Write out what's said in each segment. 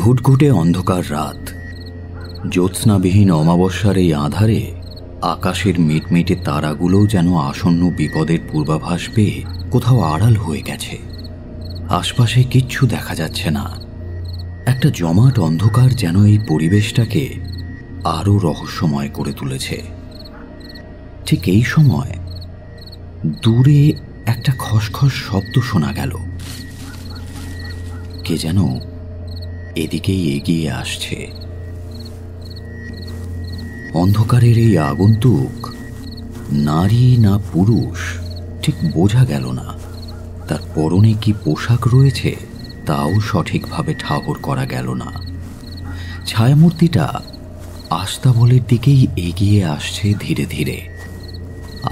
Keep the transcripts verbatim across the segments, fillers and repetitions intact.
ঘুটঘুটে অন্ধকার রাত। জ্যোৎস্নাবিহীন অমাবস্যার এই আধারে আকাশের মিটমিটে তারাগুলোও যেন আসন্ন বিপদের পূর্বাভাস পেয়ে কোথাও আড়াল হয়ে গেছে। আশপাশে কিচ্ছু দেখা যাচ্ছে না। একটা জমাট অন্ধকার যেন এই পরিবেশটাকে আরও রহস্যময় করে তুলেছে। ঠিক এই সময় দূরে একটা খসখস শব্দ শোনা গেল। কে যেন এদিকেই এগিয়ে আসছে। অন্ধকারের এই আগন্তুক নারী না পুরুষ ঠিক বোঝা গেল না। তার পরনে কি পোশাক রয়েছে তাও সঠিকভাবে ঠাহর করা গেল না। ছায়ামূর্তিটা আস্তাবলের দিকেই এগিয়ে আসছে ধীরে ধীরে।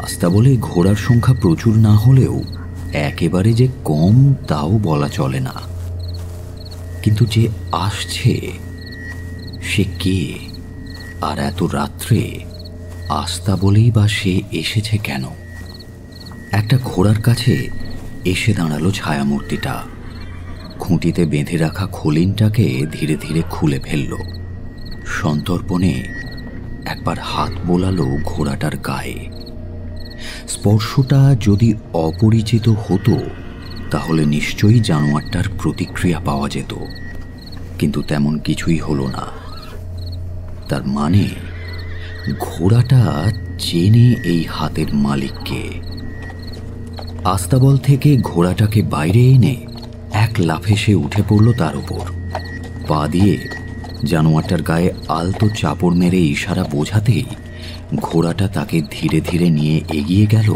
আস্তাবলে ঘোড়ার সংখ্যা প্রচুর না হলেও একেবারে যে কম তাও বলা চলে না। কিন্তু যে আসছে সে কে, আর এত রাত্রে আস্তাবলেই বা সে এসেছে কেন? একটা ঘোড়ার কাছে এসে দাঁড়ালো ছায়ামূর্তিটা। খুঁটিতে বেঁধে রাখা খোলিনটাকে ধীরে ধীরে খুলে ফেলল। সন্তর্পণে একবার হাত বোলালো ঘোড়াটার গায়ে। স্পর্শটা যদি অপরিচিত হতো তাহলে নিশ্চয়ই জানোয়ারটার প্রতিক্রিয়া পাওয়া যেত, কিন্তু তেমন কিছুই হলো না। তার মানে ঘোড়াটা চেনে এই হাতের মালিককে। আস্তাবল থেকে ঘোড়াটাকে বাইরে এনে এক লাফে সে উঠে পড়ল তার উপর। পা দিয়ে জানোয়ারটার গায়ে আলতো চাপড় মেরে ইশারা বোঝাতেই ঘোড়াটা তাকে ধীরে ধীরে নিয়ে এগিয়ে গেল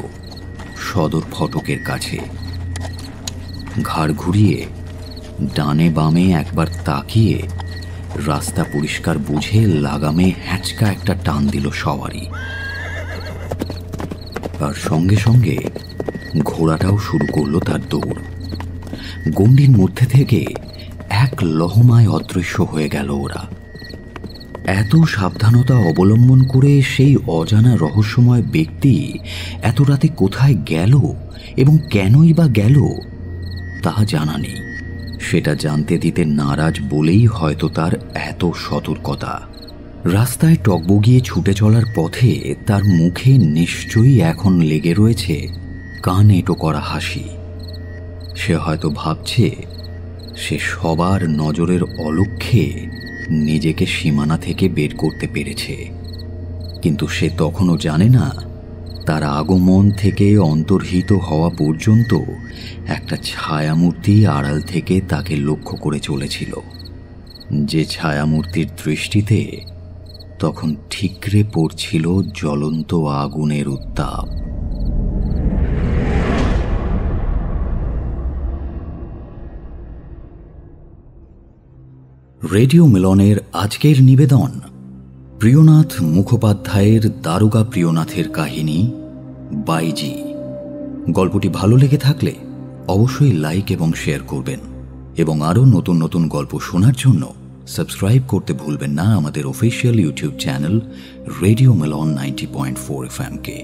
সদর ফটকের কাছে। ঘাড় ঘুরিয়ে ডানে বামে একবার তাকিয়ে রাস্তা পরিষ্কার বুঝে লাগামে হ্যাঁচকা একটা টান দিল সওয়ারি। আর সঙ্গে সঙ্গে ঘোড়াটাও শুরু করলো তার দৌড়। গণ্ডির মধ্যে থেকে এক লহমায় অদৃশ্য হয়ে গেল ওরা। এত সাবধানতা অবলম্বন করে সেই অজানা রহস্যময় ব্যক্তি এত রাতে কোথায় গেল এবং কেনই বা গেল তা জানা নেই। সেটা জানতে দিতে নারাজ বলেই হয়তো তার এত সতর্কতা। রাস্তায় টগবগিয়ে ছুটে চলার পথে তার মুখে নিশ্চয়ই এখন লেগে রয়েছে কান এঁটো করা হাসি। সে হয়তো ভাবছে সে সবার নজরের অলক্ষ্যে নিজেকে সীমানা থেকে বের করতে পেরেছে, কিন্তু সে তখনও জানে না তার আগমন থেকে অন্তর্হিত হওয়া পর্যন্ত একটা ছায়ামূর্তি আড়াল থেকে তাকে লক্ষ্য করে চলেছিল, যে ছায়ামূর্তির দৃষ্টিতে তখন ঠিকরে পড়ছিল জ্বলন্ত আগুনের উত্তাপ। রেডিও মিলনের আজকের নিবেদন প্রিয়নাথ মুখোপাধ্যায়ের দারোগা প্রিয়নাথের কাহিনী বাইজি। গল্পটি ভালো লেগে থাকলে অবশ্যই লাইক এবং শেয়ার করবেন এবং আরও নতুন নতুন গল্প শোনার জন্য সাবস্ক্রাইব করতে ভুলবেন না আমাদের official YouTube channel radio Milan ninety point four F এমকে।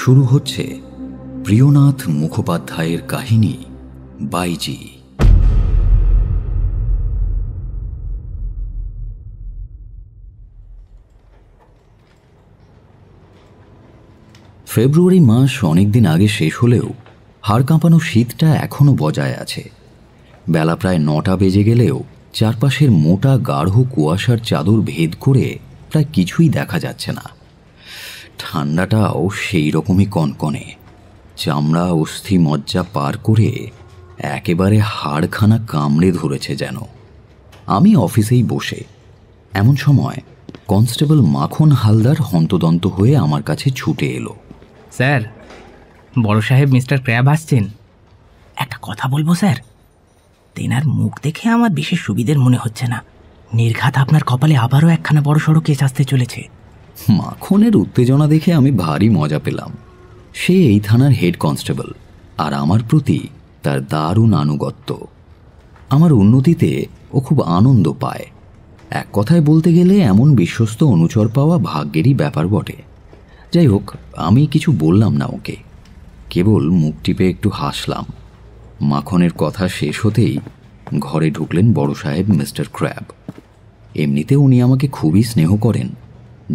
শুরু হচ্ছে প্রিয়নাথ মুখোপাধ্যায়ের কাহিনী বাইজি। ফেব্রুয়ারি মাস অনেকদিন আগে শেষ হলেও হাড় কাঁপানো শীতটা এখনও বজায় আছে। বেলা প্রায় নটা বেজে গেলেও চারপাশের মোটা গাঢ় কুয়াশার চাদর ভেদ করে প্রায় কিছুই দেখা যাচ্ছে না। ঠান্ডাটাও সেই রকমই কনকনে। চামড়া অস্থি মজ্জা পার করে একেবারে হাড়খানা কামড়ে ধরেছে যেন। আমি অফিসেই বসে, এমন সময় কনস্টেবল মাখন হালদার হন্তদন্ত হয়ে আমার কাছে ছুটে এলো। স্যার, বড় সাহেব মিস্টার ক্র্যাব আসছেন। একটা কথা বলবো স্যার? তেনার মুখ দেখে আমার বিশেষ সুবিধের মনে হচ্ছে না। নির্ঘাত আপনার কপালে আবারও একখানা বড় সড়ো কেস আসতে চলেছে। মাখনের উত্তেজনা দেখে আমি ভারী মজা পেলাম। সে এই থানার হেড কনস্টেবল, আর আমার প্রতি তার দারুণ আনুগত্য। আমার উন্নতিতে ও খুব আনন্দ পায়। এক কথায় বলতে গেলে এমন বিশ্বস্ত অনুচর পাওয়া ভাগ্যেরই ব্যাপার বটে। যাই হোক, আমি কিছু বললাম না ওকে, কেবল মুখ টিপে একটু হাসলাম। মাখনের কথা শেষ হতেই ঘরে ঢুকলেন বড় সাহেব মিস্টার ক্র্যাব। এমনিতে উনি আমাকে খুবই স্নেহ করেন,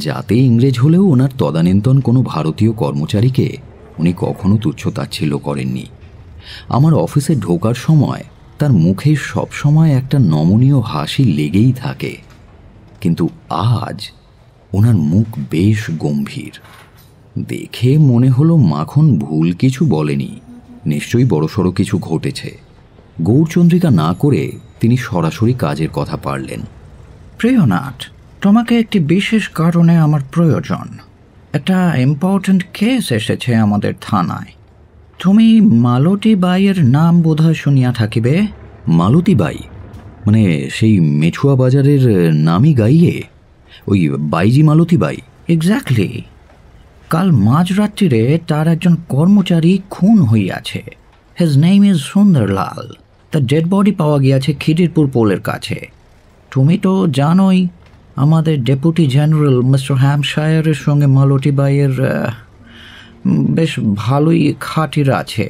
যাতে ইংরেজ হলেও ওনার তদানীন্তন কোনো ভারতীয় কর্মচারীকে উনি কখনো তুচ্ছতাচ্ছিল্য করেননি। আমার অফিসে ঢোকার সময় তার মুখে সবসময় একটা নমনীয় হাসি লেগেই থাকে, কিন্তু আজ ওনার মুখ বেশ গম্ভীর। দেখে মনে হলো মাখন ভুল কিছু বলেনি, নিশ্চয়ই বড়সড় কিছু ঘটেছে। গৌরচন্দ্রিকা না করে তিনি সরাসরি কাজের কথা পারলেন। প্রিয়নাথ, তোমাকে একটি বিশেষ কারণে আমার প্রয়োজন। একটা ইম্পর্ট্যান্ট কেস এসেছে আমাদের থানায়। তুমি মালতী বাইয়ের নাম বোধহয় শুনিয়া থাকিবে। মালতী বাই মানে সেই মেছুয়া বাজারের নামই গাইয়ে ওই বাইজি মালতী বাই? এক্স্যাক্টলি। কাল মাঝরাত্রিরে তার একজন কর্মচারী খুন হইয়াছে। His name is Sundarlal. তার ডেড বডি পাওয়া গিয়াছে খিদিরপুর পোলের কাছে। তুমি তো জানোই আমাদের ডেপুটি জেনারেল মিস্টার হ্যামশায়ারের সঙ্গে মালতী বাইয়ের বেশ ভালোই খাতির আছে।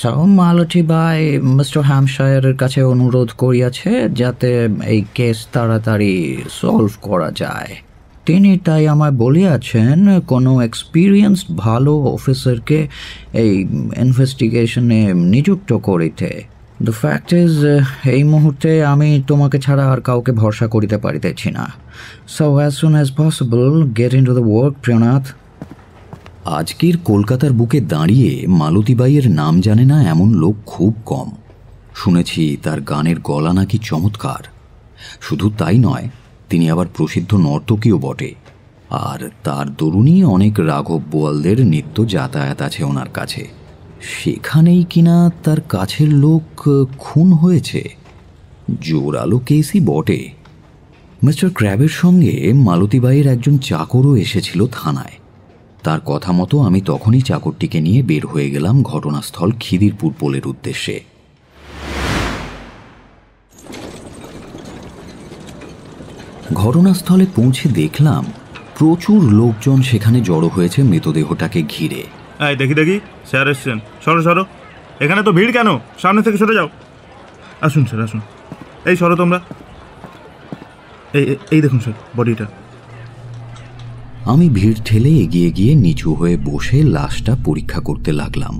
সো মালতী বাই মিস্টার হ্যামশায়ারের কাছে অনুরোধ করিয়াছে যাতে এই কেস তাড়াতাড়ি সলভ করা যায়। তিনি তাই আমায় বলিয়াছেন কোনো এক্সপিরিয়েন্সড ভালো অফিসারকে এই ইনভেস্টিগেশনে নিযুক্ত করিতে। দ্য ফ্যাক্ট ইজ, এই মুহূর্তে আমি তোমাকে ছাড়া আর কাউকে ভরসা করিতে পারিতেছি না। So as soon as possible get in two the work Priyanath. আজকের কলকাতার বুকে দাঁড়িয়ে মালতী বাইয়ের নাম জানে না এমন লোক খুব কম। শুনেছি তার গানের গলা নাকি চমৎকার। শুধু তাই নয়, তিনি আবার প্রসিদ্ধ নর্তকীও বটে, আর তার দরুণই অনেক রাঘব বোয়ালদের নিত্য যাতায়াত আছে ওনার কাছে। সেখানেই কিনা তার কাছের লোক খুন হয়েছে। জোরালো কেসই বটে। মিস্টার ক্র্যাবের সঙ্গে মালতী বাইয়ের একজন চাকরও এসেছিল থানায়। তার কথা মতো আমি তখনই চাকরটিকে নিয়ে বের হয়ে গেলাম ঘটনাস্থল খিদিরপুর পোলের উদ্দেশ্যে। ঘটনাস্থলে পৌঁছে দেখলাম প্রচুর লোকজন সেখানে জড়ো হয়েছে মৃতদেহটাকে ঘিরে। এই দেখি দেখি স্যার এসেছেন, সরো সরো, এখানে তো ভিড় কেন, সামনে থেকে সরে যাও। আসুন স্যার আসুন, এই সরো তোমরা। এই এই দেখুন স্যার বডিটা। আমি ভিড় ঠেলে এগিয়ে গিয়ে নিচু হয়ে বসে লাশটা পরীক্ষা করতে লাগলাম।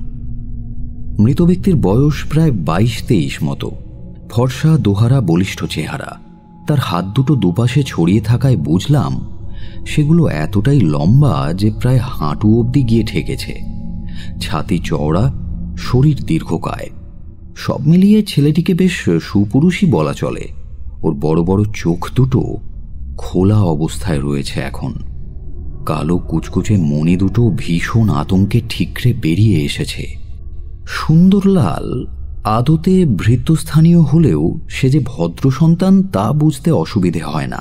মৃত ব্যক্তির বয়স প্রায় বাইশ তেইশ মতো। ফর্সা দোহারা বলিষ্ঠ চেহারা। তার হাত দুটো দুপাশে ছড়িয়ে থাকায় বুঝলাম সেগুলো এতটাই লম্বা যে প্রায় হাঁটু অবধি গিয়ে ঠেকেছে। ছাতি চওড়া, শরীর দীর্ঘকায়। সব মিলিয়ে ছেলেটিকে বেশ সুপুরুষই বলা চলে। ওর বড় বড় চোখ দুটো খোলা অবস্থায় রয়েছে এখন। কালো কুচকুচে মণি দুটো ভীষণ আতঙ্কে ঠিকরে বেরিয়ে এসেছে। সুন্দরলাল আদতে ভৃত্যস্থানীয় হলেও সে যে ভদ্র সন্তান তা বুঝতে অসুবিধে হয় না।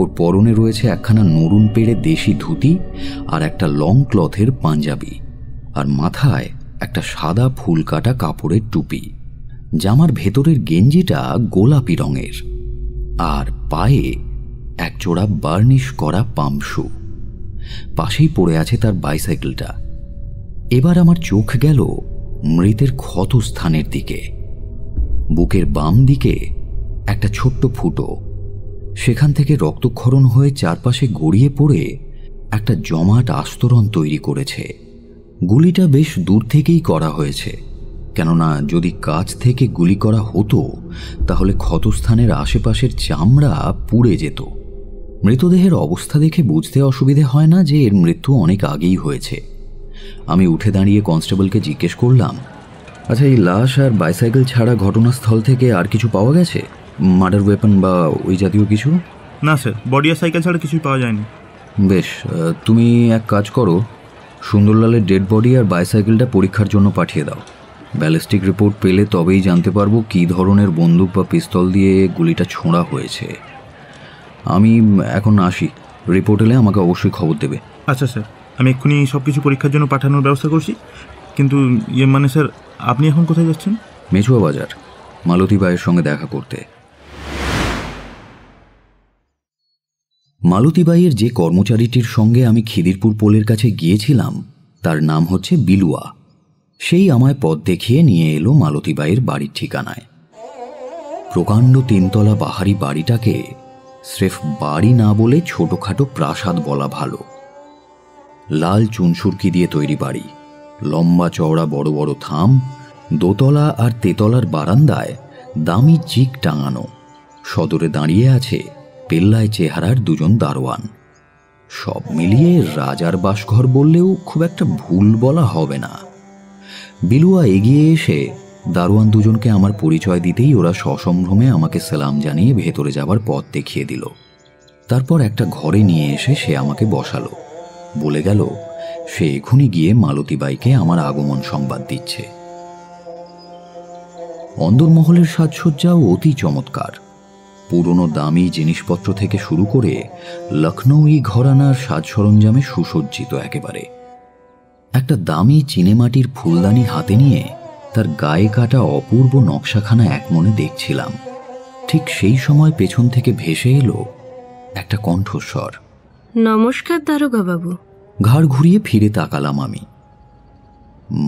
ওর পরনে রয়েছে একখানা নরুন পেড়ে দেশি ধুতি আর একটা লং ক্লথের পাঞ্জাবি, আর মাথায় একটা সাদা ফুল কাটা কাপড়ের টুপি। জামার ভেতরের গেঞ্জিটা গোলাপি রঙের, আর পায়ে একজোড়া বার্নিশ করা পাম্পশু। পাশেই পড়ে আছে তার বাইসাইকেলটা। এবার আমার চোখ গেল মৃতের ক্ষতস্থানের দিকে। বুকের বাম দিকে একটা ছোট্ট ফুটো, সেখান থেকে রক্তক্ষরণ হয়ে চারপাশে গড়িয়ে পড়ে একটা জমাট আস্তরণ তৈরি করেছে। গুলিটা বেশ দূর থেকেই করা হয়েছে, কেননা যদি কাছ থেকে গুলি করা হতো তাহলে ক্ষতস্থানের আশেপাশের চামড়া পুড়ে যেত। মৃতদেহের অবস্থা দেখে বুঝতে অসুবিধে হয় না যে এর মৃত্যু অনেক আগেই হয়েছে। আমি উঠে দাঁড়িয়ে কনস্টেবলকে জিজ্ঞেস করলাম, আচ্ছা এই লাশ আর বাইসাইকেল ছাড়া ঘটনাস্থল থেকে আর কিছু পাওয়া গেছে? মার্ডার ওয়েপন বা ওই জাতীয় কিছু? না স্যার, বডি আর সাইকেল ছাড়া কিছুই পাওয়া যায়নি। বেশ, তুমি এক কাজ করো, সুন্দরলালের ডেড বডি আর বাইসাইকেলটা পরীক্ষার জন্য পাঠিয়ে দাও। ব্যালিস্টিক রিপোর্ট পেলে তবেই জানতে পারবো কী ধরনের বন্দুক বা পিস্তল দিয়ে গুলিটা ছোঁড়া হয়েছে। আমি এখন আসি, রিপোর্ট এলে আমাকে অবশ্যই খবর দেবে। আচ্ছা স্যার, আমি এক্ষুনি সব কিছু পরীক্ষার জন্য পাঠানোর ব্যবস্থা করছি। কিন্তু ইয়ে মানে স্যার, আপনি এখন কোথায় যাচ্ছেন? মেছুয়া বাজার, মালতী বাইয়ের সঙ্গে দেখা করতে। মালতী বাইয়ের যে কর্মচারীটির সঙ্গে আমি খিদিরপুর পোলের কাছে গিয়েছিলাম তার নাম হচ্ছে বিলুয়া। সেই আমায় পথ দেখিয়ে নিয়ে এলো মালতী বাইয়ের বাড়ির ঠিকানায়। প্রকাণ্ড তিনতলা বাহারি বাড়িটাকে স্রেফ বাড়ি না বলে ছোটখাটো প্রাসাদ বলা ভালো। লাল চুনসুরকি দিয়ে তৈরি বাড়ি, লম্বা চওড়া বড় বড় থাম, দোতলা আর তেতলার বারান্দায় দামি চিক টাঙানো। সদরে দাঁড়িয়ে আছে পেল্লায় চেহারার দুজন দারোয়ান। সব মিলিয়ে রাজার বাসঘর বললেও খুব একটা ভুল বলা হবে না। বিলুয়া এগিয়ে এসে দারোয়ান দুজনকে আমার পরিচয় দিতেই ওরা সসম্ভ্রমে আমাকে সালাম জানিয়ে ভেতরে যাবার পথ দেখিয়ে দিল। তারপর একটা ঘরে নিয়ে এসে সে আমাকে বসালো, বলে গেল সে এখনই গিয়ে মালতীবাইকে আমার আগমন সংবাদ দিচ্ছে। অন্দরমহলের সাজসজ্জাও অতি চমৎকার। পুরনো দামি জিনিসপত্র থেকে শুরু করে লখনৌই ঘরানার সাজ সরঞ্জামে সুসজ্জিত একেবারে। একটা দামি চিনেমাটির ফুলদানি হাতে নিয়ে তার গায়ে কাটা অপূর্ব নকশাখানা একমনে দেখছিলাম। ঠিক সেই সময় পেছন থেকে ভেসে এলো একটা কণ্ঠস্বর, নমস্কার দারোগা বাবু। ঘাড় ঘুরিয়ে ফিরে তাকালাম আমি।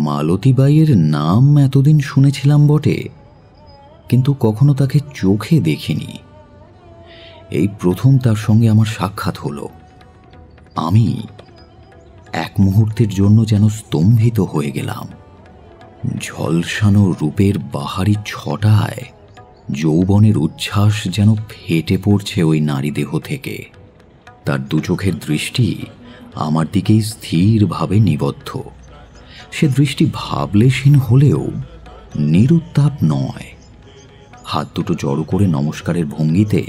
মালতীবাইয়ের নাম এতদিন শুনেছিলাম বটে, কিন্তু কখনো তাকে চোখে দেখিনি। এই প্রথম তার সঙ্গে আমার সাক্ষাৎ হলো। আমি এক মুহূর্তের জন্য যেন স্তম্ভিত হয়ে গেলাম। ঝলসানো রূপের বাহারি ছটায় যৌবনের উচ্ছ্বাস যেন ফেটে পড়ছে ওই নারী দেহ থেকে। তার দুচোখের দৃষ্টি আমার দিকেই স্থিরভাবে নিবদ্ধ। সে দৃষ্টি ভাবলেশীন হলেও নিরুত্তাপ নয়। হাত দুটো জড়ো করে নমস্কারের ভঙ্গিতে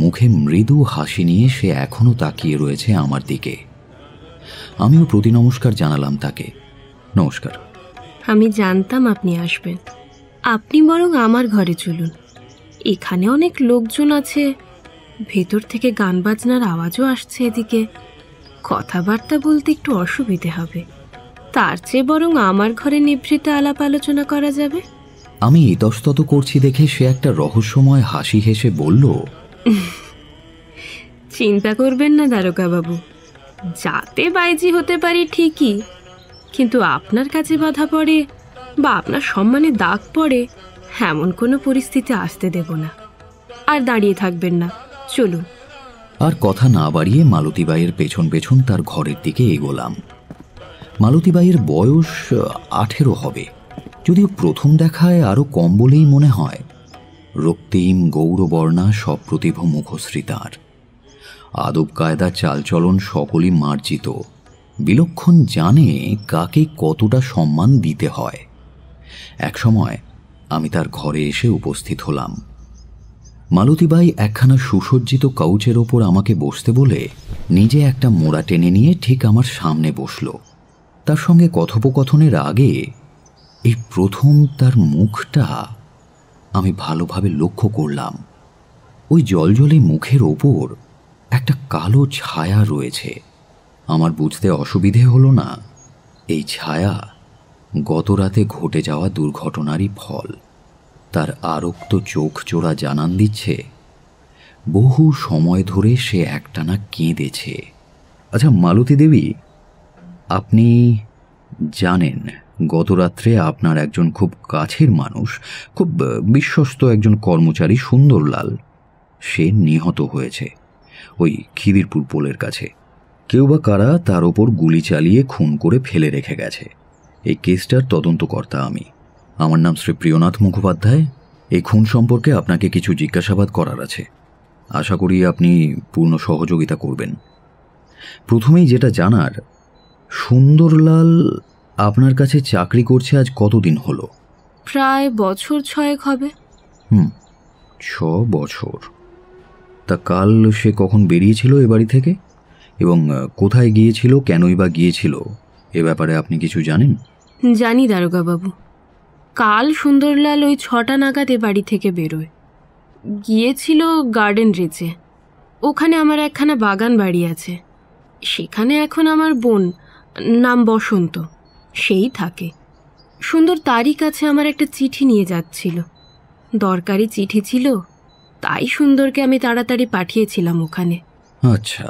মুখে মৃদু হাসি নিয়ে সে এখনও তাকিয়ে রয়েছে আমার দিকে। আমিও প্রতি নমস্কার জানালাম তাকে, নমস্কার। আমি জানতাম আপনি আসবেন, আপনি বরং আমার ঘরে চলুন, এখানে অনেক লোকজন আছে, ভেতর থেকে গান বাজনার আওয়াজও আসছে এদিকে, কথাবার্তা বলতে একটু অসুবিধে হবে, তার চেয়ে বরং আমার ঘরে নিভৃতে আলাপ আলোচনা করা যাবে। আমি ইতস্তত করছি দেখে সে একটা রহস্যময় হাসি হেসে বলল, চিন্তা করবেন না দারোগা বাবু, যাতে বাইজি হতে পারি ঠিকই, কিন্তু আপনার কাছে বাধা পড়ে বা আপনার সম্মানে দাগ পড়ে এমন কোনো পরিস্থিতি আসতে দেব না। আর দাঁড়িয়ে থাকবেন না, চলুন। আর কথা না বাড়িয়ে মালতীবাইয়ের পেছন পেছন তার ঘরের দিকে এগোলাম। মালতীবাইয়ের বয়স আঠেরো হবে, যদিও প্রথম দেখায় আরও কম বলেই মনে হয়। রক্তিম গৌরবর্ণা সপ্রতিভ মুখশ্রী, তার আদব কায়দা চালচলন সকলই মার্জিত। বিলক্ষণ জানে কাকে কতটা সম্মান দিতে হয়। একসময় আমি তার ঘরে এসে উপস্থিত হলাম। মালতীবাই একখানা সুসজ্জিত কাউচের ওপর আমাকে বসতে বলে নিজে একটা মোড়া টেনে নিয়ে ঠিক আমার সামনে বসল। তার সঙ্গে কথোপকথনের আগে এই প্রথম তার মুখটা আমি ভালোভাবে লক্ষ্য করলাম। ওই জলজলে মুখের ওপর একটা কালো ছায়া রয়েছে। আমার বুঝতে অসুবিধে হলো না, এই ছায়া গত রাতে ঘটে যাওয়া দুর্ঘটনারই ফল। তার আরক্ত চোখ জোড়া জানান দিচ্ছে বহু সময় ধরে সে একটানা কেঁদেছে। আচ্ছা মালতী দেবী, আপনি জানেন গত রাত্রে আপনার একজন খুব কাছের মানুষ, খুব বিশ্বস্ত একজন কর্মচারী সুন্দরলাল, সে নিহত হয়েছে ওই খিদিরপুর পোলের কাছে। কেউ বা কারা তার ওপর গুলি চালিয়ে খুন করে ফেলে রেখে গেছে। এই কেসটার তদন্তকর্তা আমি, আমার নাম শ্রী প্রিয়নাথ মুখোপাধ্যায়। এই খুন সম্পর্কে আপনাকে কিছু জিজ্ঞাসাবাদ করার আছে, আশা করি আপনি পূর্ণ সহযোগিতা করবেন। প্রথমেই যেটা জানার, সুন্দরলাল আপনার কাছে চাকরি করছে আজ কতদিন হলো? প্রায় বছর ছয়েক হবে। হুম, ছ বছর। তা কাল সে কখন বেরিয়েছিল এ বাড়ি থেকে এবং কোথায় গিয়েছিল, কেনই বা গিয়েছিল, এ ব্যাপারে আপনি কিছু জানেন? জানি দারোগা বাবু, কাল সুন্দরলাল ওই ছটা নাগাদ এ বাড়ি থেকে বেরোয়। গিয়েছিল গার্ডেন রিচে, ওখানে আমার একখানা বাগান বাড়ি আছে, সেখানে এখন আমার বোন, নাম বসন্ত, সেই থাকে। সুন্দর তারই কাছে আমার একটা চিঠি নিয়ে যাচ্ছিল, দরকারি চিঠি ছিল, তাই সুন্দরকে আমি তাড়াতাড়ি পাঠিয়েছিলাম ওখানে। আচ্ছা,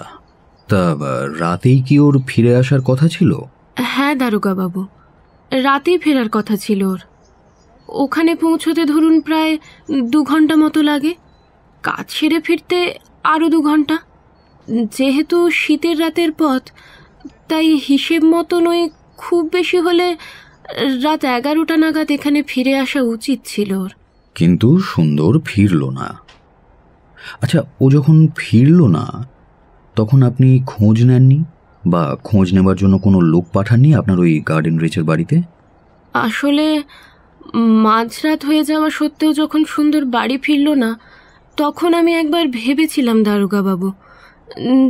তা রাতেই কি ওর ফিরে আসার কথা ছিল? হ্যাঁ দারোগা বাবু, রাতেই ফেরার কথা ছিল ওর। ওখানে পৌঁছতে ধরুন প্রায় দু ঘন্টা মতো লাগে, কাজ সেরে ফিরতে আরও দু ঘন্টা। যেহেতু শীতের রাতের পথ, তাই হিসেব মতো নয়, খুব বেশি হলে রাত এগারোটা নাগাদ এখানে ফিরে আসা উচিত ছিল ওর। কিন্তু সুন্দর ফিরল না। আচ্ছা, ও যখন ফিরল না তখন আপনি খোঁজ নেননি বা খোঁজ নেবার জন্য কোনো লোক পাঠাননি আপনার ওই গার্ডেন রিচের বাড়িতে? আসলে মাঝরাত হয়ে যাওয়া সত্ত্বেও যখন সুন্দর বাড়ি ফিরল না, তখন আমি একবার ভেবেছিলাম দারোগাবাবু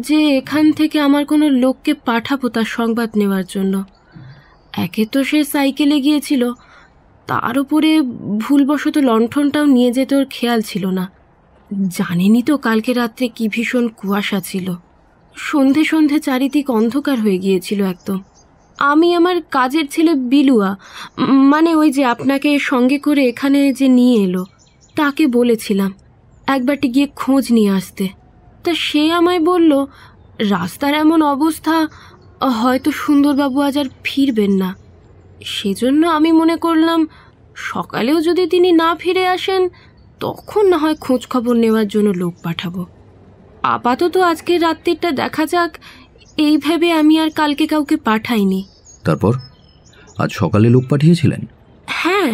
যে এখান থেকে আমার কোনো লোককে পাঠাবো তার সংবাদ নেওয়ার জন্য। একে তো সে সাইকেলে গিয়েছিল, তার উপরে ভুলবশত লণ্ঠনটাও নিয়ে যেতে ওর খেয়াল ছিল না। জানেনি তো কালকে রাত্রে কি ভীষণ কুয়াশা ছিল, সন্ধে সন্ধে চারিদিক অন্ধকার হয়ে গিয়েছিল একদম। আমি আমার কাজের ছেলে বিলুয়া, মানে ওই যে আপনাকে সঙ্গে করে এখানে যে নিয়ে এলো, তাকে বলেছিলাম একবারটি গিয়ে খোঁজ নিয়ে আসতে। তা সে আমায় বলল রাস্তার এমন অবস্থা, হয়তো সুন্দরবাবু আজ আর ফিরবেন না। সেজন্য আমি মনে করলাম সকালেও যদি তিনি না ফিরে আসেন তখন না হয় খোঁজ খবর নেওয়ার জন্য লোক পাঠাবো। আপাতত আজকে রাত্রিটা দেখা যাক, এই ভেবে আমি আর কালকে কাউকে পাঠাইনি। তারপর আজ সকালে লোক পাঠিয়েছিলেন? হ্যাঁ,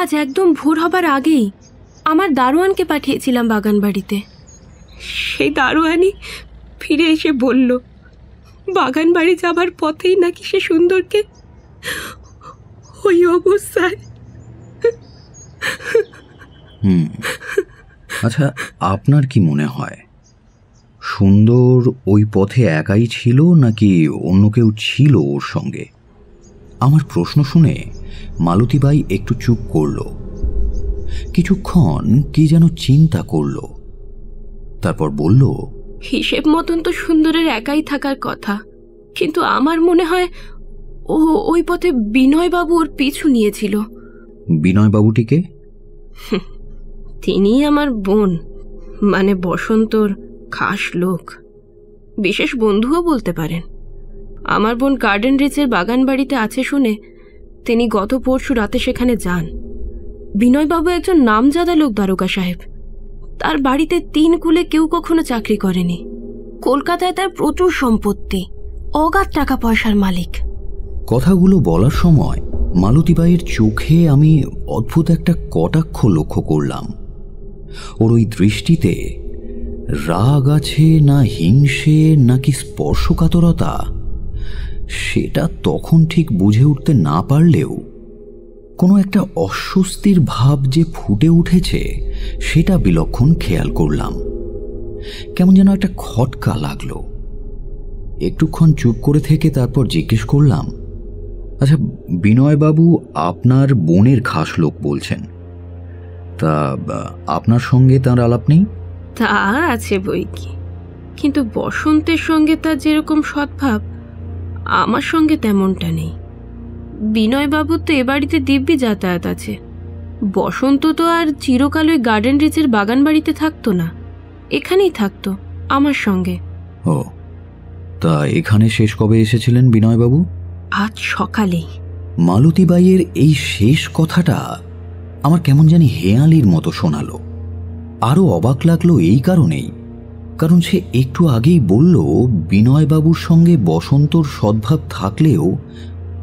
আজ একদম ভোর হবার আগেই আমার দারোয়ানকে পাঠিয়েছিলাম বাগান বাড়িতে। সেই দারোয়ানই ফিরে এসে বলল বাগান বাড়ি যাবার পথেই নাকি সে সুন্দরকে ওই অবস্থায়। হুম আচ্ছা, আপনার কি মনে হয় সুন্দর ওই পথে একাই ছিল নাকি অন্য কেউ ছিল ওর সঙ্গে? আমার প্রশ্ন শুনে মালতীবাই একটু চুপ করল, কিছুক্ষণ কি যেন চিন্তা করল, তারপর বলল হিসেব মতন তো সুন্দরের একাই থাকার কথা, কিন্তু আমার মনে হয় ও ওই পথে বিনয়বাবু ওর পিছু নিয়েছিল। বিনয়বাবুটিকে? তিনি আমার বোন, মানে বসন্তর খাস লোক, বিশেষ বন্ধুও বলতে পারেন। আমার বোন গার্ডেন রিচের বাগান বাড়িতে আছে শুনে তিনি গত পরশু রাতে সেখানে যান। বিনয়বাবু একজন নামজাদা লোক দারোগা সাহেব, তার বাড়িতে তিন কুলে কেউ কখনো চাকরি করেনি। কলকাতায় তার প্রচুর সম্পত্তি, অগাধ টাকা পয়সার মালিক। কথাগুলো বলার সময় মালতীবাইয়ের চোখে আমি অদ্ভুত একটা কটাক্ষ লক্ষ্য করলাম। ওর ওই দৃষ্টিতে রাগ আছে না হিংসে নাকি স্পর্শকাতরতা, সেটা তখন ঠিক বুঝে উঠতে না পারলেও কোনো একটা অস্বস্তির ভাব যে ফুটে উঠেছে সেটা বিলক্ষণ খেয়াল করলাম। কেমন যেন একটা খটকা লাগলো। একটুক্ষণ চুপ করে থেকে তারপর জিজ্ঞেস করলাম, আচ্ছা বিনয়বাবু আপনার বোনের খাস লোক বলছেন, তা আপনার সঙ্গে তার আলাপ নেই? তা আছে বই কি, কিন্তু বসন্তের সঙ্গে তার যেরকম সদ্ভাব আমার সঙ্গে তেমনটা নেই। বিনয়বাবুর তো এ বাড়িতে দিব্যি যাতায়াত আছে। বসন্ত তো আর চিরকাল ওই গার্ডেন রিচের বাগান বাড়িতে থাকতো না, এখানেই থাকতো আমার সঙ্গে। ও, তা এখানে শেষ কবে এসেছিলেন বিনয়বাবু? আজ সকালেই। মালতীবাইয়ের এই শেষ কথাটা আমার কেমন জানি হেয়ালির মতো শোনালো। আরও অবাক লাগলো এই কারণেই, কারণ সে একটু আগেই বলল বিনয়বাবুর সঙ্গে বসন্তর সদ্ভাব থাকলেও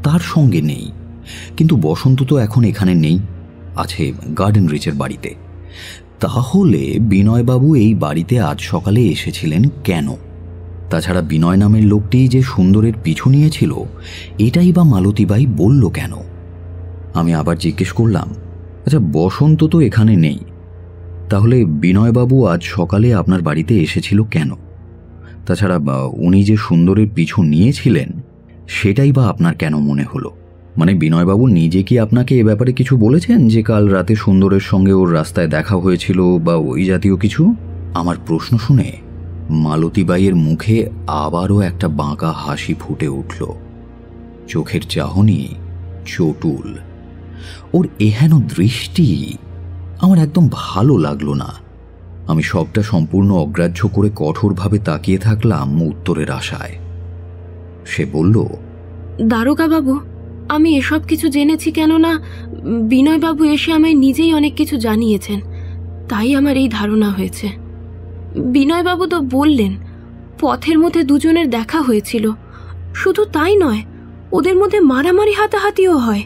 তার সঙ্গে নেই। কিন্তু বসন্ত তো এখন এখানে নেই, আছে গার্ডেন রিচের বাড়িতে। তাহলে বিনয়বাবু এই বাড়িতে আজ সকালে এসেছিলেন কেন? তাছাড়া বিনয় নামের লোকটি যে সুন্দরের পিছু নিয়েছিল এটাই বা মালতীবাই বলল কেন? আমি আবার জিজ্ঞেস করলাম, আচ্ছা বসন্ত তো এখানে নেই, তাহলে বিনয়বাবু আজ সকালে আপনার বাড়িতে এসেছিল কেন? তাছাড়া উনি যে সুন্দরের পিছু নিয়েছিলেন সেটাই বা আপনার কেন মনে হলো? মানে বিনয়বাবু নিজে কি আপনাকে এ ব্যাপারে কিছু বলেছেন যে কাল রাতে সুন্দরের সঙ্গে ওর রাস্তায় দেখা হয়েছিল বা ওই জাতীয় কিছু? আমার প্রশ্ন শুনে মালতীবাইয়ের মুখে আবারও একটা বাঁকা হাসি ফুটে উঠল, চোখের চাহনি চটুল। ওর এহেন দৃষ্টি আমার একদম ভালো লাগলো না। আমি সবটা সম্পূর্ণ অগ্রাহ্য করে কঠোরভাবে তাকিয়ে থাকলাম উত্তরের আশায়। সে বলল, দারোগাবাবু আমি এসব কিছু জেনেছি কেননা বিনয়বাবু এসে আমায় নিজেই অনেক কিছু জানিয়েছেন, তাই আমার এই ধারণা হয়েছে। বিনয়বাবু তো বললেন পথের মধ্যে দুজনের দেখা হয়েছিল, শুধু তাই নয় ওদের মধ্যে মারামারি হাতাহাতিও হয়।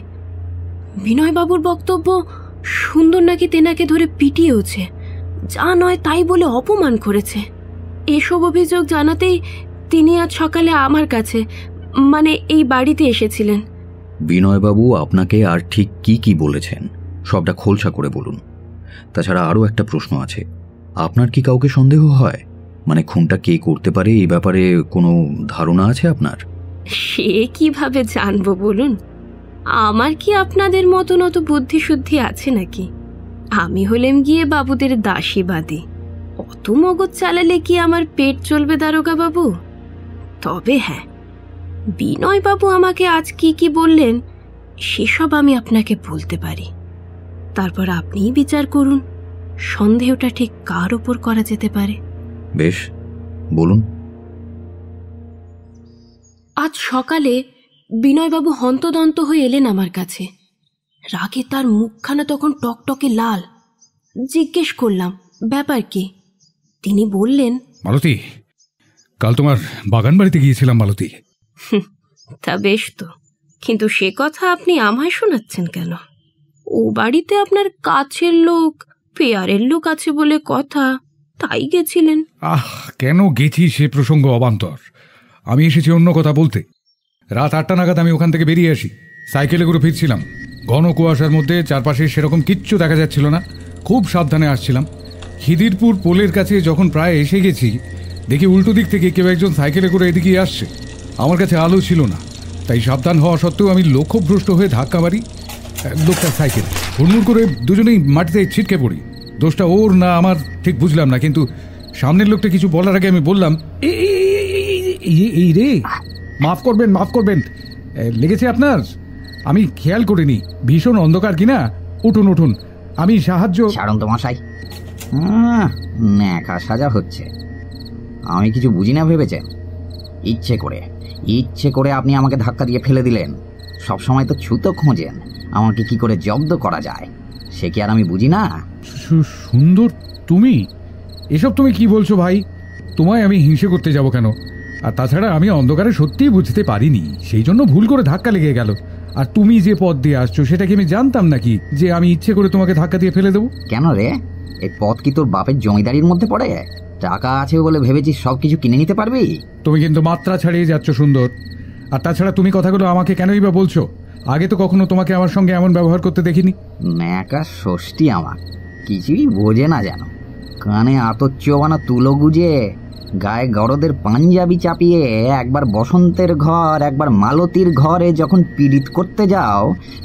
বিনয়বাবুর বক্তব্য সুন্দর নাকি তেনাকে ধরে পিটিয়েওছে, যা নয় তাই বলে অপমান করেছে। এসব অভিযোগ জানাতেই তিনি আজ সকালে আমার কাছে মানে এই বাড়িতে এসেছিলেন। বিনয়বাবু আপনাকে আর ঠিক কি কি বলেছেন সবটা খোলসা করে বলুন। তাছাড়া আরও একটা প্রশ্ন আছে, আপনার কি কাউকে সন্দেহ হয়? মানে খুনটা কে করতে পারে এই ব্যাপারে কোনো ধারণা আছে আপনার? সে কিভাবে জানবো বলুন, আমার কি আপনাদের মতন অত বুদ্ধি শুদ্ধি আছে নাকি? আমি হলেম গিয়ে বাবুদের দাসীবাদী, অত মগজ চালালে কি আমার পেট চলবে দারোগা বাবু? তবে হ্যাঁ, বিনয়বাবু আমাকে আজ কি কি বললেন সেসব আমি আপনাকে বলতে পারি, তারপর আপনিই বিচার করুন সন্দেহটা ঠিক কার ওপর করা যেতে পারে। বেশ, বলুন। আজ সকালে বিনয়বাবু হন্তদন্ত হয়ে এলেন আমার কাছে। রাগে তার মুখখানা তখন টকটকে লাল। জিজ্ঞেস করলাম ব্যাপার কি, তিনি বললেন, মালতী, কাল তোমার বাগান বাড়িতে গিয়েছিলাম। মালতী, তা বেশ তো, কিন্তু সে কথা আপনি আমায় শোনাচ্ছেন কেন? ও বাড়িতে আপনার কাছের লোক, পেয়ারের লোক আছে বলে কথা, তাই গেছিলেন। আহ, কেন গেছি সে প্রসঙ্গ অবান্তর, আমি এসেছি অন্য কথা বলতে। রাত আটটা নাগাদ আমি ওখান থেকে বেরিয়ে আসি, সাইকেলে করে ফিরছিলাম। ঘন কুয়াশার মধ্যে চারপাশে সেরকম কিচ্ছু দেখা যাচ্ছিল না, খুব সাবধানে আসছিলাম। খিদিরপুর পোলের কাছে যখন প্রায় এসে গেছি, দেখি উল্টো দিক থেকে কেউ একজন সাইকেলে করে এদিকে আসছে। আমার কাছে আলো ছিল না, তাই সাবধান হওয়া সত্ত্বেও আমি লক্ষ্যভ্রষ্ট হয়ে ধাক্কা মারি লোকটার সাইকেল। হুড়মুড় করে দুজনেই মাটিতে ছিটকে পড়ি। দোষটা ওর না আমার ঠিক বুঝলাম না, কিন্তু সামনের লোকটা কিছু বলার আগে আমি বললাম, এই রে, মাফ করবেন মাফ করবেন, লেগেছে আপনার? আমি খেয়াল করিনি, ভীষণ অন্ধকার কিনা। উঠুন উঠুন, আমি সাহায্য। সারন্ত মশাই, ন্যাকা সাজা হচ্ছে। আমি কিছু বুঝি না ভেবেছেন? ইচ্ছে করে ইচ্ছে করে আপনি আমাকে ধাক্কা দিয়ে ফেলে দিলেন। সবসময় তো ছুতো খোঁজেন আমাকে কি করে জব্দ করা যায়, সে কি আর আমি বুঝি না? সুন্দর, তুমি এসব তুমি কি বলছো ভাই? তোমায় আমি হিংসে করতে যাব কেন? আর তাছাড়া আমি অন্ধকারে সত্যিই বুঝতে পারিনি, সেই জন্য ভুল করে ধাক্কা লেগে গেল। আর তুমি যে পথ দিয়ে আসছো সেটা কি আমি জানতাম নাকি, যে আমি ইচ্ছে করে তোমাকে ধাক্কা দিয়ে ফেলে দেবো? কেন রে, এই পথ কি তোর বাপের জমিদারির মধ্যে পড়ে? টাকা আছে বলে ভেবেছিস সব কিছু কিনে নিতে পারবি? তুমি কিন্তু মাত্রা ছাড়িয়ে যাচ্ছ সুন্দর। আর তাছাড়া তুমি কথাগুলো আমাকে কেনই বা বলছো? আগে তো কখনো তোমাকে আমার সঙ্গে এমন ব্যবহার করতে দেখিনি। ন্যাকা ষষ্ঠী আমার কিছুই বোঝে না জানো, কানে আতর চোবানা তুলো গুজে, গায়ে গরদের পাঞ্জাবি চাপিয়ে একবার বসন্তের ঘর একবার মালতীর ঘরে যখন পীড়িত করতে যাও,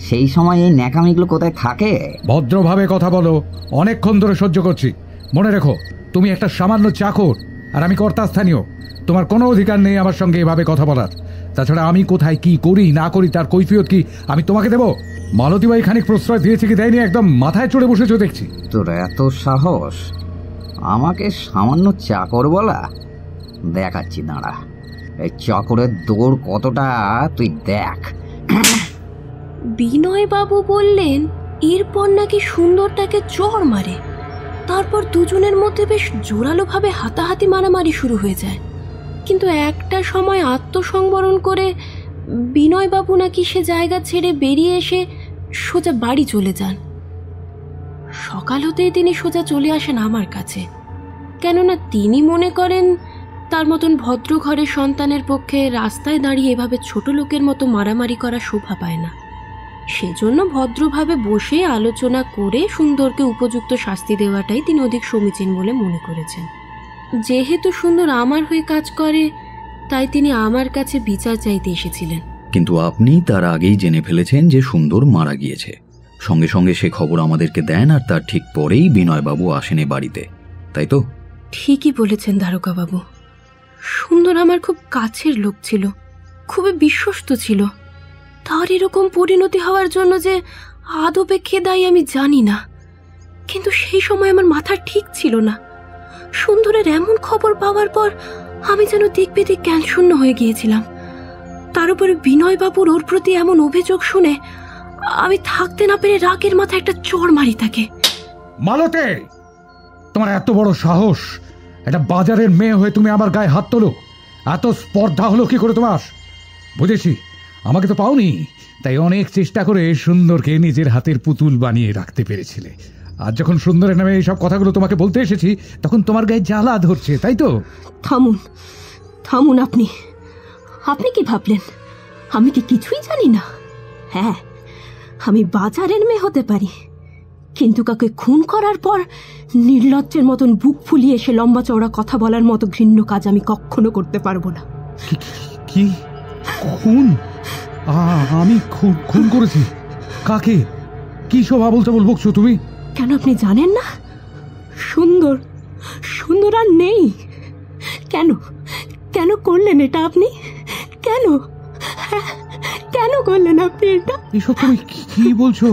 সেই সময় এই ন্যাকামিগুলো কোথায় থাকে? ভদ্রভাবে কথা বলো, অনেকক্ষণ ধরে সহ্য করছি। মনে রেখো তুমি একটা সামান্য চাকর, আর আমি কর্তা স্থানীয়। তোমার কোনো অধিকার নেই আমার সঙ্গে এভাবে কথা বলার। তাছাড়া আমি কোথায় কি করি না করি তার কৈফিয়ত কি আমি তোমাকে দেবো? মালতীবাই খানিক প্রশ্রয় দিয়েছে কি দেয়নি, একদম মাথায় চড়ে বসেছো দেখছি। তোর এত সাহস আমাকে সামান্য চাকর বলা? দেখাচ্ছি দাঁড়া, এই চাকরের দৌড় কতটা তুই দেখ। বিনয়বাবু বললেন এরপর নাকি সুন্দরটাকে চড় মারে, তারপর দুজনের মধ্যে বেশ জোরালোভাবে হাতাহাতি মারামারি শুরু হয়ে যায়। কিন্তু একটা সময় আত্মসংবরণ করে বিনয়বাবু নাকি সে জায়গা ছেড়ে বেরিয়ে এসে সোজা বাড়ি চলে যান। সকাল হতেই তিনি সোজা চলে আসেন আমার কাছে, কেননা তিনি মনে করেন তার মতন ভদ্র ঘরের সন্তানের পক্ষে রাস্তায় দাঁড়িয়ে এভাবে ছোট লোকের মতো মারামারি করা শোভা পায় না। সেজন্য ভদ্রভাবে বসে আলোচনা করে সুন্দরকে উপযুক্ত শাস্তি দেওয়াটাই তিনি অধিক সমীচীন বলে মনে করেছেন। যেহেতু সুন্দর আমার হয়ে কাজ করে, তাই তিনি আমার কাছে বিচার চাইতে এসেছিলেন। কিন্তু আপনি তার আগেই জেনে ফেলেছেন যে সুন্দর মারা গিয়েছে, সঙ্গে সঙ্গে সে খবর আমাদেরকে দেন, আর তার ঠিক পরেই বিনয়বাবু আসেন এ বাড়িতে, তাই তো? ঠিকই বলেছেন দারোগাবাবু, সুন্দর আমার খুব কাছের লোক ছিল, খুবই বিশ্বস্ত ছিল। তার এরকম পরিণতি হওয়ার জন্য যে আদবে খেদাই আমি জানি না, কিন্তু সেই সময় আমার মাথা ঠিক ছিল না। সুন্দরের এমন খবর পাওয়ার পর আমি যেন দিক বেদিক জ্ঞান শূন্য হয়ে গিয়েছিলাম। तार उपर विनय बाबूर ओर प्रति एमन अभियोग शुने आमी थाकते ना पेरे रागेर माथाय एकटा चोर मारि ताके। मालती তোমার এত বড় সাহস, একটা বাজারের মেয়ে হয়ে তুমি আমার গায়ে হাত তোলো, এত স্পর্ধা হলো কি করে তোমার? বুঝেছি, আমাকে তো পাওনি, তাই অনেক চেষ্টা করে সুন্দরকে নিজের হাতের পুতুল বানিয়ে রাখতে পেরেছিলে। আজ যখন সুন্দরের নামে এইসব কথাগুলো তোমাকে বলতে এসেছি তখন তোমার গায়ে জ্বালা ধরছে, তাই তো? থামুন থামুন, আপনি আপনি কি ভাবলেন আমি কি কিছুই জানি না? হ্যাঁ, আমি বাজারের মেয়ে হতে পারি, কিন্তু কাকে খুন করার পর নির্লজ্জের মতন বুক ফুলিয়ে এসে লম্বা চওড়া কথা বলার মতো ঘৃণ্য কাজ আমি কখনো করতে পারবো না। কি খুন? আমি খুন করেছি? কাকে? কি সব আবল তাবল বকছো তুমি? কেন আপনি জানেন না? সুন্দর সুন্দর আর নেই। কেন কেন করলেন এটা আপনি? কেন কেন করলেন আপনি এটা? এসব তুমি কি বলছো?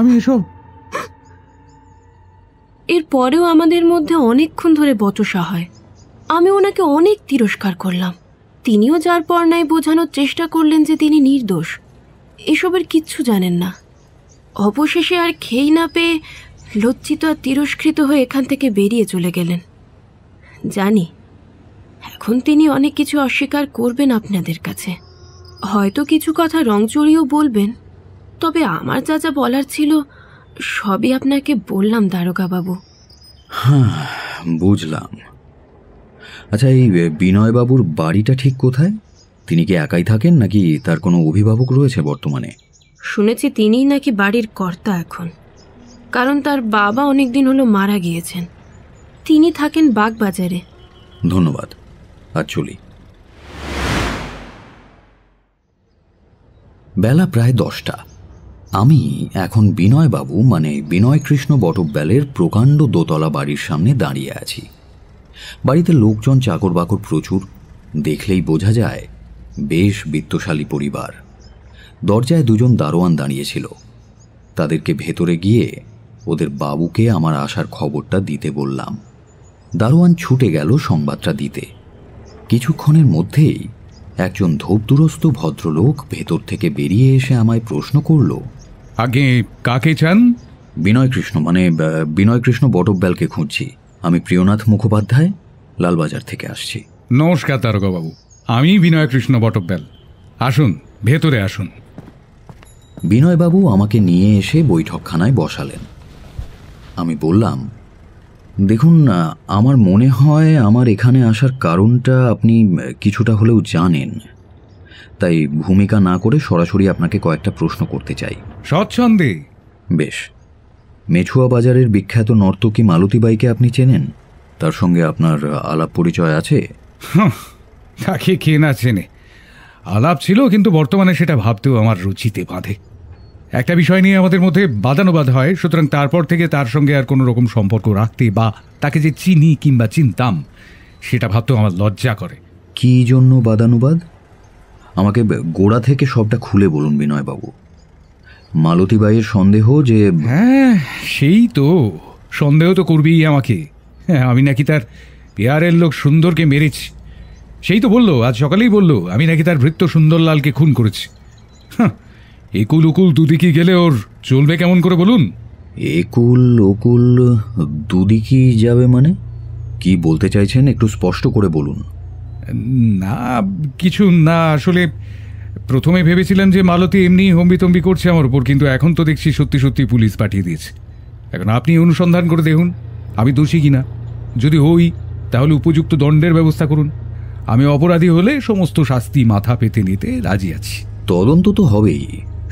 আমি এসব। এরপরেও আমাদের মধ্যে অনেকক্ষণ ধরে বচসা হয়। আমি ওনাকে অনেক তিরস্কার করলাম, তিনিও যার পর নাই বোঝানোর চেষ্টা করলেন যে তিনি নির্দোষ, এসবের কিচ্ছু জানেন না। অবশেষে আর খেই না পেয়ে লজ্জিত আর তিরস্কৃত হয়ে এখান থেকে বেরিয়ে চলে গেলেন। জানি এখন তিনি অনেক কিছু অস্বীকার করবেন আপনাদের কাছে, হয়তো কিছু কথা রংচড়িয়েও বলবেন, তবে আমার যা যা বলার ছিল সবই আপনাকে বললাম দারোগাবাবু। হ্যাঁ বুঝলাম। আচ্ছা, এই বিনয়বাবুর বাড়িটা ঠিক কোথায়? তিনি কি একাই থাকেন নাকি তার কোনো অভিভাবক রয়েছে বর্তমানে? শুনেছি তিনিই নাকি বাড়ির কর্তা এখন, কারণ তার বাবা অনেকদিন হলো মারা গিয়েছেন। তিনি থাকেন বাগবাজারে। ধন্যবাদ, আর চলি। বেলা প্রায় দশটা। আমি এখন বিনয়বাবু মানে বিনয়কৃষ্ণ বটব্যালের প্রকাণ্ড দোতলা বাড়ির সামনে দাঁড়িয়ে আছি। বাড়িতে লোকজন চাকর বাকর প্রচুর, দেখলেই বোঝা যায় বেশ বিত্তশালী পরিবার। দরজায় দুজন দারোয়ান দাঁড়িয়েছিল, তাদেরকে ভেতরে গিয়ে ওদের বাবুকে আমার আসার খবরটা দিতে বললাম। দারোয়ান ছুটে গেল সংবাদটা দিতে। কিছুক্ষণের মধ্যেই একজন ধূপদুরস্ত ভদ্রলোক ভেতর থেকে বেরিয়ে এসে আমায় প্রশ্ন করল, আগে কাকে চান? বিনয়কৃষ্ণ মানে বিনয়কৃষ্ণ বটব্যালকে খুঁজছি। আমি প্রিয়নাথ মুখোপাধ্যায়, লালবাজার থেকে আসছি। নমস্কার দারোগাবাবু, আমি বিনয়কৃষ্ণ বটব্যাল। আসুন, ভেতরে আসুন। বিনয়বাবু আমাকে নিয়ে এসে বৈঠকখানায় বসালেন। আমি বললাম, দেখুন, আমার মনে হয় আমার এখানে আসার কারণটা আপনি কিছুটা হলেও জানেন, তাই ভূমিকা না করে সরাসরি আপনাকে কয়েকটা প্রশ্ন করতে চাই। স্বচ্ছন্দে। বেশ। মেছুয়া বাজারের বিখ্যাত নর্তকী মালতীবাইকে আপনি চেনেন? তার সঙ্গে আপনার আলাপ পরিচয় আছে? তাকে কে না চেনে, আলাপ ছিল, কিন্তু বর্তমানে সেটা ভাবতেও আমার রুচিতে বাঁধে। একটা বিষয় নিয়ে আমাদের মধ্যে বাদানুবাদ হয়, সুতরাং তারপর থেকে তার সঙ্গে আর কোনো রকম সম্পর্ক রাখতে বা তাকে যে চিনি কিংবা চিনতাম সেটা ভাবতেও আমার লজ্জা করে। কী জন্য বাদানুবাদ? আমাকে গোড়া থেকে সবটা খুলে বলুন বিনয়বাবু। মালতীবাইয়ের সন্দেহ যে। হ্যাঁ সেই তো, সন্দেহ তো করবেই আমাকে। হ্যাঁ, আমি নাকি তার পেয়ারের লোক সুন্দরকে মেরেছি। সেই তো বললো, আজ সকালেই বললো আমি নাকি তার ভৃত্য সুন্দরলালকে খুন করেছি। হ্যাঁ, একুল উকুল দুদিকে গেলে ওর চলবে কেমন করে বলুন? একুল উকুল দুদিকে যাবে মানে? কি বলতে চাইছেন একটু স্পষ্ট করে বলুন। না কিছু না, আসলে প্রথমে ভেবেছিলাম যে মালতী এমনি হম্বিতম্বি করছে আমার উপর, কিন্তু এখন তো দেখছি সত্যি সত্যি পুলিশ পাঠিয়ে দিয়েছে। এখন আপনি অনুসন্ধান করে দেখুন আমি দোষী কিনা, যদি হই তাহলে উপযুক্ত দণ্ডের ব্যবস্থা করুন। আমি অপরাধী হলে সমস্ত শাস্তি মাথা পেতে নিতে রাজি আছি। তদন্ত তো হবেই,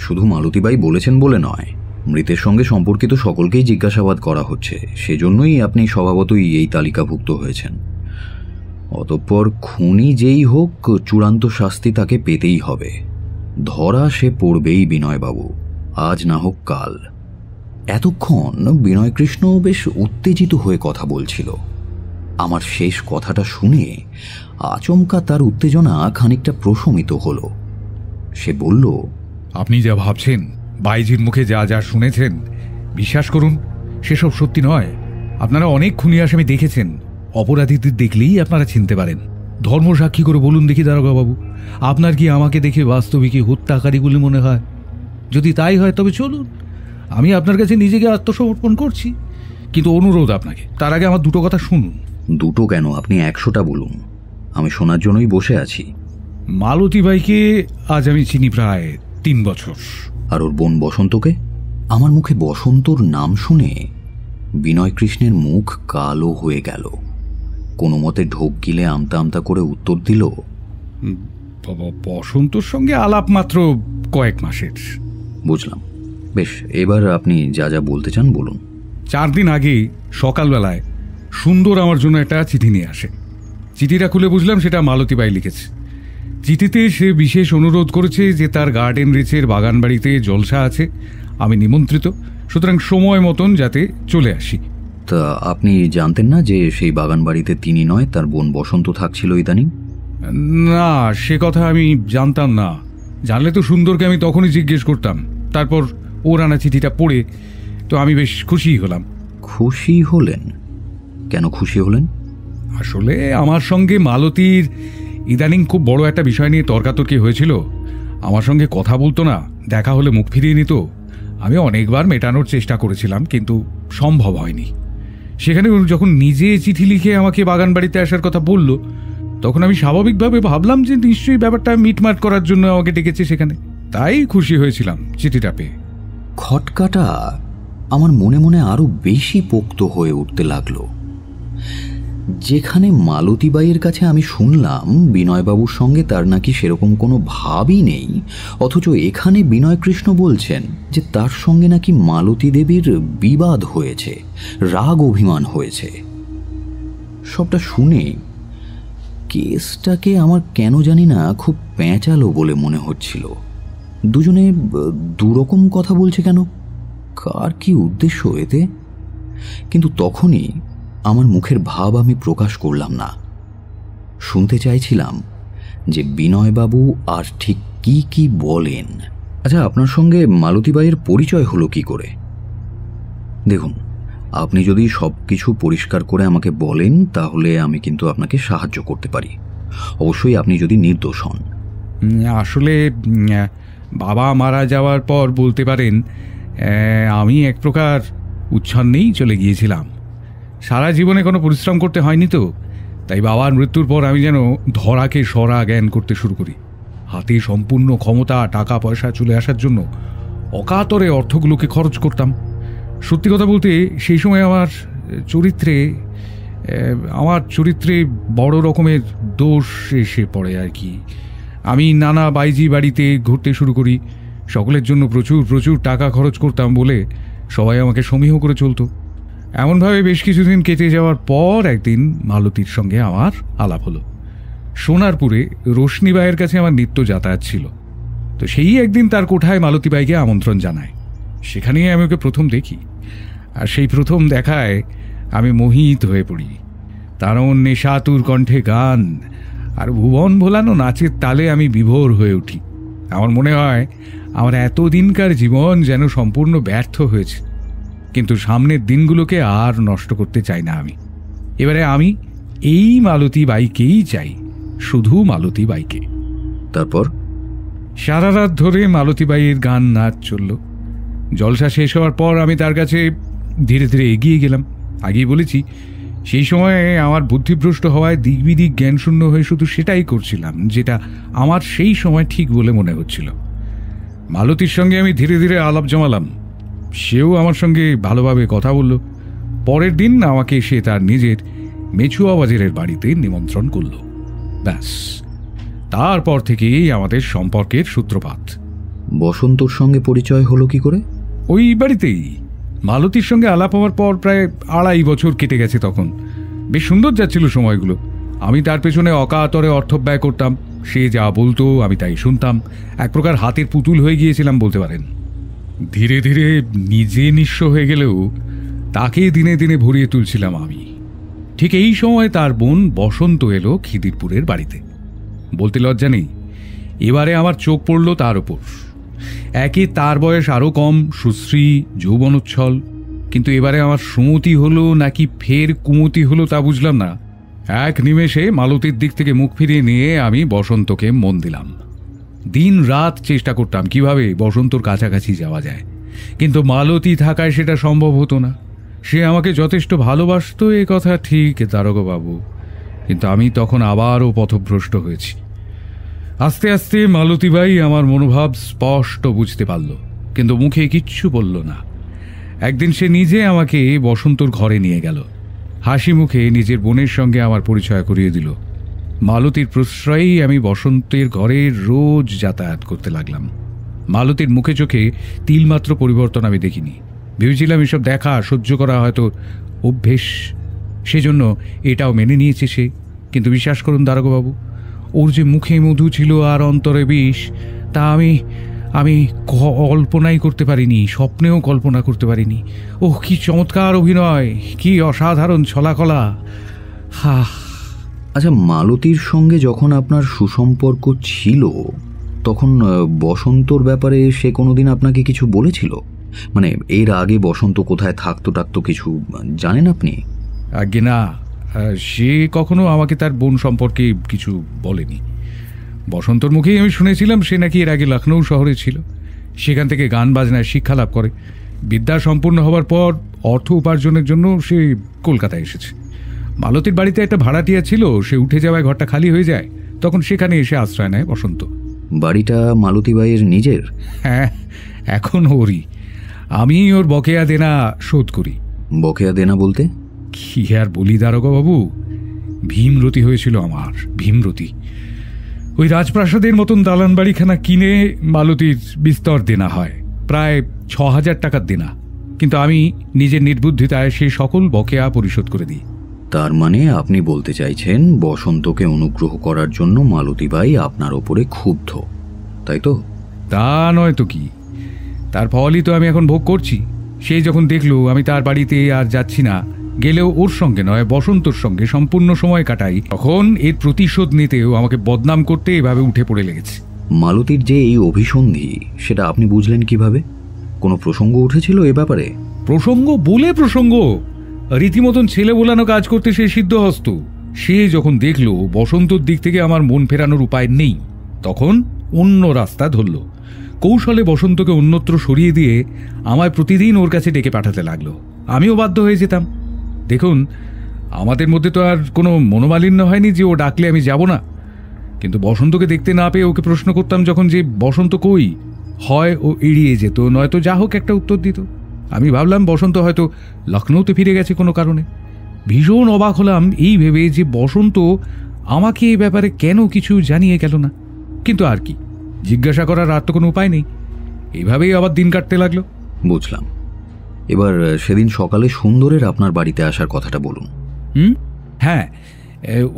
শুধু মালতীবাই বলেছেন বলে নয়, মৃতের সঙ্গে সম্পর্কিত সকলকেই জিজ্ঞাসাবাদ করা হচ্ছে, সেজন্যই আপনি স্বভাবতই এই তালিকাভুক্ত হয়েছেন। অতঃপর খুনি যেই হোক, চূড়ান্ত শাস্তি তাকে পেতেই হবে। ধরা সে পড়বেই বিনয়বাবু, আজ না হোক কাল। এতক্ষণ বিনয়কৃষ্ণ বেশ উত্তেজিত হয়ে কথা বলছিল। আমার শেষ কথাটা শুনে আচমকা তার উত্তেজনা খানিকটা প্রশমিত হলো। সে বলল, আপনি যা ভাবছেন, বাইজির মুখে যা যা শুনেছেন, বিশ্বাস করুন সেসব সত্যি নয়। আপনারা অনেক খুনি আসামি দেখেছেন, অপরাধীদের দেখলেই আপনারা চিনতে পারেন। धर्मसाक्षी करे बोलुन देखी दारोगा बाबू आपनार कि आमाके देखे वास्तविकई हत्याकारी बले मने हय जदि ताई हय तबे चलुन आमी आपनार काछे निजेके आत्मसमर्पण करछि किन्तु अनुरोध आपनाके तार आगे आमार दुटो कथा शुनुन। दुटो केन आपनि एकशोटा बोलुन आमी शोनार जोन्नोई बसे आछि। मालती भाईके आज आमी चिनि प्राय तीन बछर और ओर बोन बसन्तके आमार मुखे बसंतर नाम शुने बिनय कृष्णेर मुख कालो हये गेल। कोनो मते ढोक गिले आमता आमता करे उत्तर दिल, बसंतर संगे आलाप मात्र कयेक मासेर। बुझलाम, बेश एबार आपनि जा जा बोलते चान बोलुन। चार दिन आगे सकाल बेलाय सुंदर आमार जोन्नो एकटा चिठी निये आसे। चिठिटा खुले बुझलाम सेटा मालती बाई लिखेছে। চিঠিতে সে বিশেষ অনুরোধ করেছে যে তার গার্ডেন রিচের বাগানবাড়িতে জলসা আছে, আমি নিমন্ত্রিত, সুতরাং সময় মতন যাতে চলে আসি। তা আপনি জানতেন না যে সেই বাগানবাড়িতে তিনি নয় তার বোন বসন্ত থাকছিল ইদানিং? না, সে কথা আমি জানতাম না। জানলে তো সুন্দরকে আমি তখনই জিজ্ঞেস করতাম। তারপর ওর আনা চিঠিটা পড়ে তো আমি বেশ খুশি হলাম। খুশি হলেন? কেন খুশি হলেন? আসলে আমার সঙ্গে মালতীর ইদানিং খুব বড় একটা বিষয় নিয়ে তর্কাতর্কি হয়েছিল। আমার সঙ্গে কথা বলতো না, দেখা হলে মুখ ফিরিয়ে নিত। আমি অনেকবার মেটানোর চেষ্টা করেছিলাম কিন্তু সম্ভব হয়নি। সেখানে যখন নিজে চিঠি লিখে আমাকে বাগান বাড়িতে আসার কথা বলল তখন আমি স্বাভাবিকভাবে ভাবলাম যে নিশ্চয়ই ব্যাপারটা মিটমাট করার জন্য আমাকে ডেকেছে সেখানে, তাই খুশি হয়েছিলাম চিঠিটা পেয়ে। খটকাটা আমার মনে মনে আরও বেশি পোক্ত হয়ে উঠতে লাগলো। যেখানে মালতীবাইয়ের কাছে আমি শুনলাম বিনয়বাবুর সঙ্গে তার নাকি সেরকম কোনো ভাবই নেই, অথচ এখানে বিনয়কৃষ্ণ বলছেন যে তার সঙ্গে নাকি মালতী দেবীর বিবাদ হয়েছে, রাগ অভিমান হয়েছে। সবটা শুনে কেসটাকে আমার কেন জানি না খুব প্যাঁচালো বলে মনে হচ্ছিল। দুজনে দুরকম কথা বলছে কেন? কার কি উদ্দেশ্য এতে? কিন্তু তখনই আমার মুখের ভাব আমি প্রকাশ করলাম না। শুনতে চাইছিলাম যে বিনয়বাবু আর ঠিক কি কি বলেন। আচ্ছা, আপনার সঙ্গে মালতীবাইয়ের পরিচয় হলো কি করে? দেখুন, আপনি যদি সব কিছু পরিষ্কার করে আমাকে বলেন তাহলে আমি কিন্তু আপনাকে সাহায্য করতে পারি, অবশ্যই আপনি যদি নির্দোষ হন। আসলে বাবা মারা যাওয়ার পর বলতে পারেন আমি এক প্রকার উচ্ছন্নেই চলে গিয়েছিলাম। সারা জীবনে কোনো পরিশ্রম করতে হয়নি তো, তাই বাবার মৃত্যুর পর আমি যেন ধরাকে সরা জ্ঞান করতে শুরু করি। হাতে সম্পূর্ণ ক্ষমতা, টাকা পয়সা চলে আসার জন্য অকাতরে অর্থগুলোকে খরচ করতাম। সত্যি কথা বলতে সেই সময় আমার চরিত্রে আমার চরিত্রে বড় রকমের দোষ এসে পড়ে আর কি। আমি নানা বাইজি বাড়িতে ঘুরতে শুরু করি, সকলের জন্য প্রচুর প্রচুর টাকা খরচ করতাম বলে সবাই আমাকে সমীহ করে চলতো। এমনভাবে বেশ কিছুদিন কেটে যাওয়ার পর একদিন মালতীর সঙ্গে আমার আলাপ হলো। সোনারপুরে রোশনীবাইয়ের কাছে আমার নিত্য যাতায়াত ছিল, তো সেই একদিন তার কোঠায় মালতীবাইকে আমন্ত্রণ জানায়। সেখানেই আমি ওকে প্রথম দেখি, আর সেই প্রথম দেখায় আমি মোহিত হয়ে পড়ি। তার নেশাতুর কণ্ঠে গান আর ভুবন ভোলানো নাচের তালে আমি বিভোর হয়ে উঠি। আমার মনে হয় আমার এতদিনকার জীবন যেন সম্পূর্ণ ব্যর্থ হয়েছে, কিন্তু সামনের দিনগুলোকে আর নষ্ট করতে চাই না আমি। এবারে আমি এই মালতী বাইকেই চাই, শুধু মালতী বাইকে। তারপর সারা রাত ধরে মালতী বাইয়ের গান নাচ চলল। জলসা শেষ হওয়ার পর আমি তার কাছে ধীরে ধীরে এগিয়ে গেলাম। আগেই বলেছি সেই সময়ে আমার বুদ্ধিভ্রষ্ট হওয়ায় দিকবিদিক জ্ঞানশূন্য হয়ে শুধু সেটাই করছিলাম যেটা আমার সেই সময় ঠিক বলে মনে হচ্ছিল। মালতীর সঙ্গে আমি ধীরে ধীরে আলাপ জমালাম, সেও আমার সঙ্গে ভালোভাবে কথা বলল। পরের দিন আমাকে সে তার নিজের মেছুয়া বাজারের বাড়িতে নিমন্ত্রণ করল। ব্যাস, তারপর থেকেই আমাদের সম্পর্কের সূত্রপাত। বসন্তর সঙ্গে পরিচয় হলো কি করে? ওই বাড়িতেই। মালতীর সঙ্গে আলাপ হওয়ার পর প্রায় আড়াই বছর কেটে গেছে তখন। বেশ সুন্দর যাচ্ছিল সময়গুলো। আমি তার পেছনে অকাতরে অর্থ ব্যয় করতাম, সে যা বলতো আমি তাই শুনতাম। এক প্রকার হাতের পুতুল হয়ে গিয়েছিলাম বলতে পারেন। ধীরে ধীরে নিজে নিঃস্ব হয়ে গেলেও তাকে দিনে দিনে ভরিয়ে তুলছিলাম আমি। ঠিক এই সময় তার বোন বসন্ত এলো খিদিরপুরের বাড়িতে। বলতে লজ্জা নেই, এবারে আমার চোখ পড়ল তার ওপর। একে তার বয়স আরও কম, সুশ্রী, যৌবনোচ্ছল, কিন্তু এবারে আমার সুমতি হলো নাকি ফের কুমতি হলো তা বুঝলাম না। এক নিমেষে মালতীর দিক থেকে মুখ ফিরিয়ে নিয়ে আমি বসন্তকে মন দিলাম। দিন রাত চেষ্টা করতাম কিভাবে বসন্তর কাছাকাছি যাওয়া যায়, কিন্তু মালতী থাকায় সেটা সম্ভব হতো না। সে আমাকে যথেষ্ট ভালোবাসত, এ কথা ঠিক দারোগাবাবু, কিন্তু আমি তখন আবারও পথভ্রষ্ট হয়েছি। আস্তে আস্তে মালতীবাই আমার মনোভাব স্পষ্ট বুঝতে পারল, কিন্তু মুখে কিচ্ছু বলল না। একদিন সে নিজে আমাকে বসন্তর ঘরে নিয়ে গেল, হাসি মুখে নিজের বোনের সঙ্গে আমার পরিচয় করিয়ে দিল। মালতীর প্রশ্রয়েই আমি বসন্তের ঘরে রোজ যাতায়াত করতে লাগলাম। মালতীর মুখে চোখে তিলমাত্র পরিবর্তন আমি দেখিনি। ভেবেছিলাম এসব দেখা সহ্য করা হয়তো অভ্যেস, সেজন্য এটাও মেনে নিয়েছে সে। কিন্তু বিশ্বাস করুন দারোগাবাবু, ওর যে মুখে মধু ছিল আর অন্তরে বিষ, তা আমি আমি কল্পনাই করতে পারিনি, স্বপ্নেও কল্পনা করতে পারিনি। ওহ, কি চমৎকার অভিনয়, কি অসাধারণ ছলাকলা। হা। আচ্ছা, মালতীর সঙ্গে যখন আপনার সুসম্পর্ক ছিল তখন বসন্তর ব্যাপারে সে কোনোদিন আপনাকে কিছু বলেছিল? মানে এর আগে বসন্ত কোথায় থাকতো টাকতো কিছু জানেন আপনি? আগে না, সে কখনো আমাকে তার বোন সম্পর্কে কিছু বলেনি। বসন্তর মুখেই আমি শুনেছিলাম সে নাকি এর আগে লখনৌ শহরে ছিল, সেখান থেকে গান বাজনায় শিক্ষা লাভ করে। বিদ্যা সম্পূর্ণ হওয়ার পর অর্থ উপার্জনের জন্য সে কলকাতায় এসেছে। মালতীর বাড়িতে একটা ভাড়াটিয়া ছিল, সে উঠে যাওয়ায় ঘরটা খালি হয়ে যায়, তখন সেখানে এসে আশ্রয় নেয় বসন্ত। বাড়িটা মালতীবাইয়ের নিজের? হ্যাঁ, এখন ওরই। আমি ওর বকেয়া দেনা শোধ করি। বকেয়া দেনা বলতে? কি আর বলি দারোগাবাবু, ভীমরতি হয়েছিল আমার, ভীমরতি। ওই রাজপ্রাসাদের মতন দালান বাড়িখানা কিনে মালতীর বিস্তর দেনা হয়, প্রায় ছ হাজার টাকার দেনা। কিন্তু আমি নিজের নির্বুদ্ধিতায় সেই সকল বকেয়া পরিশোধ করে দিই। তার মানে আপনি বলতে চাইছেন বসন্তকে অনুগ্রহ করার জন্য মালতীবাই আপনার ওপরে ক্ষুব্ধ, তাই তো? তা নয় তো কি, তার ফলই তো আমি এখন ভোগ করছি। সে যখন দেখল আমি তার বাড়িতে আর যাচ্ছি না, গেলেও ওর সঙ্গে নয় বসন্তর সঙ্গে সম্পূর্ণ সময় কাটাই, তখন এর প্রতিশোধ নিতেও আমাকে বদনাম করতে এভাবে উঠে পড়ে লেগেছে। মালতীর যে এই অভিসন্ধি সেটা আপনি বুঝলেন কিভাবে? কোনো প্রসঙ্গ উঠেছিল এ ব্যাপারে? প্রসঙ্গ বলে প্রসঙ্গ, রীতিমতন ছেলে বোলানো কাজ করতে সে সিদ্ধহস্ত। সে যখন দেখল বসন্তর দিক থেকে আমার মন ফেরানোর উপায় নেই, তখন অন্য রাস্তা ধরল। কৌশলে বসন্তকে অন্যত্র সরিয়ে দিয়ে আমায় প্রতিদিন ওর কাছে ডেকে পাঠাতে লাগলো। আমিও বাধ্য হয়ে যেতাম। দেখুন, আমাদের মধ্যে তো আর কোনো মনোমালিন্য হয়নি যে ও ডাকলে আমি যাব না, কিন্তু বসন্তকে দেখতে না পেয়ে ওকে প্রশ্ন করতাম যখন, যে বসন্ত কই? হয় ও এড়িয়ে যেত, নয়তো যা হোক একটা উত্তর দিত। আমি ভাবলাম বসন্ত হয়তো লখনৌতে ফিরে গেছে কোনো কারণে। ভীষণ অবাক হলাম এই ভেবে যে বসন্ত আমাকে এই ব্যাপারে কেন কিছু জানিয়ে গেল না। কিন্তু আর কি, জিজ্ঞাসা করার আর তো কোনো উপায় নেই। এভাবেই আবার দিন কাটতে লাগলো। বুঝলাম। এবার সেদিন সকালে সুন্দরের আপনার বাড়িতে আসার কথাটা বলুন। হুম, হ্যাঁ,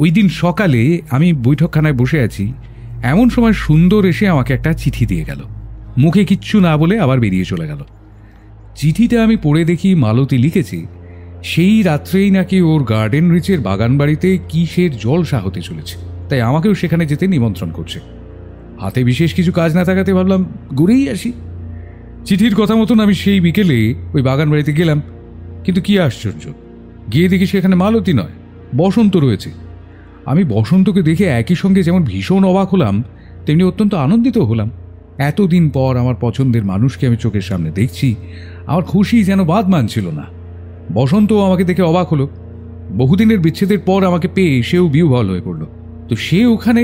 ওই দিন সকালে আমি বৈঠকখানায় বসে আছি, এমন সময় সুন্দর এসে আমাকে একটা চিঠি দিয়ে গেল। মুখে কিচ্ছু না বলে আবার বেরিয়ে চলে গেল। চিঠিটা আমি পড়ে দেখি মালতী লিখেছে সেই রাত্রেই নাকি ওর গার্ডেন রিচের বাগান বাড়িতে কিসের জলসা হতে চলেছে, তাই আমাকেও সেখানে যেতে নিমন্ত্রণ করছে। হাতে বিশেষ কিছু কাজ না থাকাতে ভাবলাম ঘুরেই আসি। চিঠির কথা মতন আমি সেই বিকেলে ওই বাগান বাড়িতে গেলাম, কিন্তু কি আশ্চর্য, গিয়ে দেখি সেখানে মালতী নয় বসন্ত রয়েছে। আমি বসন্তকে দেখে একই সঙ্গে যেমন ভীষণ অবাক হলাম, তেমনি অত্যন্ত আনন্দিত হলাম। এতদিন পর আমার পছন্দের মানুষকে আমি চোখের সামনে দেখছি, আমার খুশি যেন বাদ মানছিল না। বসন্তও আমাকে দেখে অবাক হলো। বহুদিনের বিচ্ছেদের পর আমাকে পেয়ে সেও বিহ্বল হয়ে পড়ল। তো সে ওখানে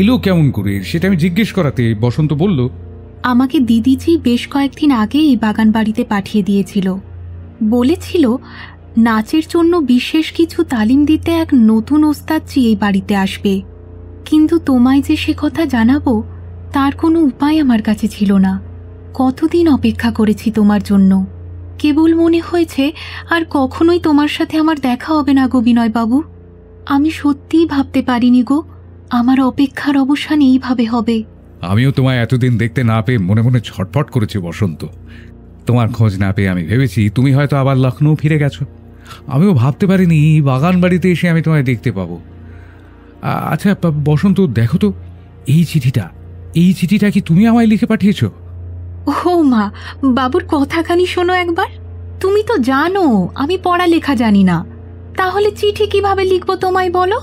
এলো কেমন করে সেটা আমি জিজ্ঞেস করাতে বসন্ত বলল, আমাকে দিদিজি বেশ কয়েকদিন আগে এই বাগান বাড়িতে পাঠিয়ে দিয়েছিল। বলেছিল নাচের জন্য বিশেষ কিছু তালিম দিতে এক নতুন ওস্তাদজি এই বাড়িতে আসবে, কিন্তু তোমায় যে সে কথা জানাবো তার কোনো উপায় আমার কাছে ছিল না। কতদিন অপেক্ষা করেছি তোমার জন্য, কেবল মনে হয়েছে আর কখনোই তোমার সাথে আমার দেখা হবে না গো বিনয়বাবু। আমি সত্যিই ভাবতে পারিনি গো আমার অপেক্ষার অবসান এইভাবে হবে। আমিও তোমায় এতদিন দেখতে না পেয়ে মনে মনে ছটফট করেছি বসন্ত। তোমার খোঁজ না পেয়ে আমি ভেবেছি তুমি হয়তো আবার লখনৌ ফিরে গেছো। আমিও ভাবতে পারিনি বাগান বাড়িতে এসে আমি তোমায় দেখতে পাবো। আচ্ছা বসন্ত, দেখো তো এই চিঠিটা, এই চিঠিটা কি তুমি আমায় লিখে পাঠিয়েছো? ও মা, বাবুর কথাখানি শোনো একবার। তুমি তো জানো আমি পড়ালেখা জানি না, তাহলে চিঠি কিভাবে লিখবো তোমায় বলো?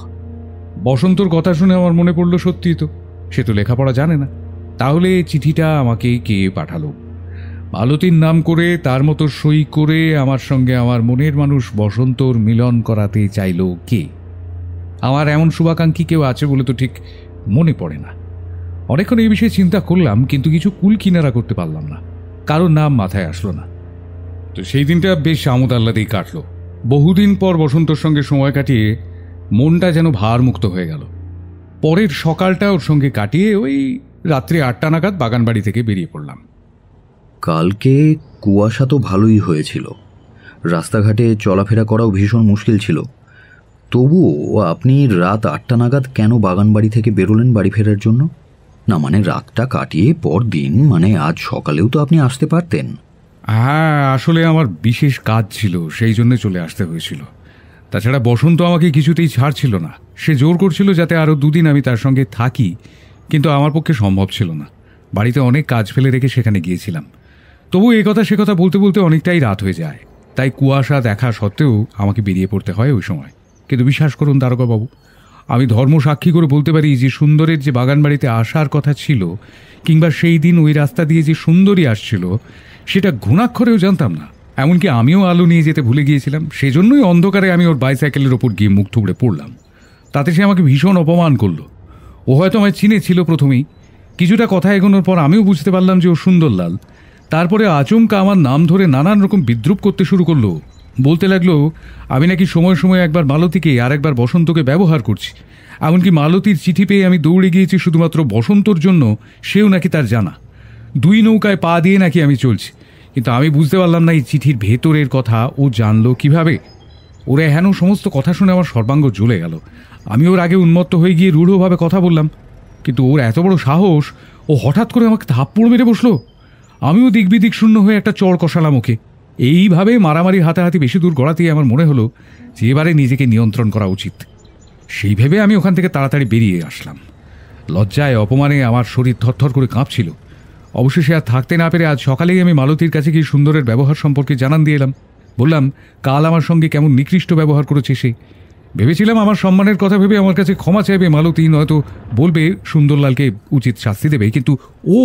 বসন্তর কথা শুনে আমার মনে পড়লো, সত্যি তো সে তো লেখাপড়া জানে না, তাহলে চিঠিটা আমাকে কে পাঠালো? মালতীর নাম করে তার মতো সই করে আমার সঙ্গে আমার মনের মানুষ বসন্তর মিলন করাতে চাইল কে? আমার এমন শুভাকাঙ্ক্ষী কেউ আছে বলে তো ঠিক মনে পড়ে না। অনেকক্ষণ এই বিষয়ে চিন্তা করলাম, কিন্তু কিছু কুল কিনারা করতে পারলাম না, কারোর নাম মাথায় আসলো না। তো সেই দিনটা বেশ আমোদ আহ্লাদেই কাটলো। বহুদিন পর বসন্তর সঙ্গে সময় কাটিয়ে মনটা যেন ভারমুক্ত হয়ে গেল। পরের সকালটা ওর সঙ্গে কাটিয়ে ওই রাত্রি আটটা নাগাদ বাগান বাড়ি থেকে বেরিয়ে পড়লাম। কালকে কুয়াশা তো ভালোই হয়েছিল, রাস্তাঘাটে চলাফেরা করাও ভীষণ মুশকিল ছিল। তবুও আপনি রাত আটটা নাগাদ কেন বাগান বাড়ি থেকে বেরোলেন বাড়ি ফেরার জন্য? না মানে রাতটা কাটিয়ে পরদিন, মানে আজ সকালেও তো আপনি আসতে পারতেন। হ্যাঁ, আসলে আমার বিশেষ কাজ ছিল, সেই জন্য চলে আসতে হয়েছিল। তাছাড়া বসন্ত আমাকে কিছুতেই ছাড়ছিল না। সে জোর করছিল যাতে আরও দুদিন আমি তার সঙ্গে থাকি, কিন্তু আমার পক্ষে সম্ভব ছিল না। বাড়িতে অনেক কাজ ফেলে রেখে সেখানে গিয়েছিলাম। তবু এ কথা সে কথা বলতে বলতে অনেকটাই রাত হয়ে যায়, তাই কুয়াশা দেখা সত্ত্বেও আমাকে বেরিয়ে পড়তে হয় ওই সময়। কিন্তু বিশ্বাস করুন দারোগাবাবু, আমি ধর্ম সাক্ষী করে বলতে পারি যে সুন্দরের যে বাগান বাড়িতে আসার কথা ছিল, কিংবা সেই দিন ওই রাস্তা দিয়ে যে সুন্দরী আসছিল, সেটা ঘুণাক্ষরেও জানতাম না। এমনকি আমিও আলো নিয়ে যেতে ভুলে গিয়েছিলাম, সেজন্যই অন্ধকারে আমি ওর বাইসাইকেলের ওপর গিয়ে মুখ থুবড়ে পড়লাম। তাতে সে আমাকে ভীষণ অপমান করলো। ও হয়তো আমায় চিনেছিল প্রথমেই। কিছুটা কথা এগোনোর পর আমিও বুঝতে পারলাম যে ও সুন্দরলাল। তারপরে আচমকা আমার নাম ধরে নানান রকম বিদ্রুপ করতে শুরু করলো। বলতে লাগলো আমি নাকি সময় সময় একবার মালতীকে আর একবার বসন্তকে ব্যবহার করছি। এমনকি মালতীর চিঠি পেয়ে আমি দৌড়ে গিয়েছি শুধুমাত্র বসন্তর জন্য, সেও নাকি তার জানা। দুই নৌকায় পা দিয়ে নাকি আমি চলছি। কিন্তু আমি বুঝতে পারলাম না এই চিঠির ভেতরের কথা ও জানলো কিভাবে। ওরা হেন সমস্ত কথা শুনে আমার সর্বাঙ্গ জ্বলে গেল। আমি ওর আগে উন্মত্ত হয়ে গিয়ে রূঢ়ভাবে কথা বললাম, কিন্তু ওর এত বড় সাহস, ও হঠাৎ করে আমাকে থাপ্পড় মেরে বসলো। আমিও দিকবিদিক শূন্য হয়ে একটা চড় কষালাম ওকে। এইভাবে মারামারি হাতাহাতি বেশি দূর গড়াতেই আমার মনে হলো যে এবারে নিজেকে নিয়ন্ত্রণ করা উচিত। সেই ভেবে আমি ওখান থেকে তাড়াতাড়ি বেরিয়ে আসলাম। লজ্জায় অপমানে আমার শরীর থরথর করে কাঁপছিল। অবশেষে আর থাকতে না পেরে আজ সকালেই আমি মালতীর কাছে গিয়ে সুন্দরের ব্যবহার সম্পর্কে জানান দিয়ে এলাম। বললাম কাল আমার সঙ্গে কেমন নিকৃষ্ট ব্যবহার করেছে সে। ভেবেছিলাম আমার সম্মানের কথা ভেবে আমার কাছে ক্ষমা চাইবে মালতী, নয়তো বলবে সুন্দরলালকে উচিত শাস্তি দেবে, কিন্তু ও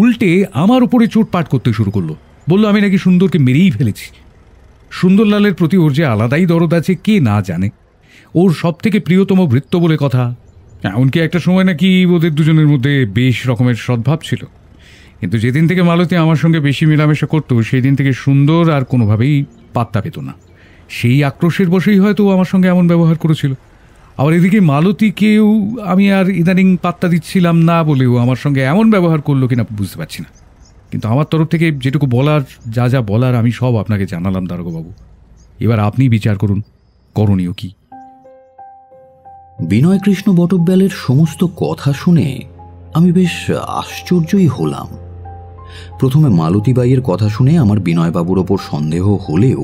উল্টে আমার উপরে চোটপাট করতে শুরু করলো। বললো আমি নাকি সুন্দরকে মেরেই ফেলেছি। সুন্দরলালের প্রতি ওর যে আলাদাই দরদ আছে কে না জানে। ওর সব থেকে প্রিয়তম ভৃত্য বলে কথা। এমনকি একটা সময় নাকি ওদের দুজনের মধ্যে বেশ রকমের সদ্ভাব ছিল, কিন্তু যেদিন থেকে মালতী আমার সঙ্গে বেশি মেলামেশা করতো সেই দিন থেকে সুন্দর আর কোনোভাবেই পাত্তা পেত না। সেই আক্রোশের বশেই হয়তো আমার সঙ্গে এমন ব্যবহার করেছিল। আবার এদিকে মালতীকেও আমি আর ইদানিং পাত্তা দিচ্ছিলাম না বলেও আমার সঙ্গে এমন ব্যবহার করলো কিনা বুঝতে পারছি না। কিন্তু আমার তরফ থেকে যেটুকু বলার, যা যা বলার আমি সব আপনাকে জানালাম দারোগাবাবু। এবার আপনি বিচার করুন করণীয় কি? বিনয়কৃষ্ণ বটব্যালের সমস্ত কথা শুনে আমি বেশ আশ্চর্যই হলাম। প্রথমে মালতীবাইয়ের কথা শুনে আমার বিনয়বাবুর ওপর সন্দেহ হলেও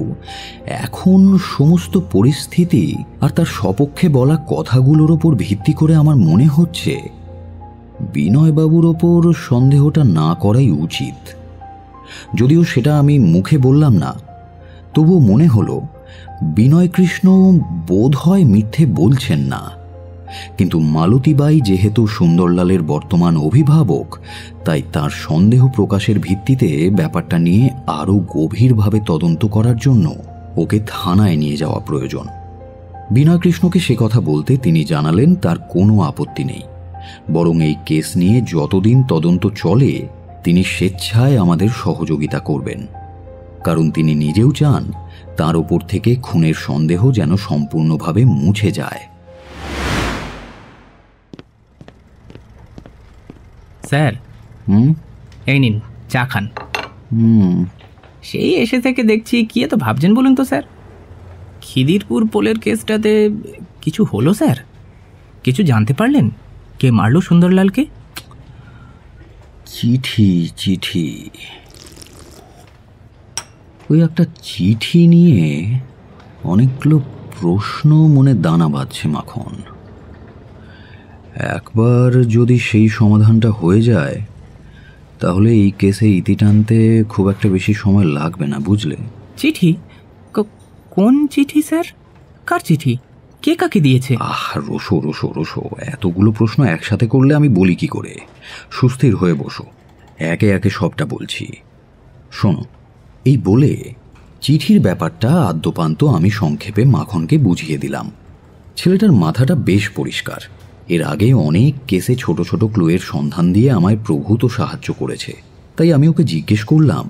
এখন সমস্ত পরিস্থিতি আর তার সপক্ষে বলা কথাগুলোর ওপর ভিত্তি করে আমার মনে হচ্ছে বিনয়বাবুর ওপর সন্দেহটা না করাই উচিত। যদিও সেটা আমি মুখে বললাম না, তবুও মনে হলো বিনয়কৃষ্ণ বোধ হয় মিথ্যে বলছেন না। কিন্তু মালতীবাই যেহেতু সুন্দরলালের বর্তমান অভিভাবক, তাই তার সন্দেহ প্রকাশের ভিত্তিতে ব্যাপারটা নিয়ে আরও গভীরভাবে তদন্ত করার জন্য ওকে থানায় নিয়ে যাওয়া প্রয়োজন। বিনয়কৃষ্ণকে সে কথা বলতে তিনি জানালেন তার কোনো আপত্তি নেই, বরং এই কেস নিয়ে যতদিন তদন্ত চলে তিনি স্বেচ্ছায় আমাদের সহযোগিতা করবেন, কারণ তিনি নিজেও চান তার ওপর থেকে খুনের সন্দেহ যেন সম্পূর্ণভাবে মুছে যায়। স্যার, হুম, এই নিন চা খান। হুম, সেই এসে থেকে দেখছি কি এত ভাবছেন বলুন তো স্যার? খিদিরপুর পোলের কেসটাতে কিছু হলো স্যার? কিছু জানতে পারলেন কে মারল সুন্দরলালকে? চিঠি চিঠি ওই একটা চিঠি নিয়ে অনেকগুলো প্রশ্ন মনে দানা বাঁধছে মাখন। একবার যদি সেই সমাধানটা হয়ে যায় তাহলে এই কেসে ইতি টানতে খুব একটা বেশি সময় লাগবে না, বুঝলে? চিঠি? কোন চিঠি স্যার? কার চিঠি? কে কাকে দিয়েছে? আহ রোসো রোসো রোসো, এতগুলো প্রশ্ন একসাথে করলে আমি বলি কি করে? সুস্থির হয়ে বসো, একে একে সবটা বলছি, শোনো। এই বলে চিঠির ব্যাপারটা আদ্যপান্ত আমি সংক্ষেপে মাখনকে বুঝিয়ে দিলাম। ছেলেটার মাথাটা বেশ পরিষ্কার, এর আগে অনেক কেসে ছোট ছোট ক্লুয়ের সন্ধান দিয়ে আমায় প্রভূত সাহায্য করেছে। তাই আমি ওকে জিজ্ঞেস করলাম,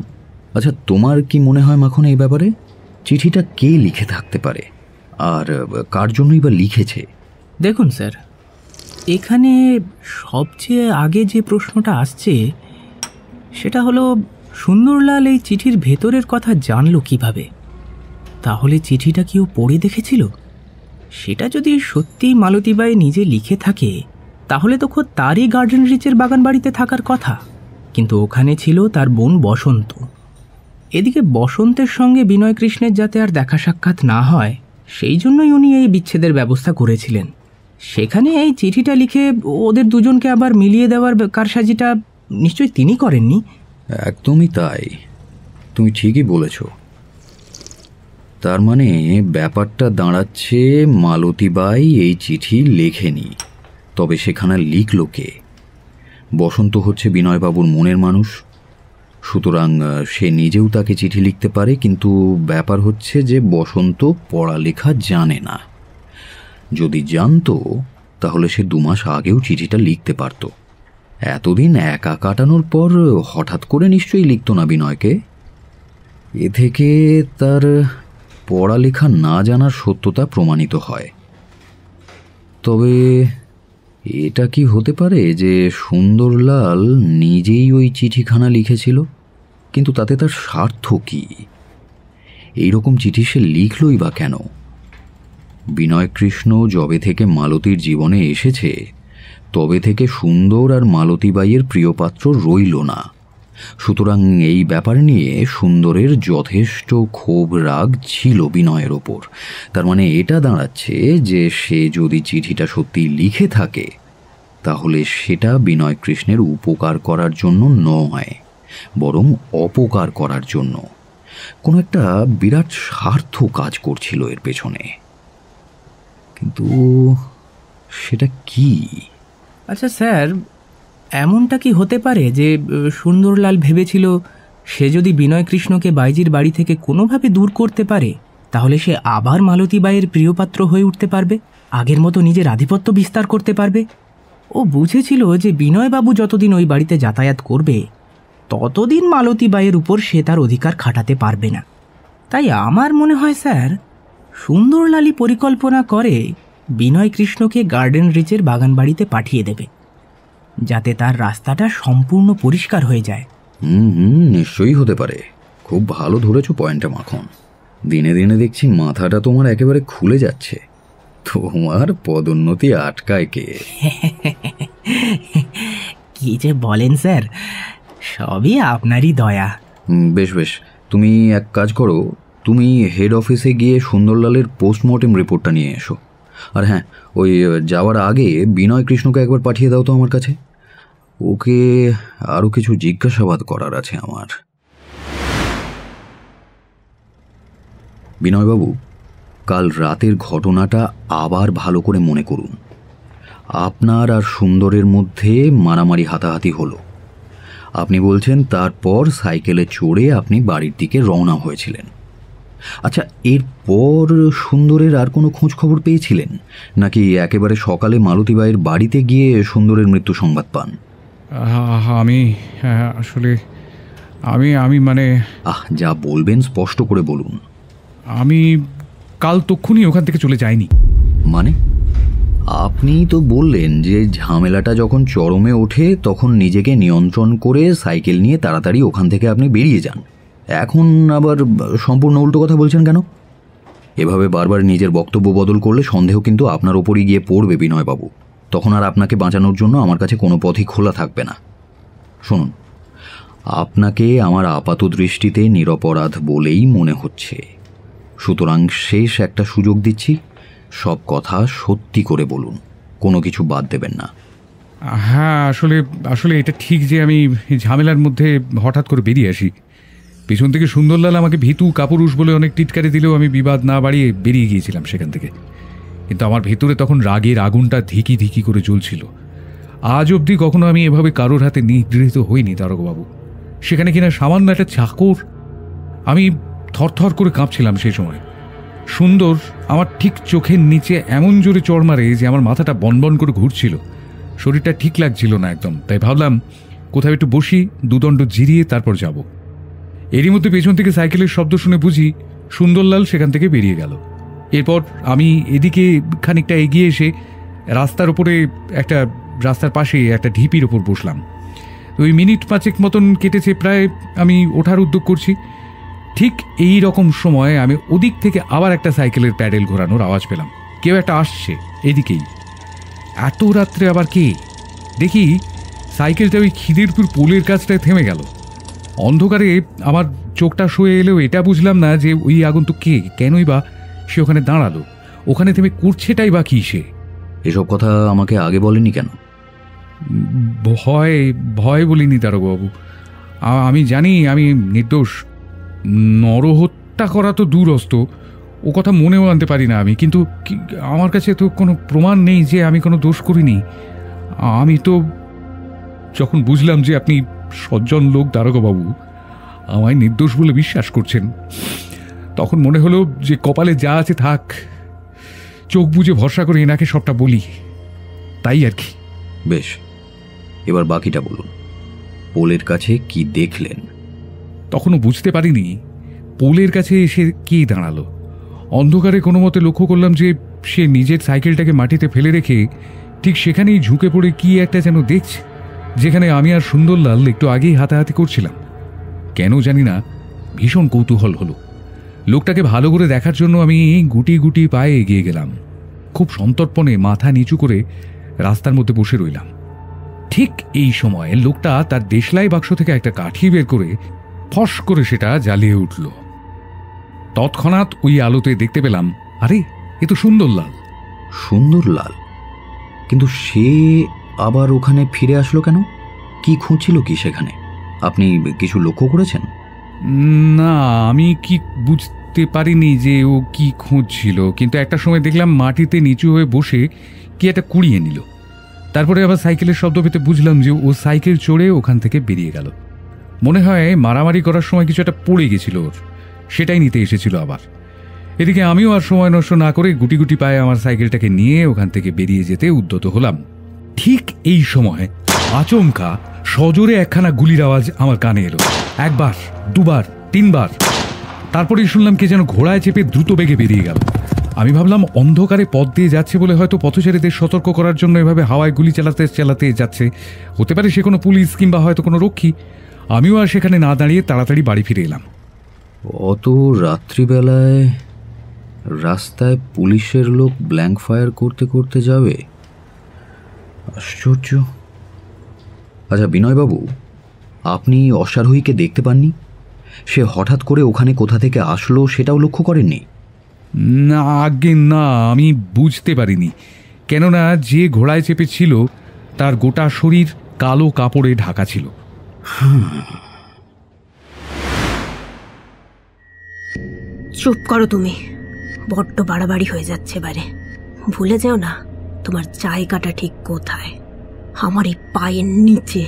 আচ্ছা তোমার কি মনে হয় মাখন এই ব্যাপারে? চিঠিটা কে লিখে থাকতে পারে, আর কার জন্যই বা লিখেছে? দেখুন স্যার, এখানে সবচেয়ে আগে যে প্রশ্নটা আসছে সেটা হলো, সুন্দরলাল এই চিঠির ভেতরের কথা জানলো কিভাবে? তাহলে চিঠিটা কি ও পড়ে দেখেছিল? সেটা যদি সত্যিই মালতীবাই নিজে লিখে থাকে, তাহলে তো খোদ তারই গার্ডেন রিচের বাগান বাড়িতে থাকার কথা, কিন্তু ওখানে ছিল তার বোন বসন্ত। এদিকে বসন্তের সঙ্গে বিনয়কৃষ্ণের যাতে আর দেখা সাক্ষাৎ না হয় সেই জন্যই উনি এই বিচ্ছেদের ব্যবস্থা করেছিলেন। সেখানে এই চিঠিটা লিখে ওদের দুজনকে আবার মিলিয়ে দেওয়ার কারসাজিটা নিশ্চয়ই তিনি করেননি। একদমই তাই, তুমি ঠিকই বলেছ। তার মানে ব্যাপারটা দাঁড়াচ্ছে মালতীবাই এই চিঠি লেখেনি, তবে সেখানে লিখল কে? বসন্ত হচ্ছে বিনয়বাবুর মনের মানুষ, সুতরাং সে নিজেও তাকে চিঠি লিখতে পারে, কিন্তু ব্যাপার হচ্ছে যে বসন্ত পড়ালেখা জানে না। যদি জানতো তাহলে সে দু মাস আগেও চিঠিটা লিখতে পারত। এতদিন একা কাটানোর পর হঠাৎ করে নিশ্চয়ই লিখত না বিনয়কে। এ থেকে তার পড়ালেখা না জানার সত্যতা প্রমাণিত হয়। তবে এটা কি হতে পারে যে সুন্দরলাল নিজেই ওই চিঠিখানা লিখেছিল, কিন্তু তাতে তার স্বার্থ কী? এইরকম চিঠি সে লিখলই বা কেন? বিনয়কৃষ্ণ যবে থেকে মালতীর জীবনে এসেছে তবে থেকে সুন্দর আর মালতীবাইয়ের প্রিয়পাত্র রইল না, সুতরাং এই ব্যাপার নিয়ে সুন্দরের যথেষ্ট ক্ষোভ রাগ ছিল বিনয়ের ওপর। তার মানে এটা দাঁড়াচ্ছে যে সে যদি চিঠিটা সত্যি লিখে থাকে তাহলে সেটা বিনয় কৃষ্ণের উপকার করার জন্য নয়, বরং অপকার করার জন্য। কোনো একটা বিরাট স্বার্থ কাজ করছিল এর পেছনে, কিন্তু সেটা কি? আচ্ছা স্যার, এমনটা কি হতে পারে যে সুন্দরলাল ভেবেছিল সে যদি বিনয়কৃষ্ণকে বাইজির বাড়ি থেকে কোনোভাবে দূর করতে পারে তাহলে সে আবার মালতীবাইয়ের প্রিয়পাত্র হয়ে উঠতে পারবে, আগের মতো নিজের আধিপত্য বিস্তার করতে পারবে? ও বুঝেছিল যে বিনয়বাবু যতদিন ওই বাড়িতে যাতায়াত করবে ততদিন মালতীবাইয়ের উপর সে তার অধিকার খাটাতে পারবে না। তাই আমার মনে হয় স্যার, সুন্দরলালই পরিকল্পনা করে বিনয়কৃষ্ণকে গার্ডেন রিচের বাগান বাড়িতে পাঠিয়ে দেবে যাতে তার রাস্তাটা সম্পূর্ণ পরিষ্কার হয়ে যায়। হুম, নিশ্চয়ই হতে পারে। খুব ভালো ধরেছো পয়েন্টটা মাখন, দিনে দিনে দেখছি মাথাটা তোমার একেবারে খুলে যাচ্ছে। তোমার পদোন্নতি আটকায় কে? কি যে বলেন স্যার, সবই আপনারই দয়া। বেশ বেশ, তুমি এক কাজ করো, তুমি হেড অফিসে গিয়ে সুন্দরলালের পোস্টমর্টেম রিপোর্টটা নিয়ে এসো। আর হ্যাঁ, ওই যাওয়ার আগে বিনয় কৃষ্ণকে একবার পাঠিয়ে দাও তো আমার কাছে, ওকে আরও কিছু জিজ্ঞাসাবাদ করার আছে আমার। বিনয়বাবু, কাল রাতের ঘটনাটা আবার ভালো করে মনে করুন। আপনার আর সুন্দরের মধ্যে মারামারি হাতাহাতি হলো, আপনি বলছেন তারপর সাইকেলে চড়ে আপনি বাড়ির দিকে রওনা হয়েছিলেন। আচ্ছা, এরপর সুন্দরের আর কোনো খোঁজ খবর পেয়েছিলেন, নাকি একেবারে সকালে মালতীবাইয়ের বাড়িতে গিয়ে সুন্দরের মৃত্যু সংবাদ পান? আমি আসলে আমি আমি মানে আহ যা বলবেন স্পষ্ট করে বলুন। আমি কাল তক্ষুনি ওখান থেকে চলে যাইনি। মানে আপনি তো বললেন যে ঝামেলাটা যখন চরমে ওঠে তখন নিজেকে নিয়ন্ত্রণ করে সাইকেল নিয়ে তাড়াতাড়ি ওখান থেকে আপনি বেরিয়ে যান, এখন আবার সম্পূর্ণ উল্টো কথা বলছেন কেন? এভাবে বারবার নিজের বক্তব্য বদল করলে সন্দেহ কিন্তু আপনার ওপরই গিয়ে পড়বে বিনয়বাবু, তখন আর আপনাকে বাঁচানোর জন্য আমার কাছে কোনো পথই খোলা থাকবে না। শুনুন, আপনাকে আমার আপাত দৃষ্টিতে নিরপরাধ বলেই মনে হচ্ছে, সুতরাং শেষ একটা সুযোগ দিচ্ছি, সব কথা সত্যি করে বলুন, কোনো কিছু বাদ দেবেন না। হ্যাঁ, আসলে আসলে এটা ঠিক যে আমি ঝামেলার মধ্যে হঠাৎ করে বেরিয়ে আসি, পিছন থেকে সুন্দরলাল আমাকে ভীতু কাপুরুষ বলে অনেক টিটকারি দিলেও আমি বিবাদ না বাড়িয়ে বেরিয়ে গিয়েছিলাম সেখান থেকে। কিন্তু আমার ভেতরে তখন রাগের আগুনটা ধিকি ধিকি করে জ্বলছিল। আজ অবধি কখনো আমি এভাবে কারোর হাতে নিগৃহীত হইনি দারোগাবাবু, সেখানে কিনা সামান্য একটা চাকর। আমি থরথর করে কাঁপছিলাম সেই সময়। সুন্দর আমার ঠিক চোখের নিচে এমন জোরে চড় মারে যে আমার মাথাটা বনবন করে ঘুরছিল, শরীরটা ঠিক লাগছিল না একদম। তাই ভাবলাম কোথাও একটু বসি, দুদণ্ড জিরিয়ে তারপর যাব। এরই মধ্যে পেছন থেকে সাইকেলের শব্দ শুনে বুঝি সুন্দরলাল সেখান থেকে বেরিয়ে গেল। এরপর আমি এদিকে খানিকটা এগিয়ে এসে রাস্তার ওপরে একটা রাস্তার পাশে একটা ঢিপির ওপর বসলাম। ওই মিনিট পাঁচেক মতন কেটেছে প্রায়, আমি ওঠার উদ্যোগ করছি। ঠিক এই রকম সময় আমি ওদিক থেকে আবার একটা সাইকেলের প্যাডেল ঘোরানোর আওয়াজ পেলাম, কেউ একটা আসছে এদিকেই। এত রাত্রে আবার কে? দেখি সাইকেলটা ওই খিদিরপুর পোলের কাছটায় থেমে গেল। অন্ধকারে আমার চোখটা শুয়ে এলেও এটা বুঝলাম না যে ওই আগন্তুক কে, কেনই বা সে ওখানে দাঁড়ালো, ওখানে থেমে করছেটাই বা কি সে? এসব কথা আমাকে আগে বলেনি কেন? ভয় ভয় বলিনি দারোগাবু, আমি জানি আমি নির্দোষ, নরহত্যা করা তো দূরস্ত, ও কথা মনেও আনতে পারি না আমি। কিন্তু আমার কাছে তো কোনো প্রমাণ নেই যে আমি কোনো দোষ করিনি। আমি তো যখন বুঝলাম যে আপনি সজ্জন লোক দারোগাবাবু, আমায় নির্দোষ বলে বিশ্বাস করছেন, তখন মনে হলো যে কপালে যা আছে থাক, চোখ বুঝে ভরসা করে এনাকে সবটা বলি, তাই আর কি। বেশ, এবার বাকিটা বলুন, পোলের কাছে কি দেখলেন? তখনও বুঝতে পারিনি পোলের কাছে এসে কে দাঁড়ালো। অন্ধকারে কোনো মতে লক্ষ্য করলাম যে সে নিজের সাইকেলটাকে মাটিতে ফেলে রেখে ঠিক সেখানেই ঝুঁকে পড়ে কি একটা যেন দেখছে, যেখানে আমি আর সুন্দরলাল একটু আগেই হাতাহাতি করছিলাম। কেন জানি না ভীষণ কৌতূহল হলো। লোকটাকে ভালো করে দেখার জন্য আমি গুটি গুটি পায়ে এগিয়ে গেলাম। খুব সন্তর্পণে মাথা নিচু করে রাস্তার মধ্যে বসে রইলাম। ঠিক এই সময় লোকটা তার দেশলাই বাক্স থেকে একটা কাঠি বের করে ফস করে সেটা জ্বালিয়ে উঠল। তৎক্ষণাৎ ওই আলোতে দেখতে পেলাম, আরে এ তো সুন্দরলাল। সুন্দরলাল? কিন্তু সে আবার ওখানে ফিরে আসলো কেন? কি খুঁজছিল কি সেখানে? আপনি কিছু লক্ষ্য করেছেন? না, আমি কি বুঝতে পারিনি যে ও কি খুঁজছিল, কিন্তু একটা সময় দেখলাম মাটিতে নিচু হয়ে বসে কি একটা কুড়িয়ে নিল। তারপরে আবার সাইকেলের শব্দ পেতে বুঝলাম যে ও সাইকেল চড়ে ওখান থেকে বেরিয়ে গেল। মনে হয় মারামারি করার সময় কিছু একটা পড়ে গেছিল ওর, সেটাই নিতে এসেছিল আবার। এদিকে আমিও আর সময় নষ্ট না করে গুটি গুটি পায়ে আমার সাইকেলটাকে নিয়ে ওখান থেকে বেরিয়ে যেতে উদ্যত হলাম। ঠিক এই সময় আচমকা সজোরে একখানা গুলির আওয়াজ আমার কানে এলো। একবার, দুবার, তিনবার, তারপরেই শুনলাম কে যেন ঘোড়ায় চেপে দ্রুত বেগে বেরিয়ে গেল। আমি ভাবলাম অন্ধকারে পথ দিয়ে যাচ্ছে বলে হয়তো পথচারীদের সতর্ক করার জন্য এভাবে হাওয়ায় গুলি চালাতে চালাতে যাচ্ছে, হতে পারে সে কোনো পুলিশ কিংবা হয়তো কোনো রক্ষী। আমিও আর সেখানে না দাঁড়িয়ে তাড়াতাড়ি বাড়ি ফিরে এলাম। অত রাত্রিবেলায় রাস্তায় পুলিশের লোক ব্ল্যাঙ্ক ফায়ার করতে করতে যাবে, আশ্চর্য। আচ্ছা বিনয়বাবু, আপনি অশ্বারোহীকে দেখতে পাননি? সে হঠাৎ করে ওখানে কোথা থেকে আসলো সেটাও লক্ষ্য করেননি? না আগে না, আমি বুঝতে পারিনি, কেননা যে ঘোড়ায় চেপে ছিল তার গোটা শরীর কালো কাপড়ে ঢাকা ছিল। চুপ করো তুমি, বড্ড বাড়াবাড়ি হয়ে যাচ্ছে এবারে। ভুলে যাও না তোমার জায়গাটা ঠিক কোথায়, আমার এই পায়ের নিচে।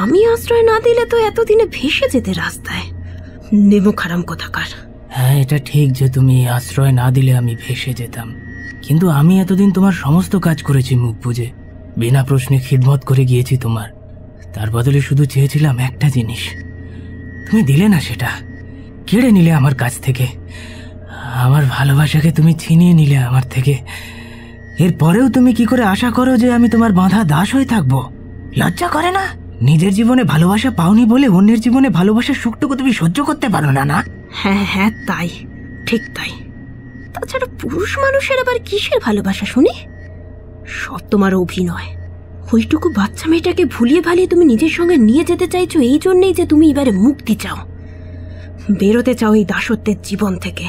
আমি আশ্রয় না দিলে তো এতদিনে ভেসে যেতে রাস্তায়, নেবো খারাম কোথাকার। হ্যাঁ, এটা ঠিক যে তুমি আশ্রয় না দিলে আমি ভেসে যেতাম, কিন্তু আমি এতদিন তোমার সমস্ত কাজ করেছি মুখ বুজে, বিনা প্রশ্নে খিদমত করে গিয়েছি তোমার। তার বদলে শুধু চেয়েছিলাম একটা জিনিস, তুমি দিলে না, সেটা কেড়ে নিলে আমার কাছ থেকে। আমার ভালোবাসাকে তুমি ছিনিয়ে নিলে আমার থেকে। এরপরেও তুমি কি করে আশা করো যে আমি তোমার বাঁধা দাস হয়ে থাকবো? লজ্জা করে না? নিজের জীবনে ভালোবাসা পাওনি বলে অন্যের জীবনে ভালোবাসার সুখটুকু তুমি সহ্য করতে পারো না? না হ্যাঁ হ্যাঁ তাই, ঠিক তাই। তাছাড়া পুরুষ মানুষের আবার কিসের ভালোবাসা শুনি? সব তোমার অভিনয়। ওইটুকু বাচ্চা মেয়েটাকে ভুলিয়ে ভালিয়ে তুমি নিজের সঙ্গে নিয়ে যেতে চাইছো এই জন্যেই যে তুমি এবারে মুক্তি চাও, বেরোতে চাও এই দাসত্বের জীবন থেকে।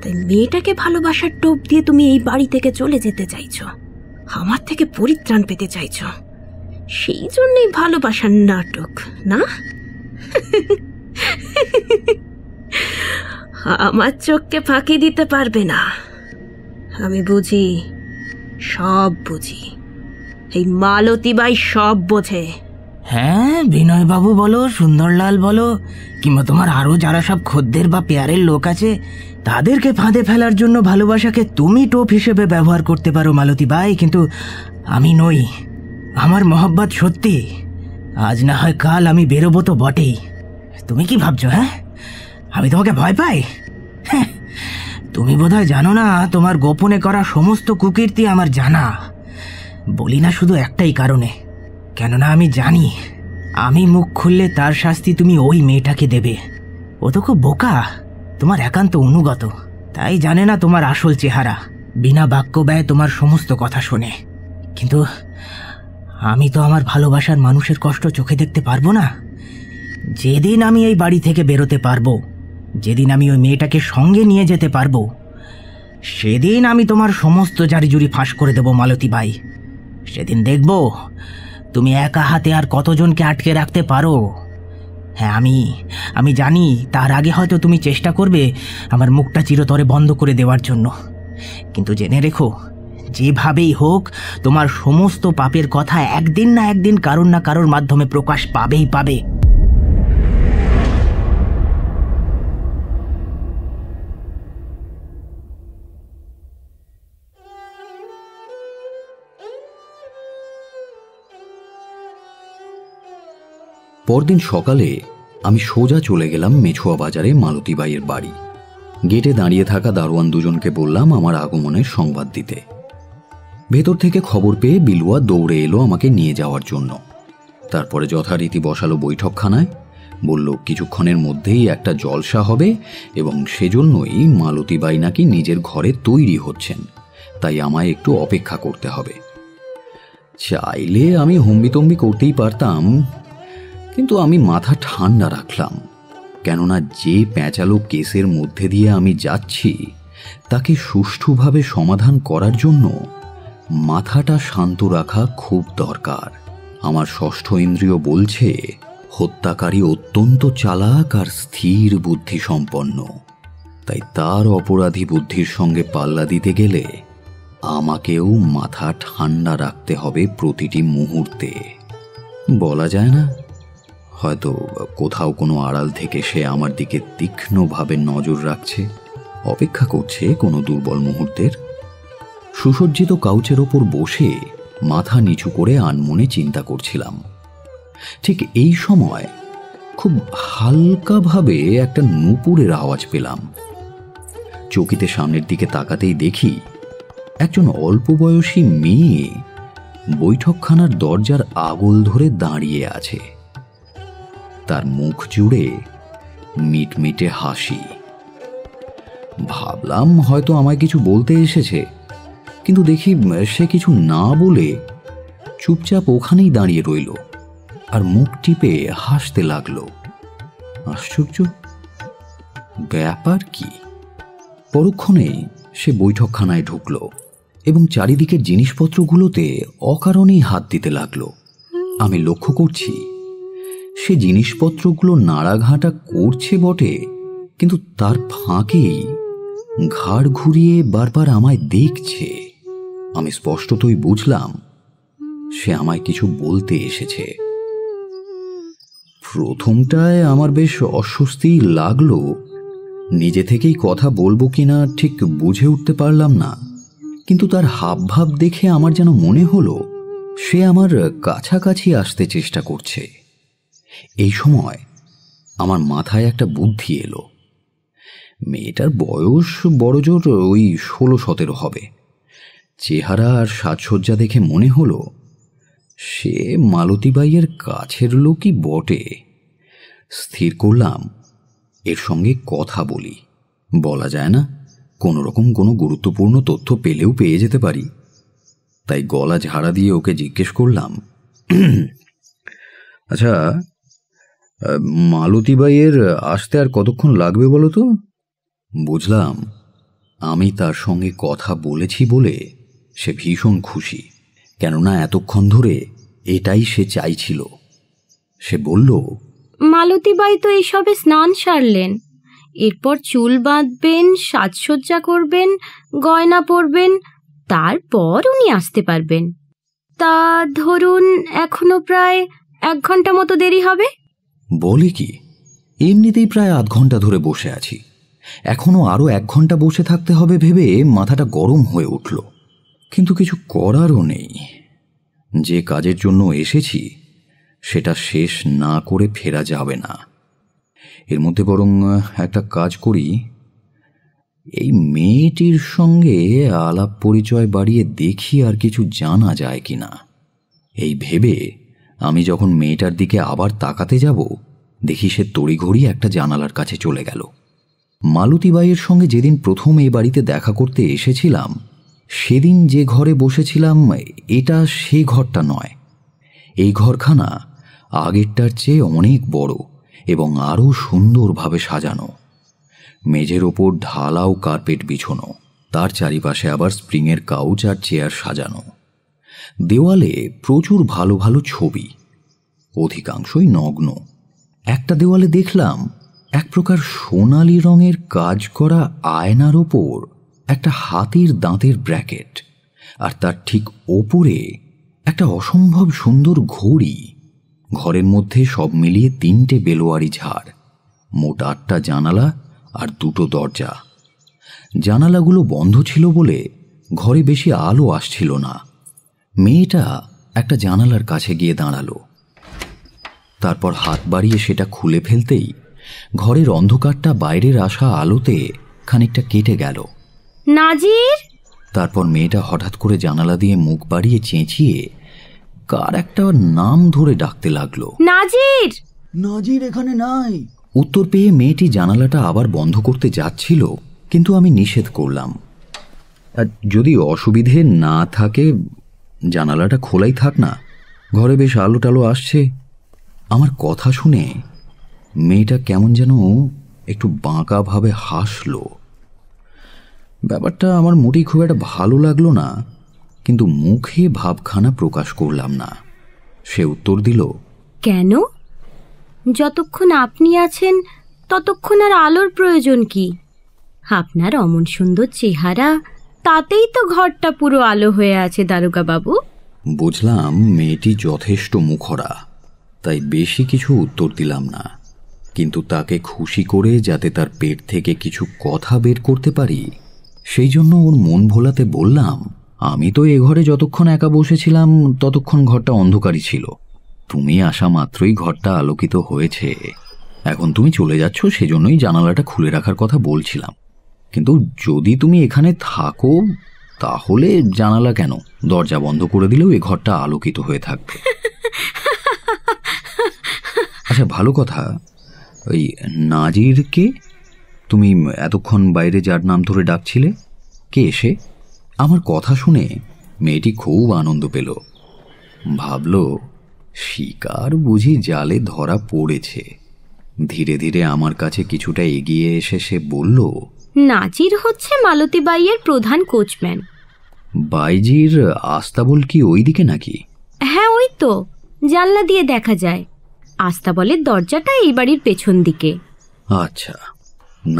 তাই মেয়েটাকে ভালোবাসার টোপ দিয়ে তুমি এই বাড়ি থেকে চলে যেতে চাইছো, আমার থেকে পরিত্রাণ পেতে চাইছো, সেই জন্যই ভালোবাসার নাটক, না? আমার চোখকে ফাঁকি দিতে পারবে না। আমি বুঝি, সব বুঝি, এই মালতী বাই সব বোঝে। হ্যাঁ, বিনয়বাবু বলো, সুন্দরলাল বলো, কিংবা তোমার আরও যারা সব খদ্দের বা পেয়ারের লোক আছে, তাদেরকে ফাঁদে ফেলার জন্য ভালোবাসাকে তুমি টোপ হিসেবে ব্যবহার করতে পারো মালতী বাই, কিন্তু আমি নই। আমার মহব্বত সত্যি, আজ না হয় কাল আমি বেরোবো তো বটেই। তুমি কি ভাবছো? হ্যাঁ, আমি তোমাকে ভয় পাই? হ্যাঁ, তুমি বোধহয় জানো না তোমার গোপনে করা সমস্ত কুকীর্তি আমার জানা। বলি না শুধু একটাই কারণে, কেননা আমি জানি আমি মুখ খুললে তার শাস্তি তুমি ওই মেয়েটাকে দেবে। ও তো খুব বোকা, তোমার একান্ত অনুগত, তাই জানে না তোমার আসল চেহারা, বিনা বাক্য ব্যয় তোমার সমস্ত কথা শোনে। কিন্তু আমি তো আমার ভালোবাসার মানুষের কষ্ট চোখে দেখতে পারবো না। যেদিন আমি এই বাড়ি থেকে বেরোতে পারবো, যেদিন আমি ওই মেয়েটাকে সঙ্গে নিয়ে যেতে পারবো, সেদিন আমি তোমার সমস্ত জারিজুরি ফাঁস করে দেবো মালতী বাই। সেদিন দেখবো তুমি একা হাতে আর কতজনকে আটকে রাখতে পারো। হ্যাঁ, আমি আমি জানি তার আগে হয়তো তুমি চেষ্টা করবে আমার মুখটা চিরতরে বন্ধ করে দেওয়ার জন্য, কিন্তু জেনে রেখো, যেভাবেই হোক তোমার সমস্ত পাপের কথা একদিন না একদিন কারোর না কারোর মাধ্যমে প্রকাশ পাবেই পাবে। পরদিন সকালে আমি সোজা চলে গেলাম মেছুয়া বাজারে মালতী বাইয়ের বাড়ি। গেটে দাঁড়িয়ে থাকা দারোয়ান দুজনকে বললাম আমার আগমনের সংবাদ দিতে। ভেতর থেকে খবর পেয়ে বিলুয়া দৌড়ে এলো আমাকে নিয়ে যাওয়ার জন্য। তারপরে যথারীতি বসালো বৈঠকখানায়, বলল কিছুক্ষণের মধ্যেই একটা জলসা হবে এবং সেজন্যই মালতী বাই নাকি নিজের ঘরে তৈরি হচ্ছেন, তাই আমায় একটু অপেক্ষা করতে হবে। চাইলে আমি হম্বিতম্বি করতেই পারতাম, কিন্তু আমি মাথা ঠান্ডা রাখলাম, কেননা যে প্যাঁচালো কেসের মধ্যে দিয়ে আমি যাচ্ছি তাকে সুষ্ঠুভাবে সমাধান করার জন্য মাথাটা শান্ত রাখা খুব দরকার। আমার ষষ্ঠ ইন্দ্রিয় বলছে হত্যাকারী অত্যন্ত চালাক আর স্থির বুদ্ধি সম্পন্ন, তাই তার অপরাধী বুদ্ধির সঙ্গে পাল্লা দিতে গেলে আমাকেও মাথা ঠান্ডা রাখতে হবে প্রতিটি মুহূর্তে। বলা যায় না, হয়তো কোথাও কোনো আড়াল থেকে সে আমার দিকে তীক্ষ্ণভাবে নজর রাখছে, অপেক্ষা করছে কোনো দুর্বল মুহূর্তের। সুসজ্জিত কাউচের ওপর বসে মাথা নিচু করে আনমনে চিন্তা করছিলাম। ঠিক এই সময় খুব হালকাভাবে একটা নুপুরের আওয়াজ পেলাম। চৌকিতে সামনের দিকে তাকাতেই দেখি একজন অল্প বয়সী মেয়ে বৈঠকখানার দরজার আগল ধরে দাঁড়িয়ে আছে। তার মুখ জুড়ে মিটমিটে হাসি। ভাবলাম হয়তো আমায় কিছু বলতে এসেছে, কিন্তু দেখি সে কিছু না বলে চুপচাপ ওখানেই দাঁড়িয়ে রইল আর মুখ টিপে হাসতে লাগলো। আশ্চর্য ব্যাপার কি! পরক্ষণে সে বৈঠকখানায় ঢুকল এবং চারিদিকের জিনিসপত্রগুলোতে অকারণেই হাত দিতে লাগলো। আমি লক্ষ্য করছি সে জিনিসপত্রগুলো নাড়াঘাঁটা করছে বটে, কিন্তু তার ফাঁকেই ঘাড় ঘুরিয়ে বারবার আমায় দেখছে। আমি স্পষ্টতই বুঝলাম সে আমায় কিছু বলতে এসেছে। প্রথমটায় আমার বেশ অস্বস্তি লাগলো, নিজে থেকেই কথা বলবো কিনা ঠিক বুঝে উঠতে পারলাম না, কিন্তু তার হাবভাব দেখে আমার যেন মনে হলো সে আমার কাছাকাছি আসতে চেষ্টা করছে। এই সময় আমার মাথায় একটা বুদ্ধি এলো। মেয়েটার বয়স বড়জোর ওই ষোলো সতেরো হবে। চেহারা আর সাজসজ্জা দেখে মনে হলো সে মালতী বাইয়ের কাছের লোকই বটে। স্থির করলাম এর সঙ্গে কথা বলি। বলা যায় না, কোনো রকম কোনো গুরুত্বপূর্ণ তথ্য পেলেও পেয়ে যেতে পারি। তাই গলা ঝাড়া দিয়ে ওকে জিজ্ঞেস করলাম, আচ্ছা মালতী বাইয়ের আসতে আর কতক্ষণ লাগবে বলো তো? বুঝলাম আমি তার সঙ্গে কথা বলেছি বলে সে ভীষণ খুশি, কেননা এতক্ষণ ধরে এটাই সে চাইছিল। সে বলল, মালতী বাই তো এইসবে স্নান সারলেন, এরপর চুল বাঁধবেন, সাজসজ্জা করবেন, গয়না পরবেন, তারপর উনি আসতে পারবেন। তা ধরুন এখনো প্রায় এক ঘন্টা মতো দেরি হবে। বলি কি, এমনিতেই প্রায় আধ ঘন্টা ধরে বসে আছি, এখনো আরো এক ঘন্টা বসে থাকতে হবে ভেবে মাথাটা গরম হয়ে উঠল। কিন্তু কিছু করারও নেই, যে কাজের জন্য এসেছি সেটা শেষ না করে ফেরা যাবে না। এর মধ্যে বরং একটা কাজ করি, এই মেয়েটির সঙ্গে আলাপ পরিচয় বাড়িয়ে দেখি আর কিছু জানা যায় কিনা। এই ভেবে আমি যখন মেয়েটার দিকে আবার তাকাতে যাব, দেখি সে তড়িঘড়ি একটা জানালার কাছে চলে গেল। মালতীবাইয়ের সঙ্গে যেদিন প্রথম এই বাড়িতে দেখা করতে এসেছিলাম, সেদিন যে ঘরে বসেছিলাম এটা সে ঘরটা নয়। এই ঘরখানা আগেরটার চেয়ে অনেক বড় এবং আরও সুন্দরভাবে সাজানো। মেঝের ওপর ঢালাও কার্পেট বিছানো, তার চারিপাশে আবার স্প্রিংয়ের কাউচ আর চেয়ার সাজানো। দেওয়ালে প্রচুর ভালো ভালো ছবি, অধিকাংশই নগ্ন। একটা দেওয়ালে দেখলাম এক প্রকার সোনালি রঙের কাজ করা আয়নার ওপর একটা হাতির দাঁতের ব্র্যাকেট, আর তার ঠিক ওপরে একটা অসম্ভব সুন্দর ঘড়ি। ঘরের মধ্যে সব মিলিয়ে তিনটে বেলোয়ারি ঝাড়, মোট আটটা জানালা আর দুটো দরজা। জানালাগুলো বন্ধ ছিল বলে ঘরে বেশি আলো আসছিল না। মেয়েটা একটা জানালার কাছে গিয়ে দাঁড়ালো, তারপর হাত বাড়িয়ে সেটা খুলে ফেলতেই ঘরের অন্ধকারটা বাইরের আসা আলোতে খানিকটা কেটে গেল। নাজির! তারপর মেয়েটা হঠাৎ করে জানালা দিয়ে মুখ বাড়িয়ে চেঁচিয়ে কার একটা নাম ধরে ডাকতে লাগলো, নাজির! নাজির এখানে নাই। উত্তর পেয়ে মেয়েটি জানালাটা আবার বন্ধ করতে যাচ্ছিল, কিন্তু আমি নিষেধ করলাম। আর যদি অসুবিধে না থাকে জানালাটা খোলাই থাক না, ঘরে বেশ আলো টালো আসছে। আমার কথা শুনে মেয়েটা কেমন যেন একটু বাঁকাভাবে হাসল। ব্যাপারটা আমার মোটেই খুব একটা ভালো লাগলো না, কিন্তু মুখে ভাবখানা প্রকাশ করলাম না। সে উত্তর দিল, কেন? যতক্ষণ আপনি আছেন ততক্ষণ আর আলোর প্রয়োজন কি? আপনার অমন সুন্দর চেহারা, তাতেই তো ঘরটা পুরো আলো হয়ে আছে দারোগাবাবু। বুঝলাম মেয়েটি যথেষ্ট মুখরা, তাই বেশি কিছু উত্তর দিলাম না। কিন্তু তাকে খুশি করে যাতে তার পেট থেকে কিছু কথা বের করতে পারি, সেই জন্য ওর মন ভোলাতে বললাম, আমি তো এ ঘরে যতক্ষণ একা বসেছিলাম ততক্ষণ ঘরটা অন্ধকারই ছিল। তুমি আসা মাত্রই ঘরটা আলোকিত হয়েছে। এখন তুমি চলে যাচ্ছ, সেজন্যই জানালাটা খুলে রাখার কথা বলছিলাম। কিন্তু যদি তুমি এখানে থাকো তাহলে জানালা কেন, দরজা বন্ধ করে দিলেও এ ঘরটা আলোকিত হয়ে থাকবে। আচ্ছা ভালো কথা, ওই নাজিরকে তুমি এতক্ষণ বাইরে যার নাম ধরে ডাকছিলে, কে এসে? আমার কথা শুনে মেয়েটি খুব আনন্দ পেল। ভাবল শিকার বুঝি জালে ধরা পড়েছে। ধীরে ধীরে আমার কাছে কিছুটা এগিয়ে এসে সে বলল, নাজির হচ্ছে মালতী বাইয়ের প্রধান কোচম্যান। বাইজির আস্তাবল কি ওই দিকে নাকি? হ্যাঁ ওই তো, জানলা দিয়ে দেখা যায়। আস্তাবলের দরজাটা এই বাড়ির পেছন দিকে। আচ্ছা,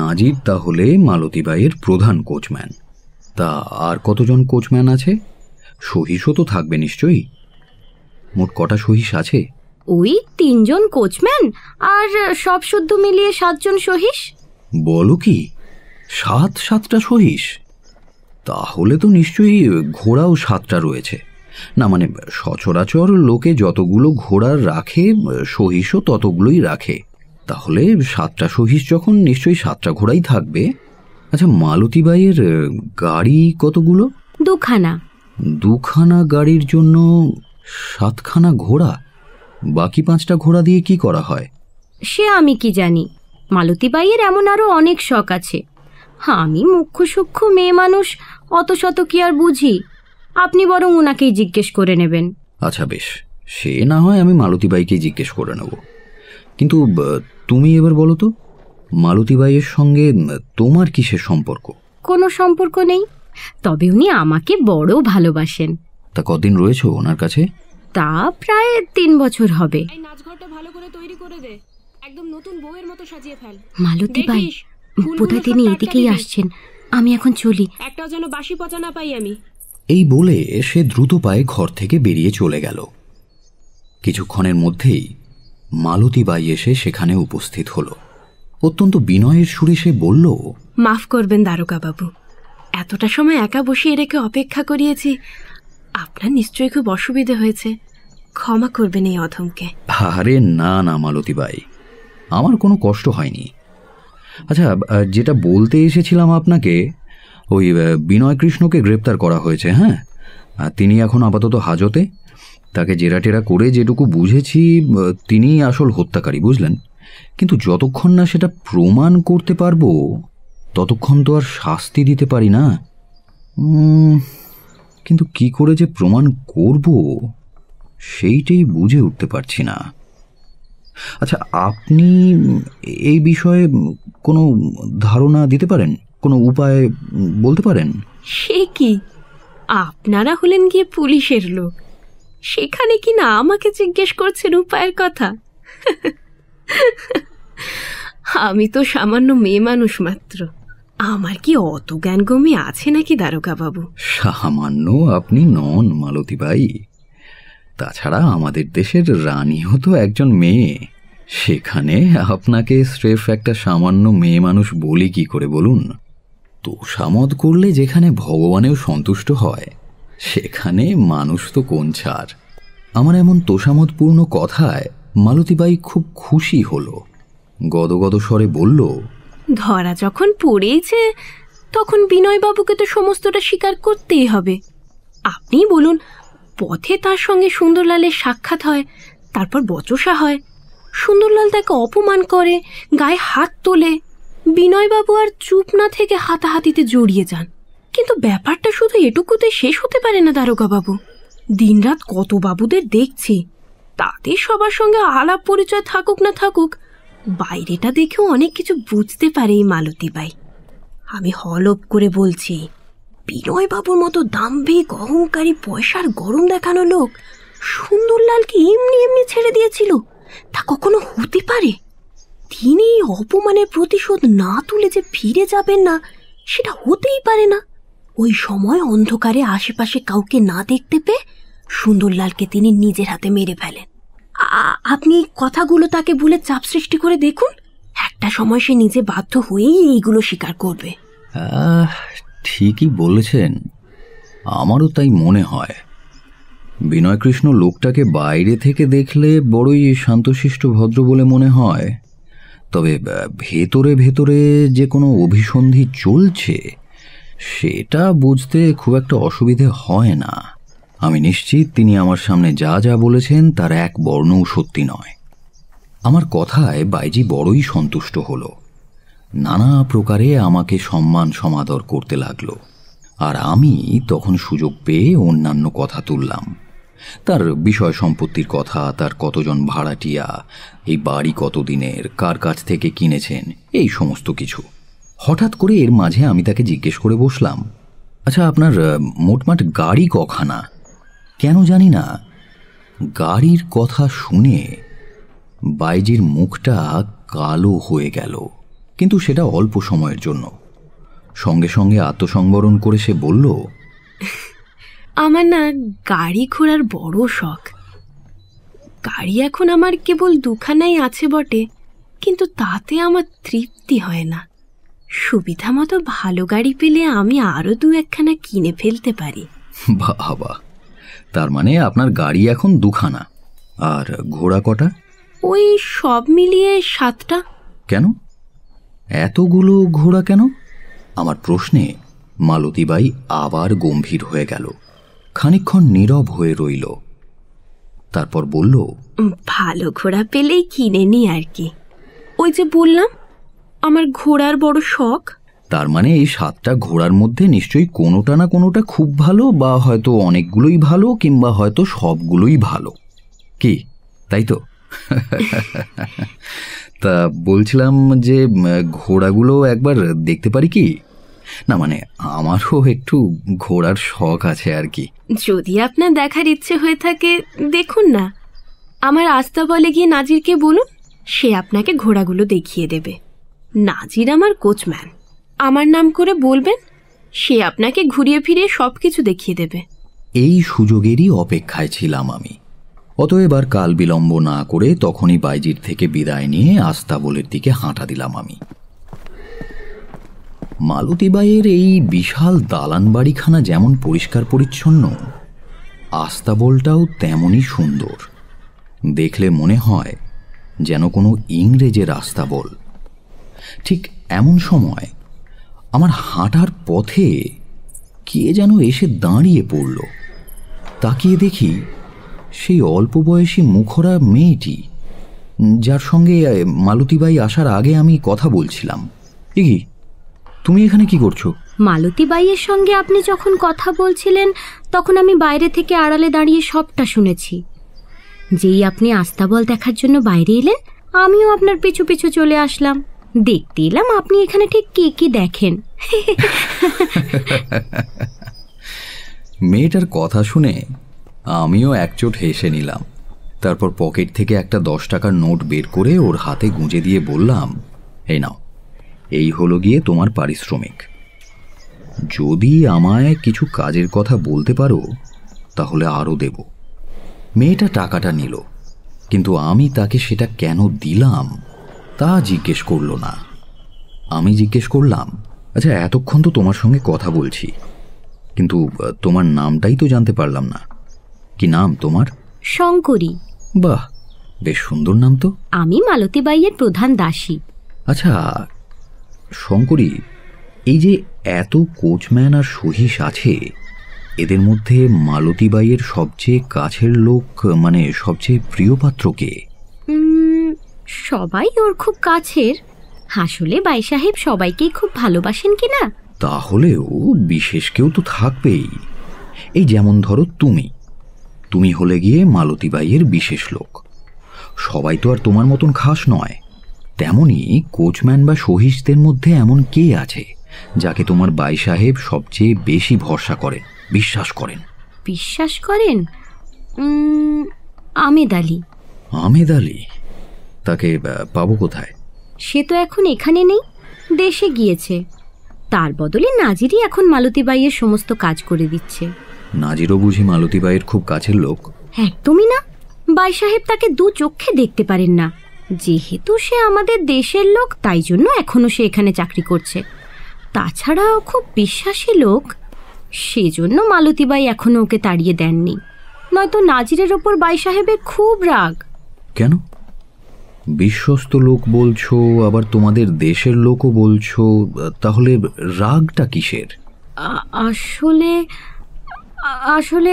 নাজির তাহলে মালতী বাইয়ের প্রধান কোচম্যান। তা আর কতজন কোচম্যান আছে? সহিসও তো থাকবে নিশ্চয়ই। মোট কটা সহিস আছে? ওই তিনজন কোচম্যান আর সব শুদ্ধ মিলিয়ে সাতজন সহিস। বলো কি, সাত সাতটা সহিস? তাহলে তো নিশ্চয়ই ঘোড়াও সাতটা রয়েছে। না মানে সচরাচর লোকে যতগুলো ঘোড়া রাখে সহিসও ততগুলোই রাখে, তাহলে সাতটা সহিস যখন নিশ্চয়ই সাতটা ঘোড়াই থাকবে। আচ্ছা মালতী বাইয়ের গাড়ি কতগুলো? দুখানা। দুখানা গাড়ির জন্য সাতখানা ঘোড়া, বাকি পাঁচটা ঘোড়া দিয়ে কি করা হয়? সে আমি কি জানি, মালতী বাইয়ের এমন আরো অনেক শখ আছে। আমি মুখ্য সূক্ষ্ম মেয়ে মানুষ, অত শত কি আর বুঝি। আপনি বরং ওনাকেই জিজ্ঞেস করে নেবেন। আচ্ছা বেশ, সে না হয় আমি মালতী বাইকেই জিজ্ঞেস করে নেব। কিন্তু তুমি এবার বলো তো, মালতী বাইয়ের সঙ্গে তোমার কিসের সম্পর্ক? কোনো সম্পর্ক নেই, তবে উনি আমাকে বড় ভালোবাসেন। তা কদিন রয়েছে ওনার কাছে? তা প্রায় তিন বছর হবে। মালতী বাই বোধহয় তিনি এদিকেই আসছেন। আমি এখন চলি, একটাও যেন বাসি পচা না পাই আমি। এই বলে সে দ্রুত পায়ে ঘর থেকে বেরিয়ে চলে গেল। কিছুক্ষণের মধ্যেই মালতী বাই এসে সেখানে উপস্থিত হলো। অত্যন্ত বিনয়ের সুরে সে বলল, মাফ করবেন দারোগা বাবু, এতটা সময় একা বসিয়ে রেখে অপেক্ষা করিয়েছি। আপনার নিশ্চয়ই খুব অসুবিধে হয়েছে, ক্ষমা করবেন এই অধমকে। আরে না না মালতী বাই, আমার কোনো কষ্ট হয়নি। আচ্ছা, যেটা বলতে এসেছিলাম আপনাকে, ওই বিনয় কৃষ্ণকে গ্রেপ্তার করা হয়েছে। হ্যাঁ, তিনি এখন আপাতত হাজতে। তাকে জেরা টেরা করে যেটুকু বুঝেছি তিনিই আসল হত্যাকারী, বুঝলেন। কিন্তু যতক্ষণ না সেটা প্রমাণ করতে পারবো ততক্ষণ তো আর শাস্তি দিতে পারি না। কিন্তু কি করে যে প্রমাণ করব সেইটাই বুঝে উঠতে পারছি না। আচ্ছা, আপনি এই বিষয়ে কোনো ধারণা দিতে পারেন, কোনো উপায় বলতে পারেন? সে কি, আপনারা হলেন গিয়ে পুলিশের লোক, সেখানে কি না আমাকে জিজ্ঞেস করছেন উপায়ের কথা? আমি তো সামান্য মেয়ে মানুষ মাত্র, আমার কি অত জ্ঞানগম্যে আছে নাকি দারোগা বাবু? সামান্য আপনি নন মালতী বাই, তাছাড়া আমাদের দেশের রানীও তো একজন মেয়ে, সেখানে আপনাকে স্রেফ একটা সামান্য মেয়ে মানুষ বলি কি করে বলুন? তোষামত করলে যেখানে ভগবানেও সন্তুষ্ট হয় সেখানে মানুষ তো কোন ছাড়। আমার এমন তোষামতপূর্ণ কথায় মালতী বাই খুব খুশি হলো। গদগদ স্বরে বলল, ধরা যখন পড়েইছে তখন বিনয়বাবুকে তো সমস্তটা স্বীকার করতেই হবে। আপনি বলুন, পথে তার সঙ্গে সুন্দরলালের সাক্ষাৎ হয়, তারপর বচসা হয়, সুন্দরলাল তাকে অপমান করে, গায়ে হাত তোলে, বিনয়বাবু আর চুপ না থেকে হাতাহাতিতে জড়িয়ে যান। কিন্তু ব্যাপারটা শুধু এটুকুতে শেষ হতে পারে না দারোগা বাবু। দিনরাত কত বাবুদের দেখছি, তাদের সবার সঙ্গে আলাপ পরিচয় থাকুক না থাকুক, বাইরেটা দেখেও অনেক কিছু বুঝতে পারে এই মালতী বাই। আমি হলপ করে বলছি, বিনয়বাবুর মতো দাম্ভিক অহংকারী পয়সার গরম দেখানো লোক সুন্দরলালকে এমনি এমনি ছেড়ে দিয়েছিল, তা কখনো হতে পারে? তিনি এই অপমানের প্রতিশোধ না তুলে যে ফিরে যাবেন না সেটা হতেই পারে না। ওই সময় অন্ধকারে আশেপাশে কাউকে না দেখতে পেয়ে সুন্দরলালকে তিনি নিজের হাতে মেরে ফেলেন। আপনি কথাগুলো তাকে বলে চাপ সৃষ্টি করে দেখুন, একটা সময় সে নিজে বাধ্য হয়েই এইগুলো স্বীকার করবে। ঠিকই বলেছেন, আমারও তাই মনে হয়। বিনয়কৃষ্ণ লোকটাকে বাইরে থেকে দেখলে বড়ই শান্তশিষ্ট ভদ্র বলে মনে হয়, তবে ভেতরে ভেতরে যে কোনো অভিসন্ধি চলছে সেটা বুঝতে খুব একটা অসুবিধে হয় না। আমি নিশ্চিত তিনি আমার সামনে যা যা বলেছেন তার এক বর্ণও সত্যি নয়। আমার কথায় বাইজি বড়ই সন্তুষ্ট হল, নানা প্রকারে আমাকে সম্মান সমাদর করতে লাগল। আর আমি তখন সুযোগ পেয়ে অন্যান্য কথা তুললাম, তার বিষয় সম্পত্তির কথা, তার কতজন ভাড়াটিয়া, এই বাড়ি কতদিনের, কার কাছ থেকে কিনেছেন, এই সমস্ত কিছু। হঠাৎ করে এর মাঝে আমি তাকে জিজ্ঞেস করে বসলাম, আচ্ছা আপনার মোটমাট গাড়ি কখানা? কেন জানি না গাড়ির কথা শুনে বাইজির মুখটা কালো হয়ে গেল, কিন্তু সেটা অল্প সময়ের জন্য। সঙ্গে সঙ্গে আত্মসংবরণ করে সে বলল, আমার না গাড়ি ঘোড়ার বড় শখ। গাড়ি এখন আমার কেবল দুখানাই আছে বটে, কিন্তু তাতে আমার তৃপ্তি হয় না। সুবিধা মতো ভালো গাড়ি পেলে আমি আরও দু একখানা কিনে ফেলতে পারি। বাবা, তার মানে আপনার গাড়ি এখন দুখানা, আর ঘোড়া কটা? ওই সব মিলিয়ে সাতটা। কেন এতগুলো ঘোড়া কেন? আমার প্রশ্নে মালতী বাই আবার গম্ভীর হয়ে গেল, খানিকক্ষণ নীরব হয়ে রইল, তারপর বলল, ভালো ঘোড়া পেলেই কিনে নি আর কি। ওই যে বললাম আমার ঘোড়ার বড় শখ। তার মানে এই সাতটা ঘোড়ার মধ্যে নিশ্চয়ই কোনোটা না কোনোটা খুব ভালো, বা হয়তো অনেকগুলোই ভালো, কিংবা হয়তো সবগুলোই ভালো, কি তাই তো? তা বলছিলাম যে ঘোড়াগুলো একবার দেখতে পারি কি? না মানে আমারও একটু ঘোড়ার শখ আছে আর কি। যদি আপনার দেখার ইচ্ছে হয়ে থাকে দেখুন না, আমার আস্তাবলে গিয়ে নাজিরকে বলুন, সে আপনাকে ঘোড়াগুলো দেখিয়ে দেবে। নাজির আমার কোচম্যান। আমার নাম করে বলবেন, সে আপনাকে ঘুরিয়ে ফিরিয়ে সব কিছু দেখিয়ে দেবে। এই সুযোগেরই অপেক্ষায় ছিলাম আমি। অতএব আর কাল বিলম্ব না করে তখনই বাইজির থেকে বিদায় নিয়ে আস্তাবলের দিকে হাঁটা দিলাম আমি। মালতীবাইয়ের এই বিশাল দালান বাড়িখানা যেমন পরিষ্কার পরিচ্ছন্ন, আস্তাবলটাও তেমনই সুন্দর। দেখলে মনে হয় যেন কোনো ইংরেজের আস্তাবল। ঠিক এমন সময় আমার হাঁটার পথে কে যেন এসে দাঁড়িয়ে পড়ল। তাকিয়ে দেখি সেই অল্প বয়সী মুখরা মেয়েটি, যার সঙ্গে মালতীবাই আসার আগে আমি কথা বলছিলাম। এ কি, তুমি এখানে কি করছো? মালতীবাইয়ের সঙ্গে আপনি যখন কথা বলছিলেন তখন আমি বাইরে থেকে আড়ালে দাঁড়িয়ে সবটা শুনেছি। যেই আপনি আস্তাবল দেখার জন্য বাইরে এলেন, আমিও আপনার পিছু পিছু চলে আসলাম। দেখতে এলাম আপনি এখানে ঠিক কি কি দেখেন। মেয়েটার কথা শুনে আমিও একচোট হেসে নিলাম। তারপর পকেট থেকে একটা দশ টাকার নোট বের করে ওর হাতে গুঁজে দিয়ে বললাম, এই নাও, এই হলো গিয়ে তোমার পারিশ্রমিক। যদি আমায় কিছু কাজের কথা বলতে পারো তাহলে আরও দেব। মেয়েটা টাকাটা নিল, কিন্তু আমি তাকে সেটা কেন দিলাম তা জিজ্ঞেস করল না। আমি জিজ্ঞেস করলাম, আচ্ছা, এতক্ষণ তো তোমার সঙ্গে কথা বলছি, কিন্তু তোমার নামটাই তো জানতে পারলাম না। কি নাম তোমার? শঙ্করী। বাহ, বেশ সুন্দর নাম তো। আমি মালতীবাইয়ের প্রধান দাসী। আচ্ছা শঙ্করী, এই যে এত কোচম্যান আর সহিস আছে, এদের মধ্যে মালতীবাইয়ের সবচেয়ে কাছের লোক, মানে সবচেয়ে প্রিয় পাত্র কে? সবাই ওর খুব কাছের। আসলে বাই সাহেব সবাইকেই খুব ভালোবাসেন কিনা। তাহলেও বিশেষ কেউ তো থাকবেই। এই যেমন ধরো তুমি, তুমি হলে গিয়ে মালতীবাইয়ের বিশেষ লোক। সবাই তো আর তোমার মতন খাস নয়। তেমনই কোচম্যান বা সহিসদের মধ্যে এমন কে আছে যাকে তোমার বাই সাহেব সবচেয়ে বেশি ভরসা করেন, বিশ্বাস করেন? বিশ্বাস করেন? আমেদ আলী। আমেদ আলী? তাকে পাবো কোথায়? সে তো এখন এখানে নেই, দেশে গিয়েছে। তার বদলে নাজিরই এখন মালতীবাইয়ের সমস্ত কাজ করে দিচ্ছে। নাজিরও বুঝি মালতীবাইয়ের খুব কাছের লোক? একদমই না, বাই সাহেব তাকে দু চোখে দেখতে পারেন না। যেহেতু সে আমাদের দেশের লোক, তাই জন্য এখনো সে এখানে চাকরি করছে। তাছাড়াও খুব বিশ্বাসী লোক, সেজন্য মালতীবাই এখনো ওকে তাড়িয়ে দেননি। নয়তো নাজিরের ওপর বাই সাহেবের খুব রাগ। কেন? বিশ্বস্ত লোক বলছো, আবার তোমাদের দেশের লোকও বলছো, তাহলে রাগটা কিসের? আসলে আসলে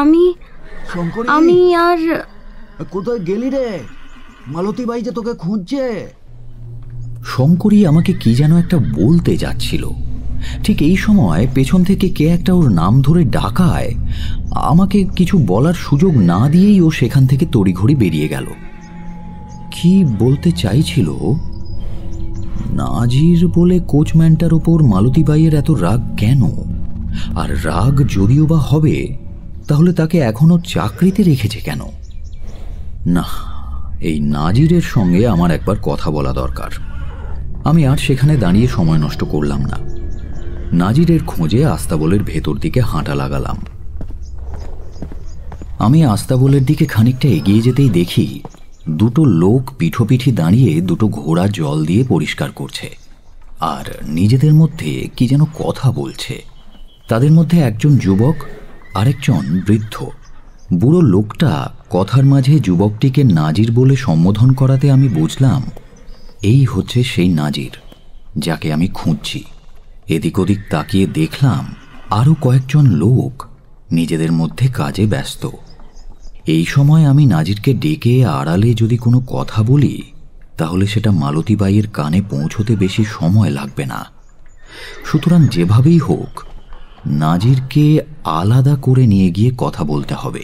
আমি আমি আর কোথায় গেলি রে? মালতীবাই যে তোকে খুঁজছে। শঙ্করী আমাকে কি যেন একটা বলতে যাচ্ছিল, ঠিক এই সময় পেছন থেকে কে একটা ওর নাম ধরে ডাকায়। আমাকে কিছু বলার সুযোগ না দিয়েই ও সেখান থেকে তড়িঘড়ি বেরিয়ে গেল। কি বলতে চাইছিল? নাজির বলে কোচম্যানটার ওপর মালতীবাইয়ের এত রাগ কেন? আর রাগ যদিও বা হবে, তাহলে তাকে এখনো চাকরিতে রেখেছে কেন? না, এই নাজিরের সঙ্গে আমার একবার কথা বলা দরকার। আমি আর সেখানে দাঁড়িয়ে সময় নষ্ট করলাম না। নাজিরের খোঁজে আস্তাবলের ভেতর দিকে হাঁটা লাগালাম। আমি আস্তাবলের দিকে খানিকটা এগিয়ে যেতেই দেখি দুটো লোক পিঠোপিঠি দাঁড়িয়ে দুটো ঘোড়া জল দিয়ে পরিষ্কার করছে, আর নিজেদের মধ্যে কি যেন কথা বলছে। তাদের মধ্যে একজন যুবক, আরেকজন বৃদ্ধ। বুড়ো লোকটা কথার মাঝে যুবকটিকে নাজির বলে সম্বোধন করাতে আমি বুঝলাম এই হচ্ছে সেই নাজির যাকে আমি খুঁজছি। এদিক ওদিক তাকিয়ে দেখলাম আরও কয়েকজন লোক নিজেদের মধ্যে কাজে ব্যস্ত। এই সময় আমি নাজিরকে ডেকে আড়ালে যদি কোনো কথা বলি, তাহলে সেটা মালতীবাইয়ের কানে পৌঁছতে বেশি সময় লাগবে না। সুতরাং যেভাবেই হোক নাজিরকে আলাদা করে নিয়ে গিয়ে কথা বলতে হবে।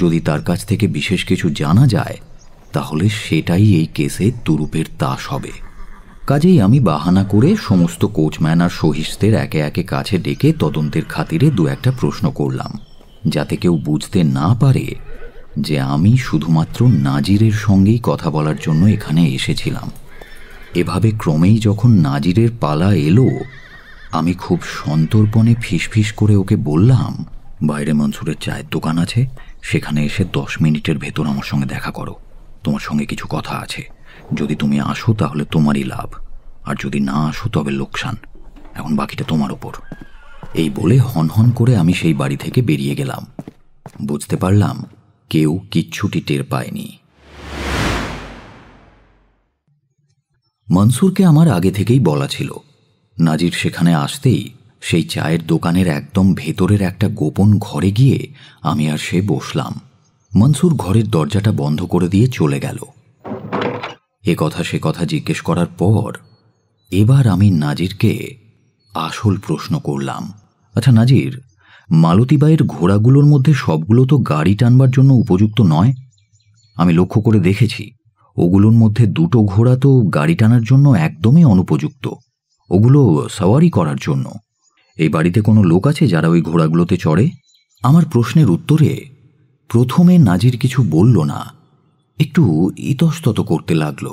যদি তার কাছ থেকে বিশেষ কিছু জানা যায়, তাহলে সেটাই এই কেসে তুরুপের তাস হবে। কাজেই আমি বাহানা করে সমস্ত কোচম্যান আর সহিসদের একে একে কাছে ডেকে তদন্তের খাতিরে দু একটা প্রশ্ন করলাম, যাতে কেউ বুঝতে না পারে যে আমি শুধুমাত্র নাজিরের সঙ্গেই কথা বলার জন্য এখানে এসেছিলাম। এভাবে ক্রমেই যখন নাজিরের পালা এলো, আমি খুব সন্তর্পণে ফিসফিস করে ওকে বললাম, বাইরে মনসুরের চায়ের দোকান আছে, সেখানে এসে দশ মিনিটের ভেতর আমার সঙ্গে দেখা করো, তোমার সঙ্গে কিছু কথা আছে। যদি তুমি আসো তাহলে তোমারই লাভ, আর যদি না আসো তবে লোকসান। এখন বাকিটা তোমার ওপর। এই বলে হনহন করে আমি সেই বাড়ি থেকে বেরিয়ে গেলাম। বুঝতে পারলাম কেউ কিচ্ছুটি টের পায়নি। মনসুরকে আমার আগে থেকেই বলা ছিল, নাজির সেখানে আসতেই সেই চায়ের দোকানের একদম ভেতরের একটা গোপন ঘরে গিয়ে আমি আর সে বসলাম। মনসুর ঘরের দরজাটা বন্ধ করে দিয়ে চলে গেল। এ কথা সে কথা জিজ্ঞেস করার পর এবার আমি নাজিরকে আসল প্রশ্ন করলাম, আচ্ছা নাজির, মালতীবাইয়ের ঘোড়াগুলোর মধ্যে সবগুলো তো গাড়ি টানবার জন্য উপযুক্ত নয়। আমি লক্ষ্য করে দেখেছি ওগুলোর মধ্যে দুটো ঘোড়া তো গাড়ি টানার জন্য একদমই অনুপযুক্ত, ওগুলো সাওয়ারি করার জন্য। এই বাড়িতে কোনো লোক আছে যারা ওই ঘোড়াগুলোতে চড়ে? আমার প্রশ্নের উত্তরে প্রথমে নাজির কিছু বলল না, একটু ইতস্তত করতে লাগলো।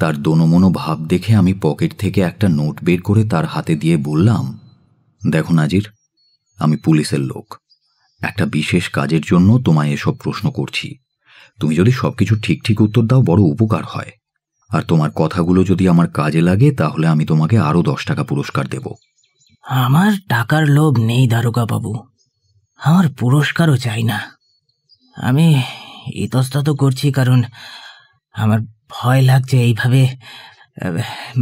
তার দোনোমনো ভাব দেখে আমি পকেট থেকে একটা নোট বের করে তার হাতে দিয়ে বললাম, দেখো নাজির, আমি পুলিশের লোক, একটা বিশেষ কাজের জন্য তোমায় এসব প্রশ্ন করছি। তুমি যদি সবকিছু ঠিক ঠিক উত্তর দাও বড় উপকার হয়, আর তোমার কথাগুলো যদি আমার কাজে লাগে তাহলে আমি তোমাকে আরো দশ টাকা পুরস্কার দেব। আমার টাকার লোভ নেই দারোগা বাবু, আমার পুরস্কারও চাই না। আমি ইতস্তত করছি কারণ আমার ভয় লাগছে এইভাবে,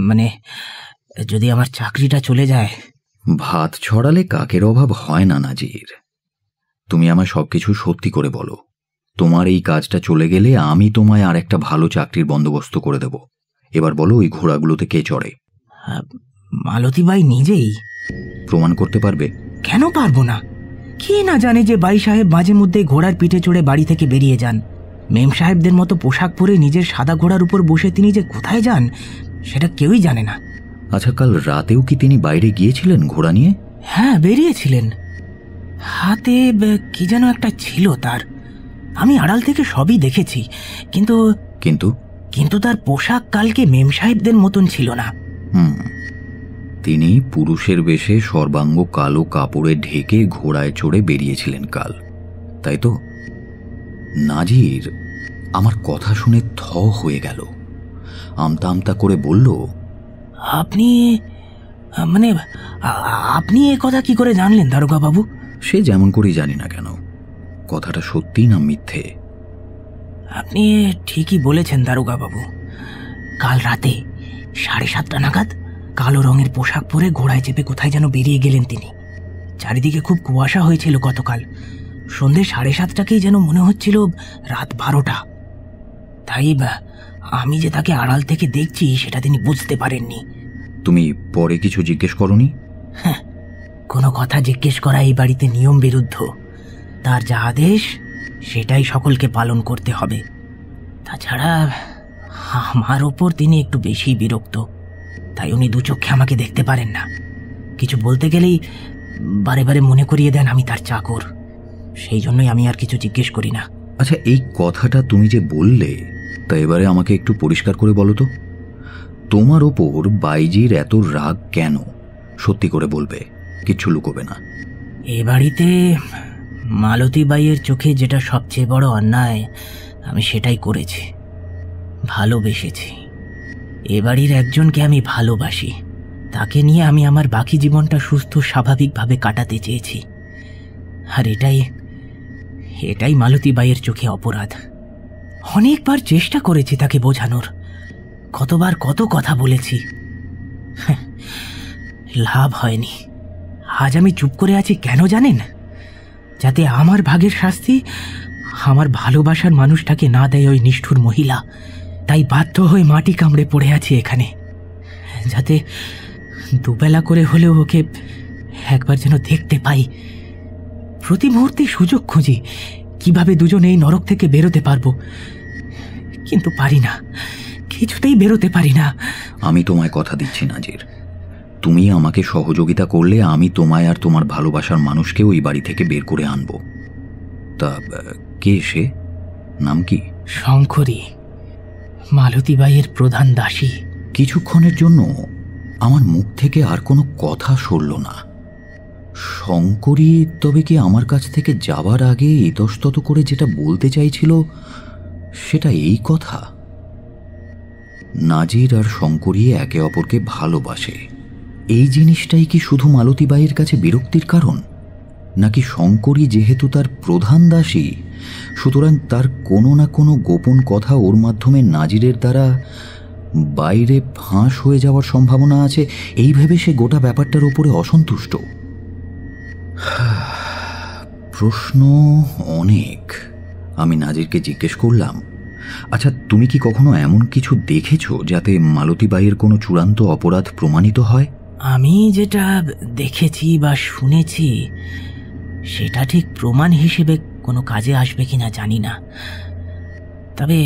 মানে যদি আমার চাকরিটা চলে যায়। ভাত ছড়ালে কাকের অভাব হয় না নাজির, তুমি আমার সবকিছু সত্যি করে বলো। তোমার এই কাজটা চলে গেলে আমি তোমায় আর একটা ভালো চাকরির বন্দোবস্ত করে দেব। এবার বলো ওই ঘোড়াগুলোতে কে চড়ে? মালতী বাই নিজেই। প্রমাণ করতে পারবে? কেন পারবো না? কে না জানে যে বাই সাহেব মাঝে মধ্যে ঘোড়ার পিঠে চড়ে বাড়ি থেকে বেরিয়ে যান। মেম সাহেবদের মতো পোশাক পরে নিজের সাদা ঘোড়ার উপর বসে তিনি যে কোথায় যান সেটা কেউই জানে না। আচ্ছা, কাল রাতেও কি তিনি বাইরে গিয়েছিলেন ঘোড়া নিয়ে? হ্যাঁ, বেরিয়েছিলেন। হাতে কি যেন একটা ছিল তার, আমি আড়াল থেকে সবই দেখেছি। কিন্তু কিন্তু কিন্তু তার পোশাক কালকে মেম সাহেবদের মতন ছিল না। হুম, তিনি পুরুষের বেশে সর্বাঙ্গ কালো কাপড়ে ঢেকে ঘোড়ায় চড়ে বেরিয়েছিলেন কাল, তাই তো? নাজির আমার কথা শুনে থ হয়ে গেল, আমতা আমতা করে বলল, আপনি মানে আপনি এ কথা কি করে জানলেন দারোগা বাবু? সে যেমন করেই জানি না কেন, কথাটা সত্যি না মিথ্যে? আপনি ঠিকই বলেছেন দারোগা বাবু, কাল রাতে সাড়ে সাতটা নাগাদ কালো রঙের পোশাক পরে ঘোড়ায় চেপে কোথায় যেন বেরিয়ে গেলেন তিনি। চারিদিকে খুব কুয়াশা হয়েছিল গতকাল, সন্ধ্যে সাড়ে সাতটাকেই যেন মনে হচ্ছিল রাত বারোটা। তাই আমি যে তাকে আড়াল থেকে দেখছি সেটা তিনি বুঝতে পারেননি। তুমি পরে কিছু জিজ্ঞেস করনি? হ্যাঁ, কোনো কথা জিজ্ঞেস করা এই বাড়িতে নিয়ম বিরুদ্ধ। তার যা আদেশ সেটাই সকলকে পালন করতে হবে। তাছাড়া আমার ওপর তিনি একটু বেশি বিরক্ত, তাই উনি দু চোখে আমাকে দেখতে পারেন না। কিছু বলতে গেলেই বারে বারে মনে করিয়ে দেন আমি তার চাকর, সেই জন্যই আমি আর কিছু জিজ্ঞেস করি না। আচ্ছা, এই কথাটা তুমি যে বললে তা এবারে আমাকে একটু পরিষ্কার করে বলো তো, তোমার ওপর বাইজির এত রাগ কেন? সত্যি করে বলবে, কিচ্ছু লুকোবে না। এ বাড়িতে মালতী বাইয়ের চোখে যেটা সবচেয়ে বড় অন্যায় আমি সেটাই করেছি, ভালোবেসেছি। এ বাড়ির একজনকে আমি ভালোবাসি, তাকে নিয়ে আমি আমার বাকি জীবনটা সুস্থ স্বাভাবিকভাবে কাটাতে চেয়েছি, আর এটাই এটাই মালতী বাইয়ের চোখে অপরাধ। অনেকবার চেষ্টা করেছি তাকে বোঝানোর, কতবার কত কথা বলেছি, লাভ হয়নি। আজ আমি চুপ করে আছি কেন জানেন? যাতে আমার ভাগের শাস্তি আমার ভালোবাসার মানুষটাকে না দেয় ওই নিষ্ঠুর মহিলা। তাই বাধ্য হয়ে মাটি কামড়ে পড়ে আছি এখানে, যাতে দুবেলা করে হলেও ওকে একবার যেন দেখতে পাই। প্রতি মুহূর্তে সুযোগ খুঁজি কিভাবে দুজনে এই নরক থেকে বেরোতে পারবো, কিন্তু পারি না, কিছুতেই বেরোতে পারি না। আমি তোমায় কথা দিচ্ছি নাজির, তুমি আমাকে সহযোগিতা করলে আমি তোমায় আর তোমার ভালোবাসার মানুষকে ওই বাড়ি থেকে বের করে আনবো। তা কে সে? নাম কি? শঙ্করী, মালতী বাইয়ের প্রধান দাসী। কিছুক্ষণের জন্য আমার মুখ থেকে আর কোনো কথা সরল না। শঙ্করী তবে কি আমার কাছ থেকে যাবার আগে ইতস্তত করে যেটা বলতে চাইছিল সেটা এই কথা? নাজির আর শঙ্করী একে অপরকে ভালোবাসে, এই জিনিসটাই কি শুধু মালতীবাইয়ের কাছে বিরক্তির কারণ? নাকি শঙ্করী যেহেতু তার প্রধান দাসী, সুতরাং তার কোনো না কোনো গোপন কথা ওর মাধ্যমে নাজিরের দ্বারা বাইরে ফাঁস হয়ে যাওয়ার সম্ভাবনা আছে, এই ভেবে সে গোটা ব্যাপারটার ওপরে অসন্তুষ্ট? প্রশ্ন অনেক। আমি নাজিরকে জিজ্ঞেস করলাম, আচ্ছা তুমি কি কখনো এমন কিছু দেখেছো যাতে মালতীবাইয়ের কোনো চূড়ান্ত অপরাধ প্রমাণিত হয়? আমি যেটা দেখেছি বা শুনেছি সেটা ঠিক প্রমাণ হিসেবে কোনো কাজে আসবে কিনা জানি না, তবে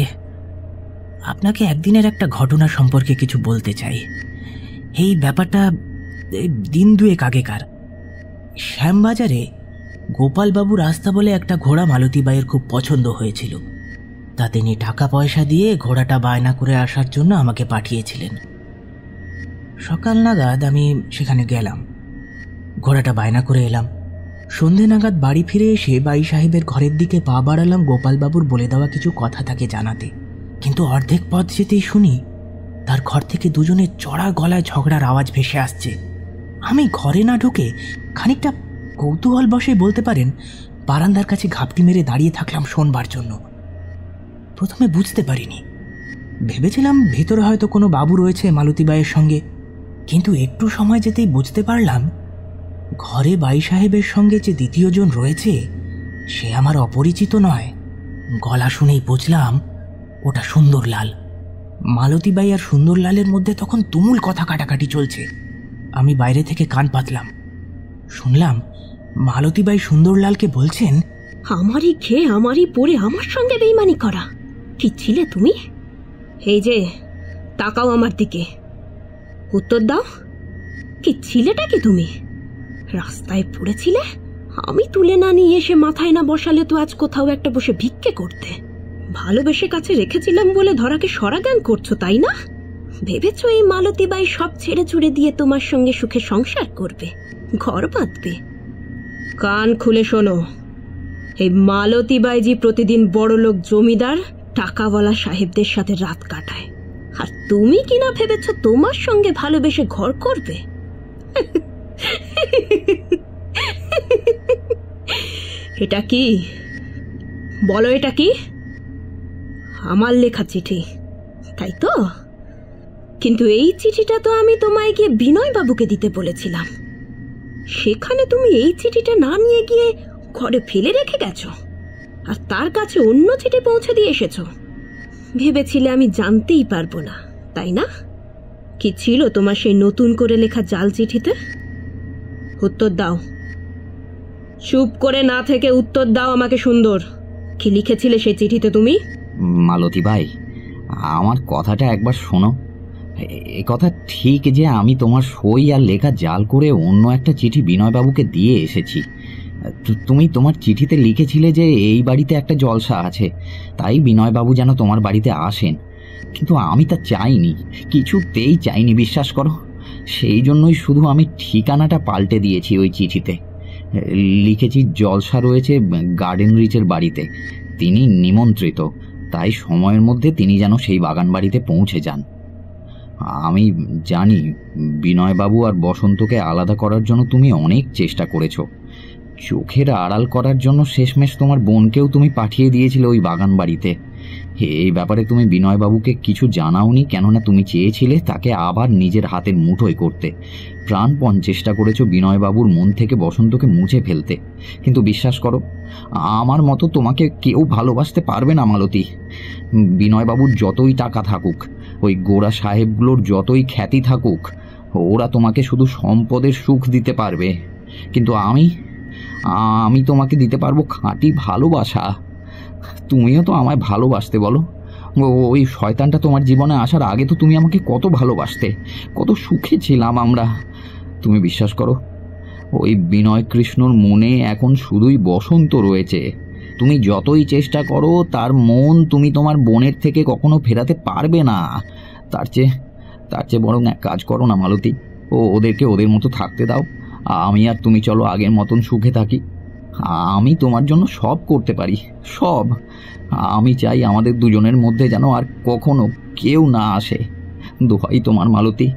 আপনাকে একদিনের একটা ঘটনা সম্পর্কে কিছু বলতে চাই। এই ব্যাপারটা দিন দুয়েক আগেকার। শ্যামবাজারে গোপালবাবু রাস্তা বলে একটা ঘোড়া মালতীবাইয়ের খুব পছন্দ হয়েছিল, তা তিনি টাকা পয়সা দিয়ে ঘোড়াটা বায়না করে আসার জন্য আমাকে পাঠিয়েছিলেন। সকাল নাগাদ আমি সেখানে গেলাম, ঘোড়াটা বায়না করে এলাম। সন্ধে নাগাদ বাড়ি ফিরে এসে বাই সাহেবের ঘরের দিকে পা বাড়ালাম গোপালবাবুর বলে দেওয়া কিছু কথা তাকে জানাতে, কিন্তু অর্ধেক পথ যেতেই শুনি তার ঘর থেকে দুজনের চড়া গলায় ঝগড়ার আওয়াজ ভেসে আসছে। আমি ঘরে না ঢুকে খানিকটা কৌতূহল বসে বলতে পারেন বারান্দার কাছে ঘাপটি মেরে দাঁড়িয়ে থাকলাম শোনবার জন্য। প্রথমে বুঝতে পারিনি, ভেবেছিলাম ভেতরে হয়তো কোনো বাবু রয়েছে মালতীবাইয়ের সঙ্গে, কিন্তু একটু সময় যেতেই বুঝতে পারলাম ঘরে বাই সাহেবের সঙ্গে যে দ্বিতীয়জন রয়েছে সে আমার অপরিচিত নয়। গলা শুনেই বুঝলাম ওটা সুন্দরলাল। মালতীবাই আর সুন্দরলালের মধ্যে তখন তুমুল কথা কাটাকাটি চলছে। আমি বাইরে থেকে কান পাতলাম, শুনলাম মালতীবাই সুন্দরলালকে বলছেন, আমারই খেয়ে আমারই পরে আমার সঙ্গে বেইমানি করা কি ছিলে তুমি? এই যে তাকাও আমার দিকে, উত্তর দাও, কি ছিলেটা কি তুমি? রাস্তায় পড়েছিলে, আমি তুলে না নিয়ে এসে মাথায় না বসালে তো আজ কোথাও একটা বসে ভিক্ষে করতে। ভালোবেসে কাছে রেখেছিলাম বলে ধরাকে সরাগান করছো, তাই না? ভেবেছ এই মালতীবাই সব ছেড়ে ছুড়ে দিয়ে তোমার সঙ্গে সুখে সংসার করবে, ঘর বাঁধবে। কান খুলে শোনো, এই মালতীবাই জি প্রতিদিন বড়লোক জমিদার টাকাওয়ালা সাহেবদের সাথে রাত কাটায়, আর তুমি কিনা ভেবেছ তোমার সঙ্গে ভালোবেসে ঘর করবে? এটা কি বলো, এটা কি আমার লেখা চিঠি, তাই তো? কিন্তু এই চিঠিটা তো আমি তোমায় গিয়ে বিনয়বাবুকে দিতে বলেছিলাম, সেখানে তুমি এই চিঠিটা না নিয়ে গিয়ে ঘরে ফেলে রেখে গেছো, আর তার কাছে অন্য চিঠি পৌঁছে দিয়ে এসেছ। ভেবেছিলে আমি জানতেই পারবো না, তাই না? কি ছিল তোমার সেই নতুন করে লেখা জাল চিঠিতে? উত্তর দাও, চুপ করে না থেকে উত্তর দাও আমাকে। সুন্দর, কি লিখেছিলে সেই চিঠিতে তুমি? মালতীবাই, আমার কথাটা একবার শোনো। এ কথা ঠিক যে আমি তোমার সই আর লেখা জাল করে অন্য একটা চিঠি বিনয়বাবুকে দিয়ে এসেছি। তুমি তোমার চিঠিতে লিখেছিলে যে এই বাড়িতে একটা জলসা আছে, তাই বিনয়বাবু যেন তোমার বাড়িতে আসেন, কিন্তু আমি তা চাইনি, কিছুতেই চাইনি, বিশ্বাস করো। সেই জন্যই শুধু আমি ঠিকানাটা পাল্টে দিয়েছি। ওই চিঠিতে লিখেছি জলসা রয়েছে গার্ডেন রিচের বাড়িতে, তিনি নিমন্ত্রিত, তাই সময়ের মধ্যে তিনি যেন সেই বাগান বাড়িতে পৌঁছে যান। আমি জানি বিনয়বাবু আর বসন্তকে আলাদা করার জন্য তুমি অনেক চেষ্টা করেছ, চোখের আড়াল করার জন্য শেষমেশ তোমার বোনকেও তুমি পাঠিয়ে দিয়েছিলে ওই বাগান বাড়িতে। এই ব্যাপারে তুমি বিনয়বাবুকে কিছু জানাওনি, কেননা তুমি চেয়েছিলে তাকে আবার নিজের হাতের মুঠোয় করতে, প্রাণপণ চেষ্টা করেছো বিনয়বাবুর মন থেকে বসন্তকে মুছে ফেলতে। কিন্তু বিশ্বাস করো, আমার মতো তোমাকে কেউ ভালোবাসতে পারবে না মালতী। বিনয়বাবুর যতই টাকা থাকুক, ওই গোড়া সাহেবগুলোর যতই খ্যাতি থাকুক, ওরা তোমাকে শুধু সম্পদের সুখ দিতে পারবে, কিন্তু আমি আমি তোমাকে দিতে পারবো খাঁটি ভালোবাসা। তুমিও তো আমায় ভালোবাসতে বলো, ওই শয়তানটা তোমার জীবনে আসার আগে তো তুমি আমাকে কত ভালোবাসতে, কত সুখে ছিলাম আমরা। তুমি বিশ্বাস করো, ওই বিনয় কৃষ্ণর মনে এখন শুধুই বসন্ত রয়েছে। তুমি যতই চেষ্টা করো, তার মন তুমি তোমার বোনের থেকে কখনো ফেরাতে পারবে না। তার চেয়ে তার চেয়ে বরং এক কাজ করো না মালতী, ও ওদেরকে ওদের মতো থাকতে দাও। আমি আর তুমি চলো আগের মতন সুখে থাকি। আমি তোমার জন্য সব করতে পারি, সব। আমি চাই আমাদের দুজনের মধ্যে যেন আর কখনো কেউ না আসে। দোহাই তোমার মালতী,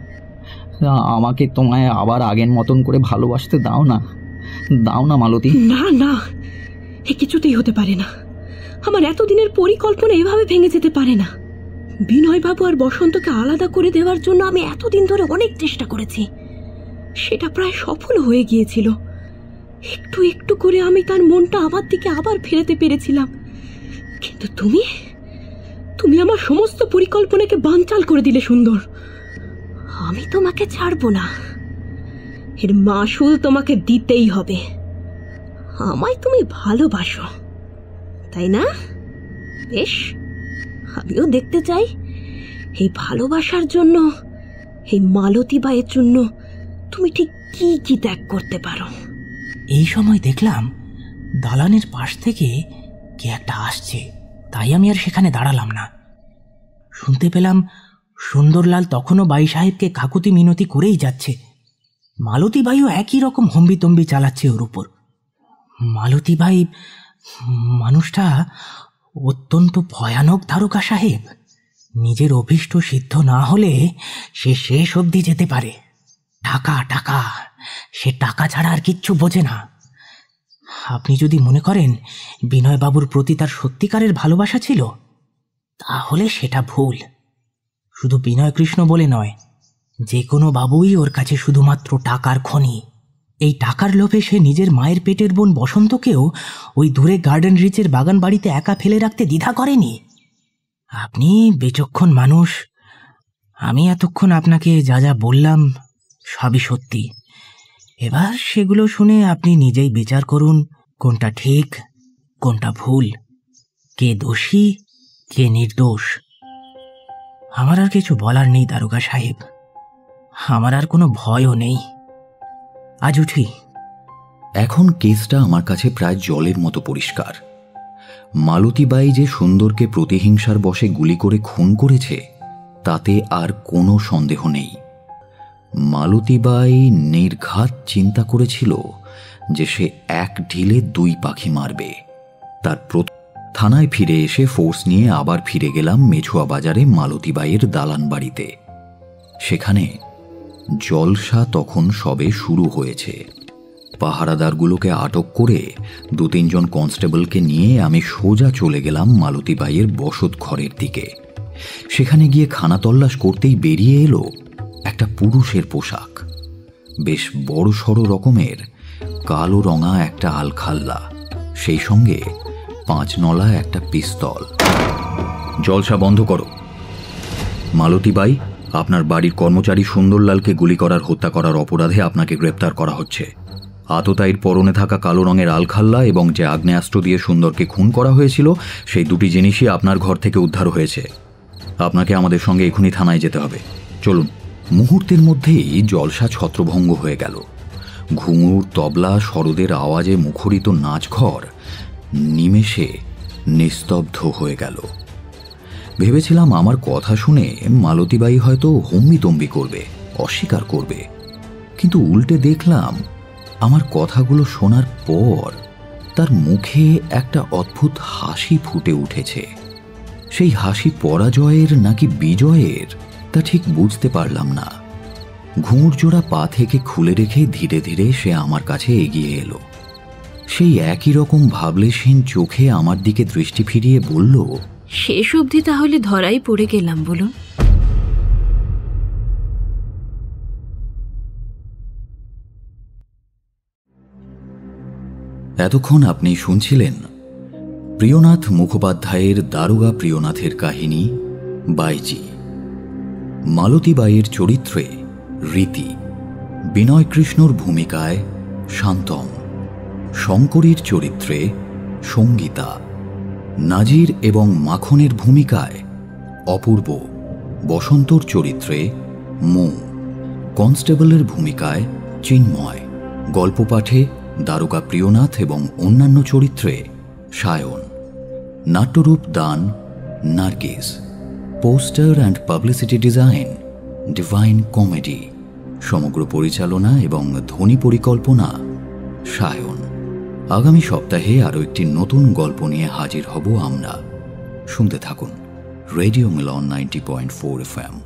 আমাকে তোমায় আবার আগের মতন করে ভালোবাসতে দাও না, দাও না মালতী। না না, এ কিছুতেই হতে পারে না। আমার এতদিনের পরিকল্পনা এভাবে ভেঙে যেতে পারে না। বিনয়বাবু আর বসন্তকে আলাদা করে দেওয়ার জন্য আমি এতদিন ধরে অনেক চেষ্টা করেছি, সেটা প্রায় সফল হয়ে গিয়েছিল। একটু একটু করে আমি তার মনটা আমার দিকে আবার ফেরাতে পেরেছিলাম, কিন্তু তুমি তুমি আমার সমস্ত পরিকল্পনাকে বানচাল করে দিলে সুন্দর। আমি তোমাকে ছাড়বো না, এর মাসুল তোমাকে দিতেই হবে। আমায় তুমি ভালোবাসো, তাই না? বেশ, আমিও দেখতে চাই এই ভালোবাসার জন্য, এই মালতী বাইয়ের জন্য তুমি ঠিক কি কি ত্যাগ করতে পারো। এই সময় দেখলাম দালানের পাশ থেকে কে একটা আসছে, তাই আমি আর সেখানে দাঁড়ালাম না। শুনতে পেলাম সুন্দরলাল তখনও বাই সাহেবকে কাকুতি মিনতি করেই যাচ্ছে। মালতী ভাইও একই রকম হম্বিতম্বি চালাচ্ছে ওর উপর। মালতী ভাই মানুষটা অত্যন্ত ভয়ানক দারোগা সাহেব। নিজের অভীষ্ট সিদ্ধ না হলে সে শেষ অবধি যেতে পারে। টাকা টাকা, সে টাকা ছাড়া আর কিচ্ছু বোঝে না। আপনি যদি মনে করেন বিনয়বাবুর প্রতি তার সত্যিকারের ভালোবাসা ছিল, তাহলে সেটা ভুল। শুধু বিনয়কৃষ্ণ বলে নয়, যে কোনো বাবুই ওর কাছে শুধুমাত্র টাকার খনি। এই টাকার লোভে সে নিজের মায়ের পেটের বোন বসন্তকেও ওই দূরে গার্ডেন রিচের বাগান বাড়িতে একা ফেলে রাখতে দ্বিধা করেনি। আপনি বিচক্ষণ মানুষ। আমি এতক্ষণ আপনাকে যা যা বললাম সবই সত্যি। এবার সেগুলো শুনে আপনি নিজেই বিচার করুন, কোনটা ঠিক কোনটা ভুল, কে দোষী কে নির্দোষ। আমার আর কিছু বলার নেই দারোগা সাহেব, আমার আর কোনো ভয়ও নেই। আজ উঠি। এখন কেসটা আমার কাছে প্রায় জলের মতো পরিষ্কার। মালতীবাই যে সুন্দরকে প্রতিহিংসার বশে গুলি করে খুন করেছে তাতে আর কোনো সন্দেহ নেই। মালতীবাই নির্ঘাত চিন্তা করেছিল যে সে এক ঢিলে দুই পাখি মারবে। তার প্রথম থানায় ফিরে এসে ফোর্স নিয়ে আবার ফিরে গেলাম মেছুয়া বাজারে মালতীবাইয়ের দালান বাড়িতে। সেখানে জলসা তখন সবে শুরু হয়েছে। পাহারাদারগুলোকে আটক করে দু তিনজন কনস্টেবলকে নিয়ে আমি সোজা চলে গেলাম মালতীবাইয়ের বসত ঘরের দিকে। সেখানে গিয়ে খানা তল্লাশ করতেই বেরিয়ে এলো একটা পুরুষের পোশাক, বেশ বড় সড়ো রকমের কালো রঙা একটা আলখাল্লা, সেই সঙ্গে পাঁচ নলা একটা পিস্তল। জলসা বন্ধ করো। মালতীবাই, আপনার বাড়ির কর্মচারী সুন্দরলালকে গুলি করার হত্যা করার অপরাধে আপনাকে গ্রেপ্তার করা হচ্ছে। আততায়ীর পরনে থাকা কালো রঙের আলখাল্লা এবং যে আগ্নেয়াস্ত্র দিয়ে সুন্দরকে খুন করা হয়েছিল সেই দুটি জিনিসই আপনার ঘর থেকে উদ্ধার হয়েছে। আপনাকে আমাদের সঙ্গে এখনই থানায় যেতে হবে, চলুন। মুহূর্তের মধ্যেই জলসা ছত্রভঙ্গ হয়ে গেল। ঘুঙুর তবলা শরদের আওয়াজে মুখরিত নাচঘর নিমেষে নিস্তব্ধ হয়ে গেল। ভেবেছিলাম আমার কথা শুনে মালতীবাই হয়তো হম্বিতম্বি করবে, অস্বীকার করবে, কিন্তু উল্টে দেখলাম আমার কথাগুলো শোনার পর তার মুখে একটা অদ্ভুত হাসি ফুটে উঠেছে। সেই হাসি পরাজয়ের নাকি বিজয়ের তা ঠিক বুঝতে পারলাম না। ঘুঁড়জোড়া পা থেকে খুলে রেখে ধীরে ধীরে সে আমার কাছে এগিয়ে এলো। সেই একই রকম ভাবলেশহীন চোখে আমার দিকে দৃষ্টি ফিরিয়ে বলল, শেষ অবধি তাহলে ধরাই পড়ে গেলাম বলুন। এতক্ষণ আপনি শুনছিলেন প্রিয়নাথ মুখোপাধ্যায়ের দারোগা প্রিয়নাথের কাহিনী বাইজি। মালতীবাইয়ের চরিত্রে রীতি, বিনয়কৃষ্ণর ভূমিকায় শান্তম, শঙ্করীর চরিত্রে সঙ্গীতা, নাজির এবং মাখনের ভূমিকায় অপূর্ব, বসন্তর চরিত্রে মৌ, কনস্টেবলের ভূমিকায় চিন্ময়, গল্প পাঠে দারোগা প্রিয়নাথ এবং অন্যান্য চরিত্রে সায়ন, নাট্যরূপ দান Nargis, poster and publicity design divine comedy समग्र परिचालना एवं ध्वनि परिकल्पना सायन। आगामी सप्ताहे आरो एकटी नतून गल्प निये हाजिर हब। आमरा सुनते थाकुन radio Milan ninety point four F M.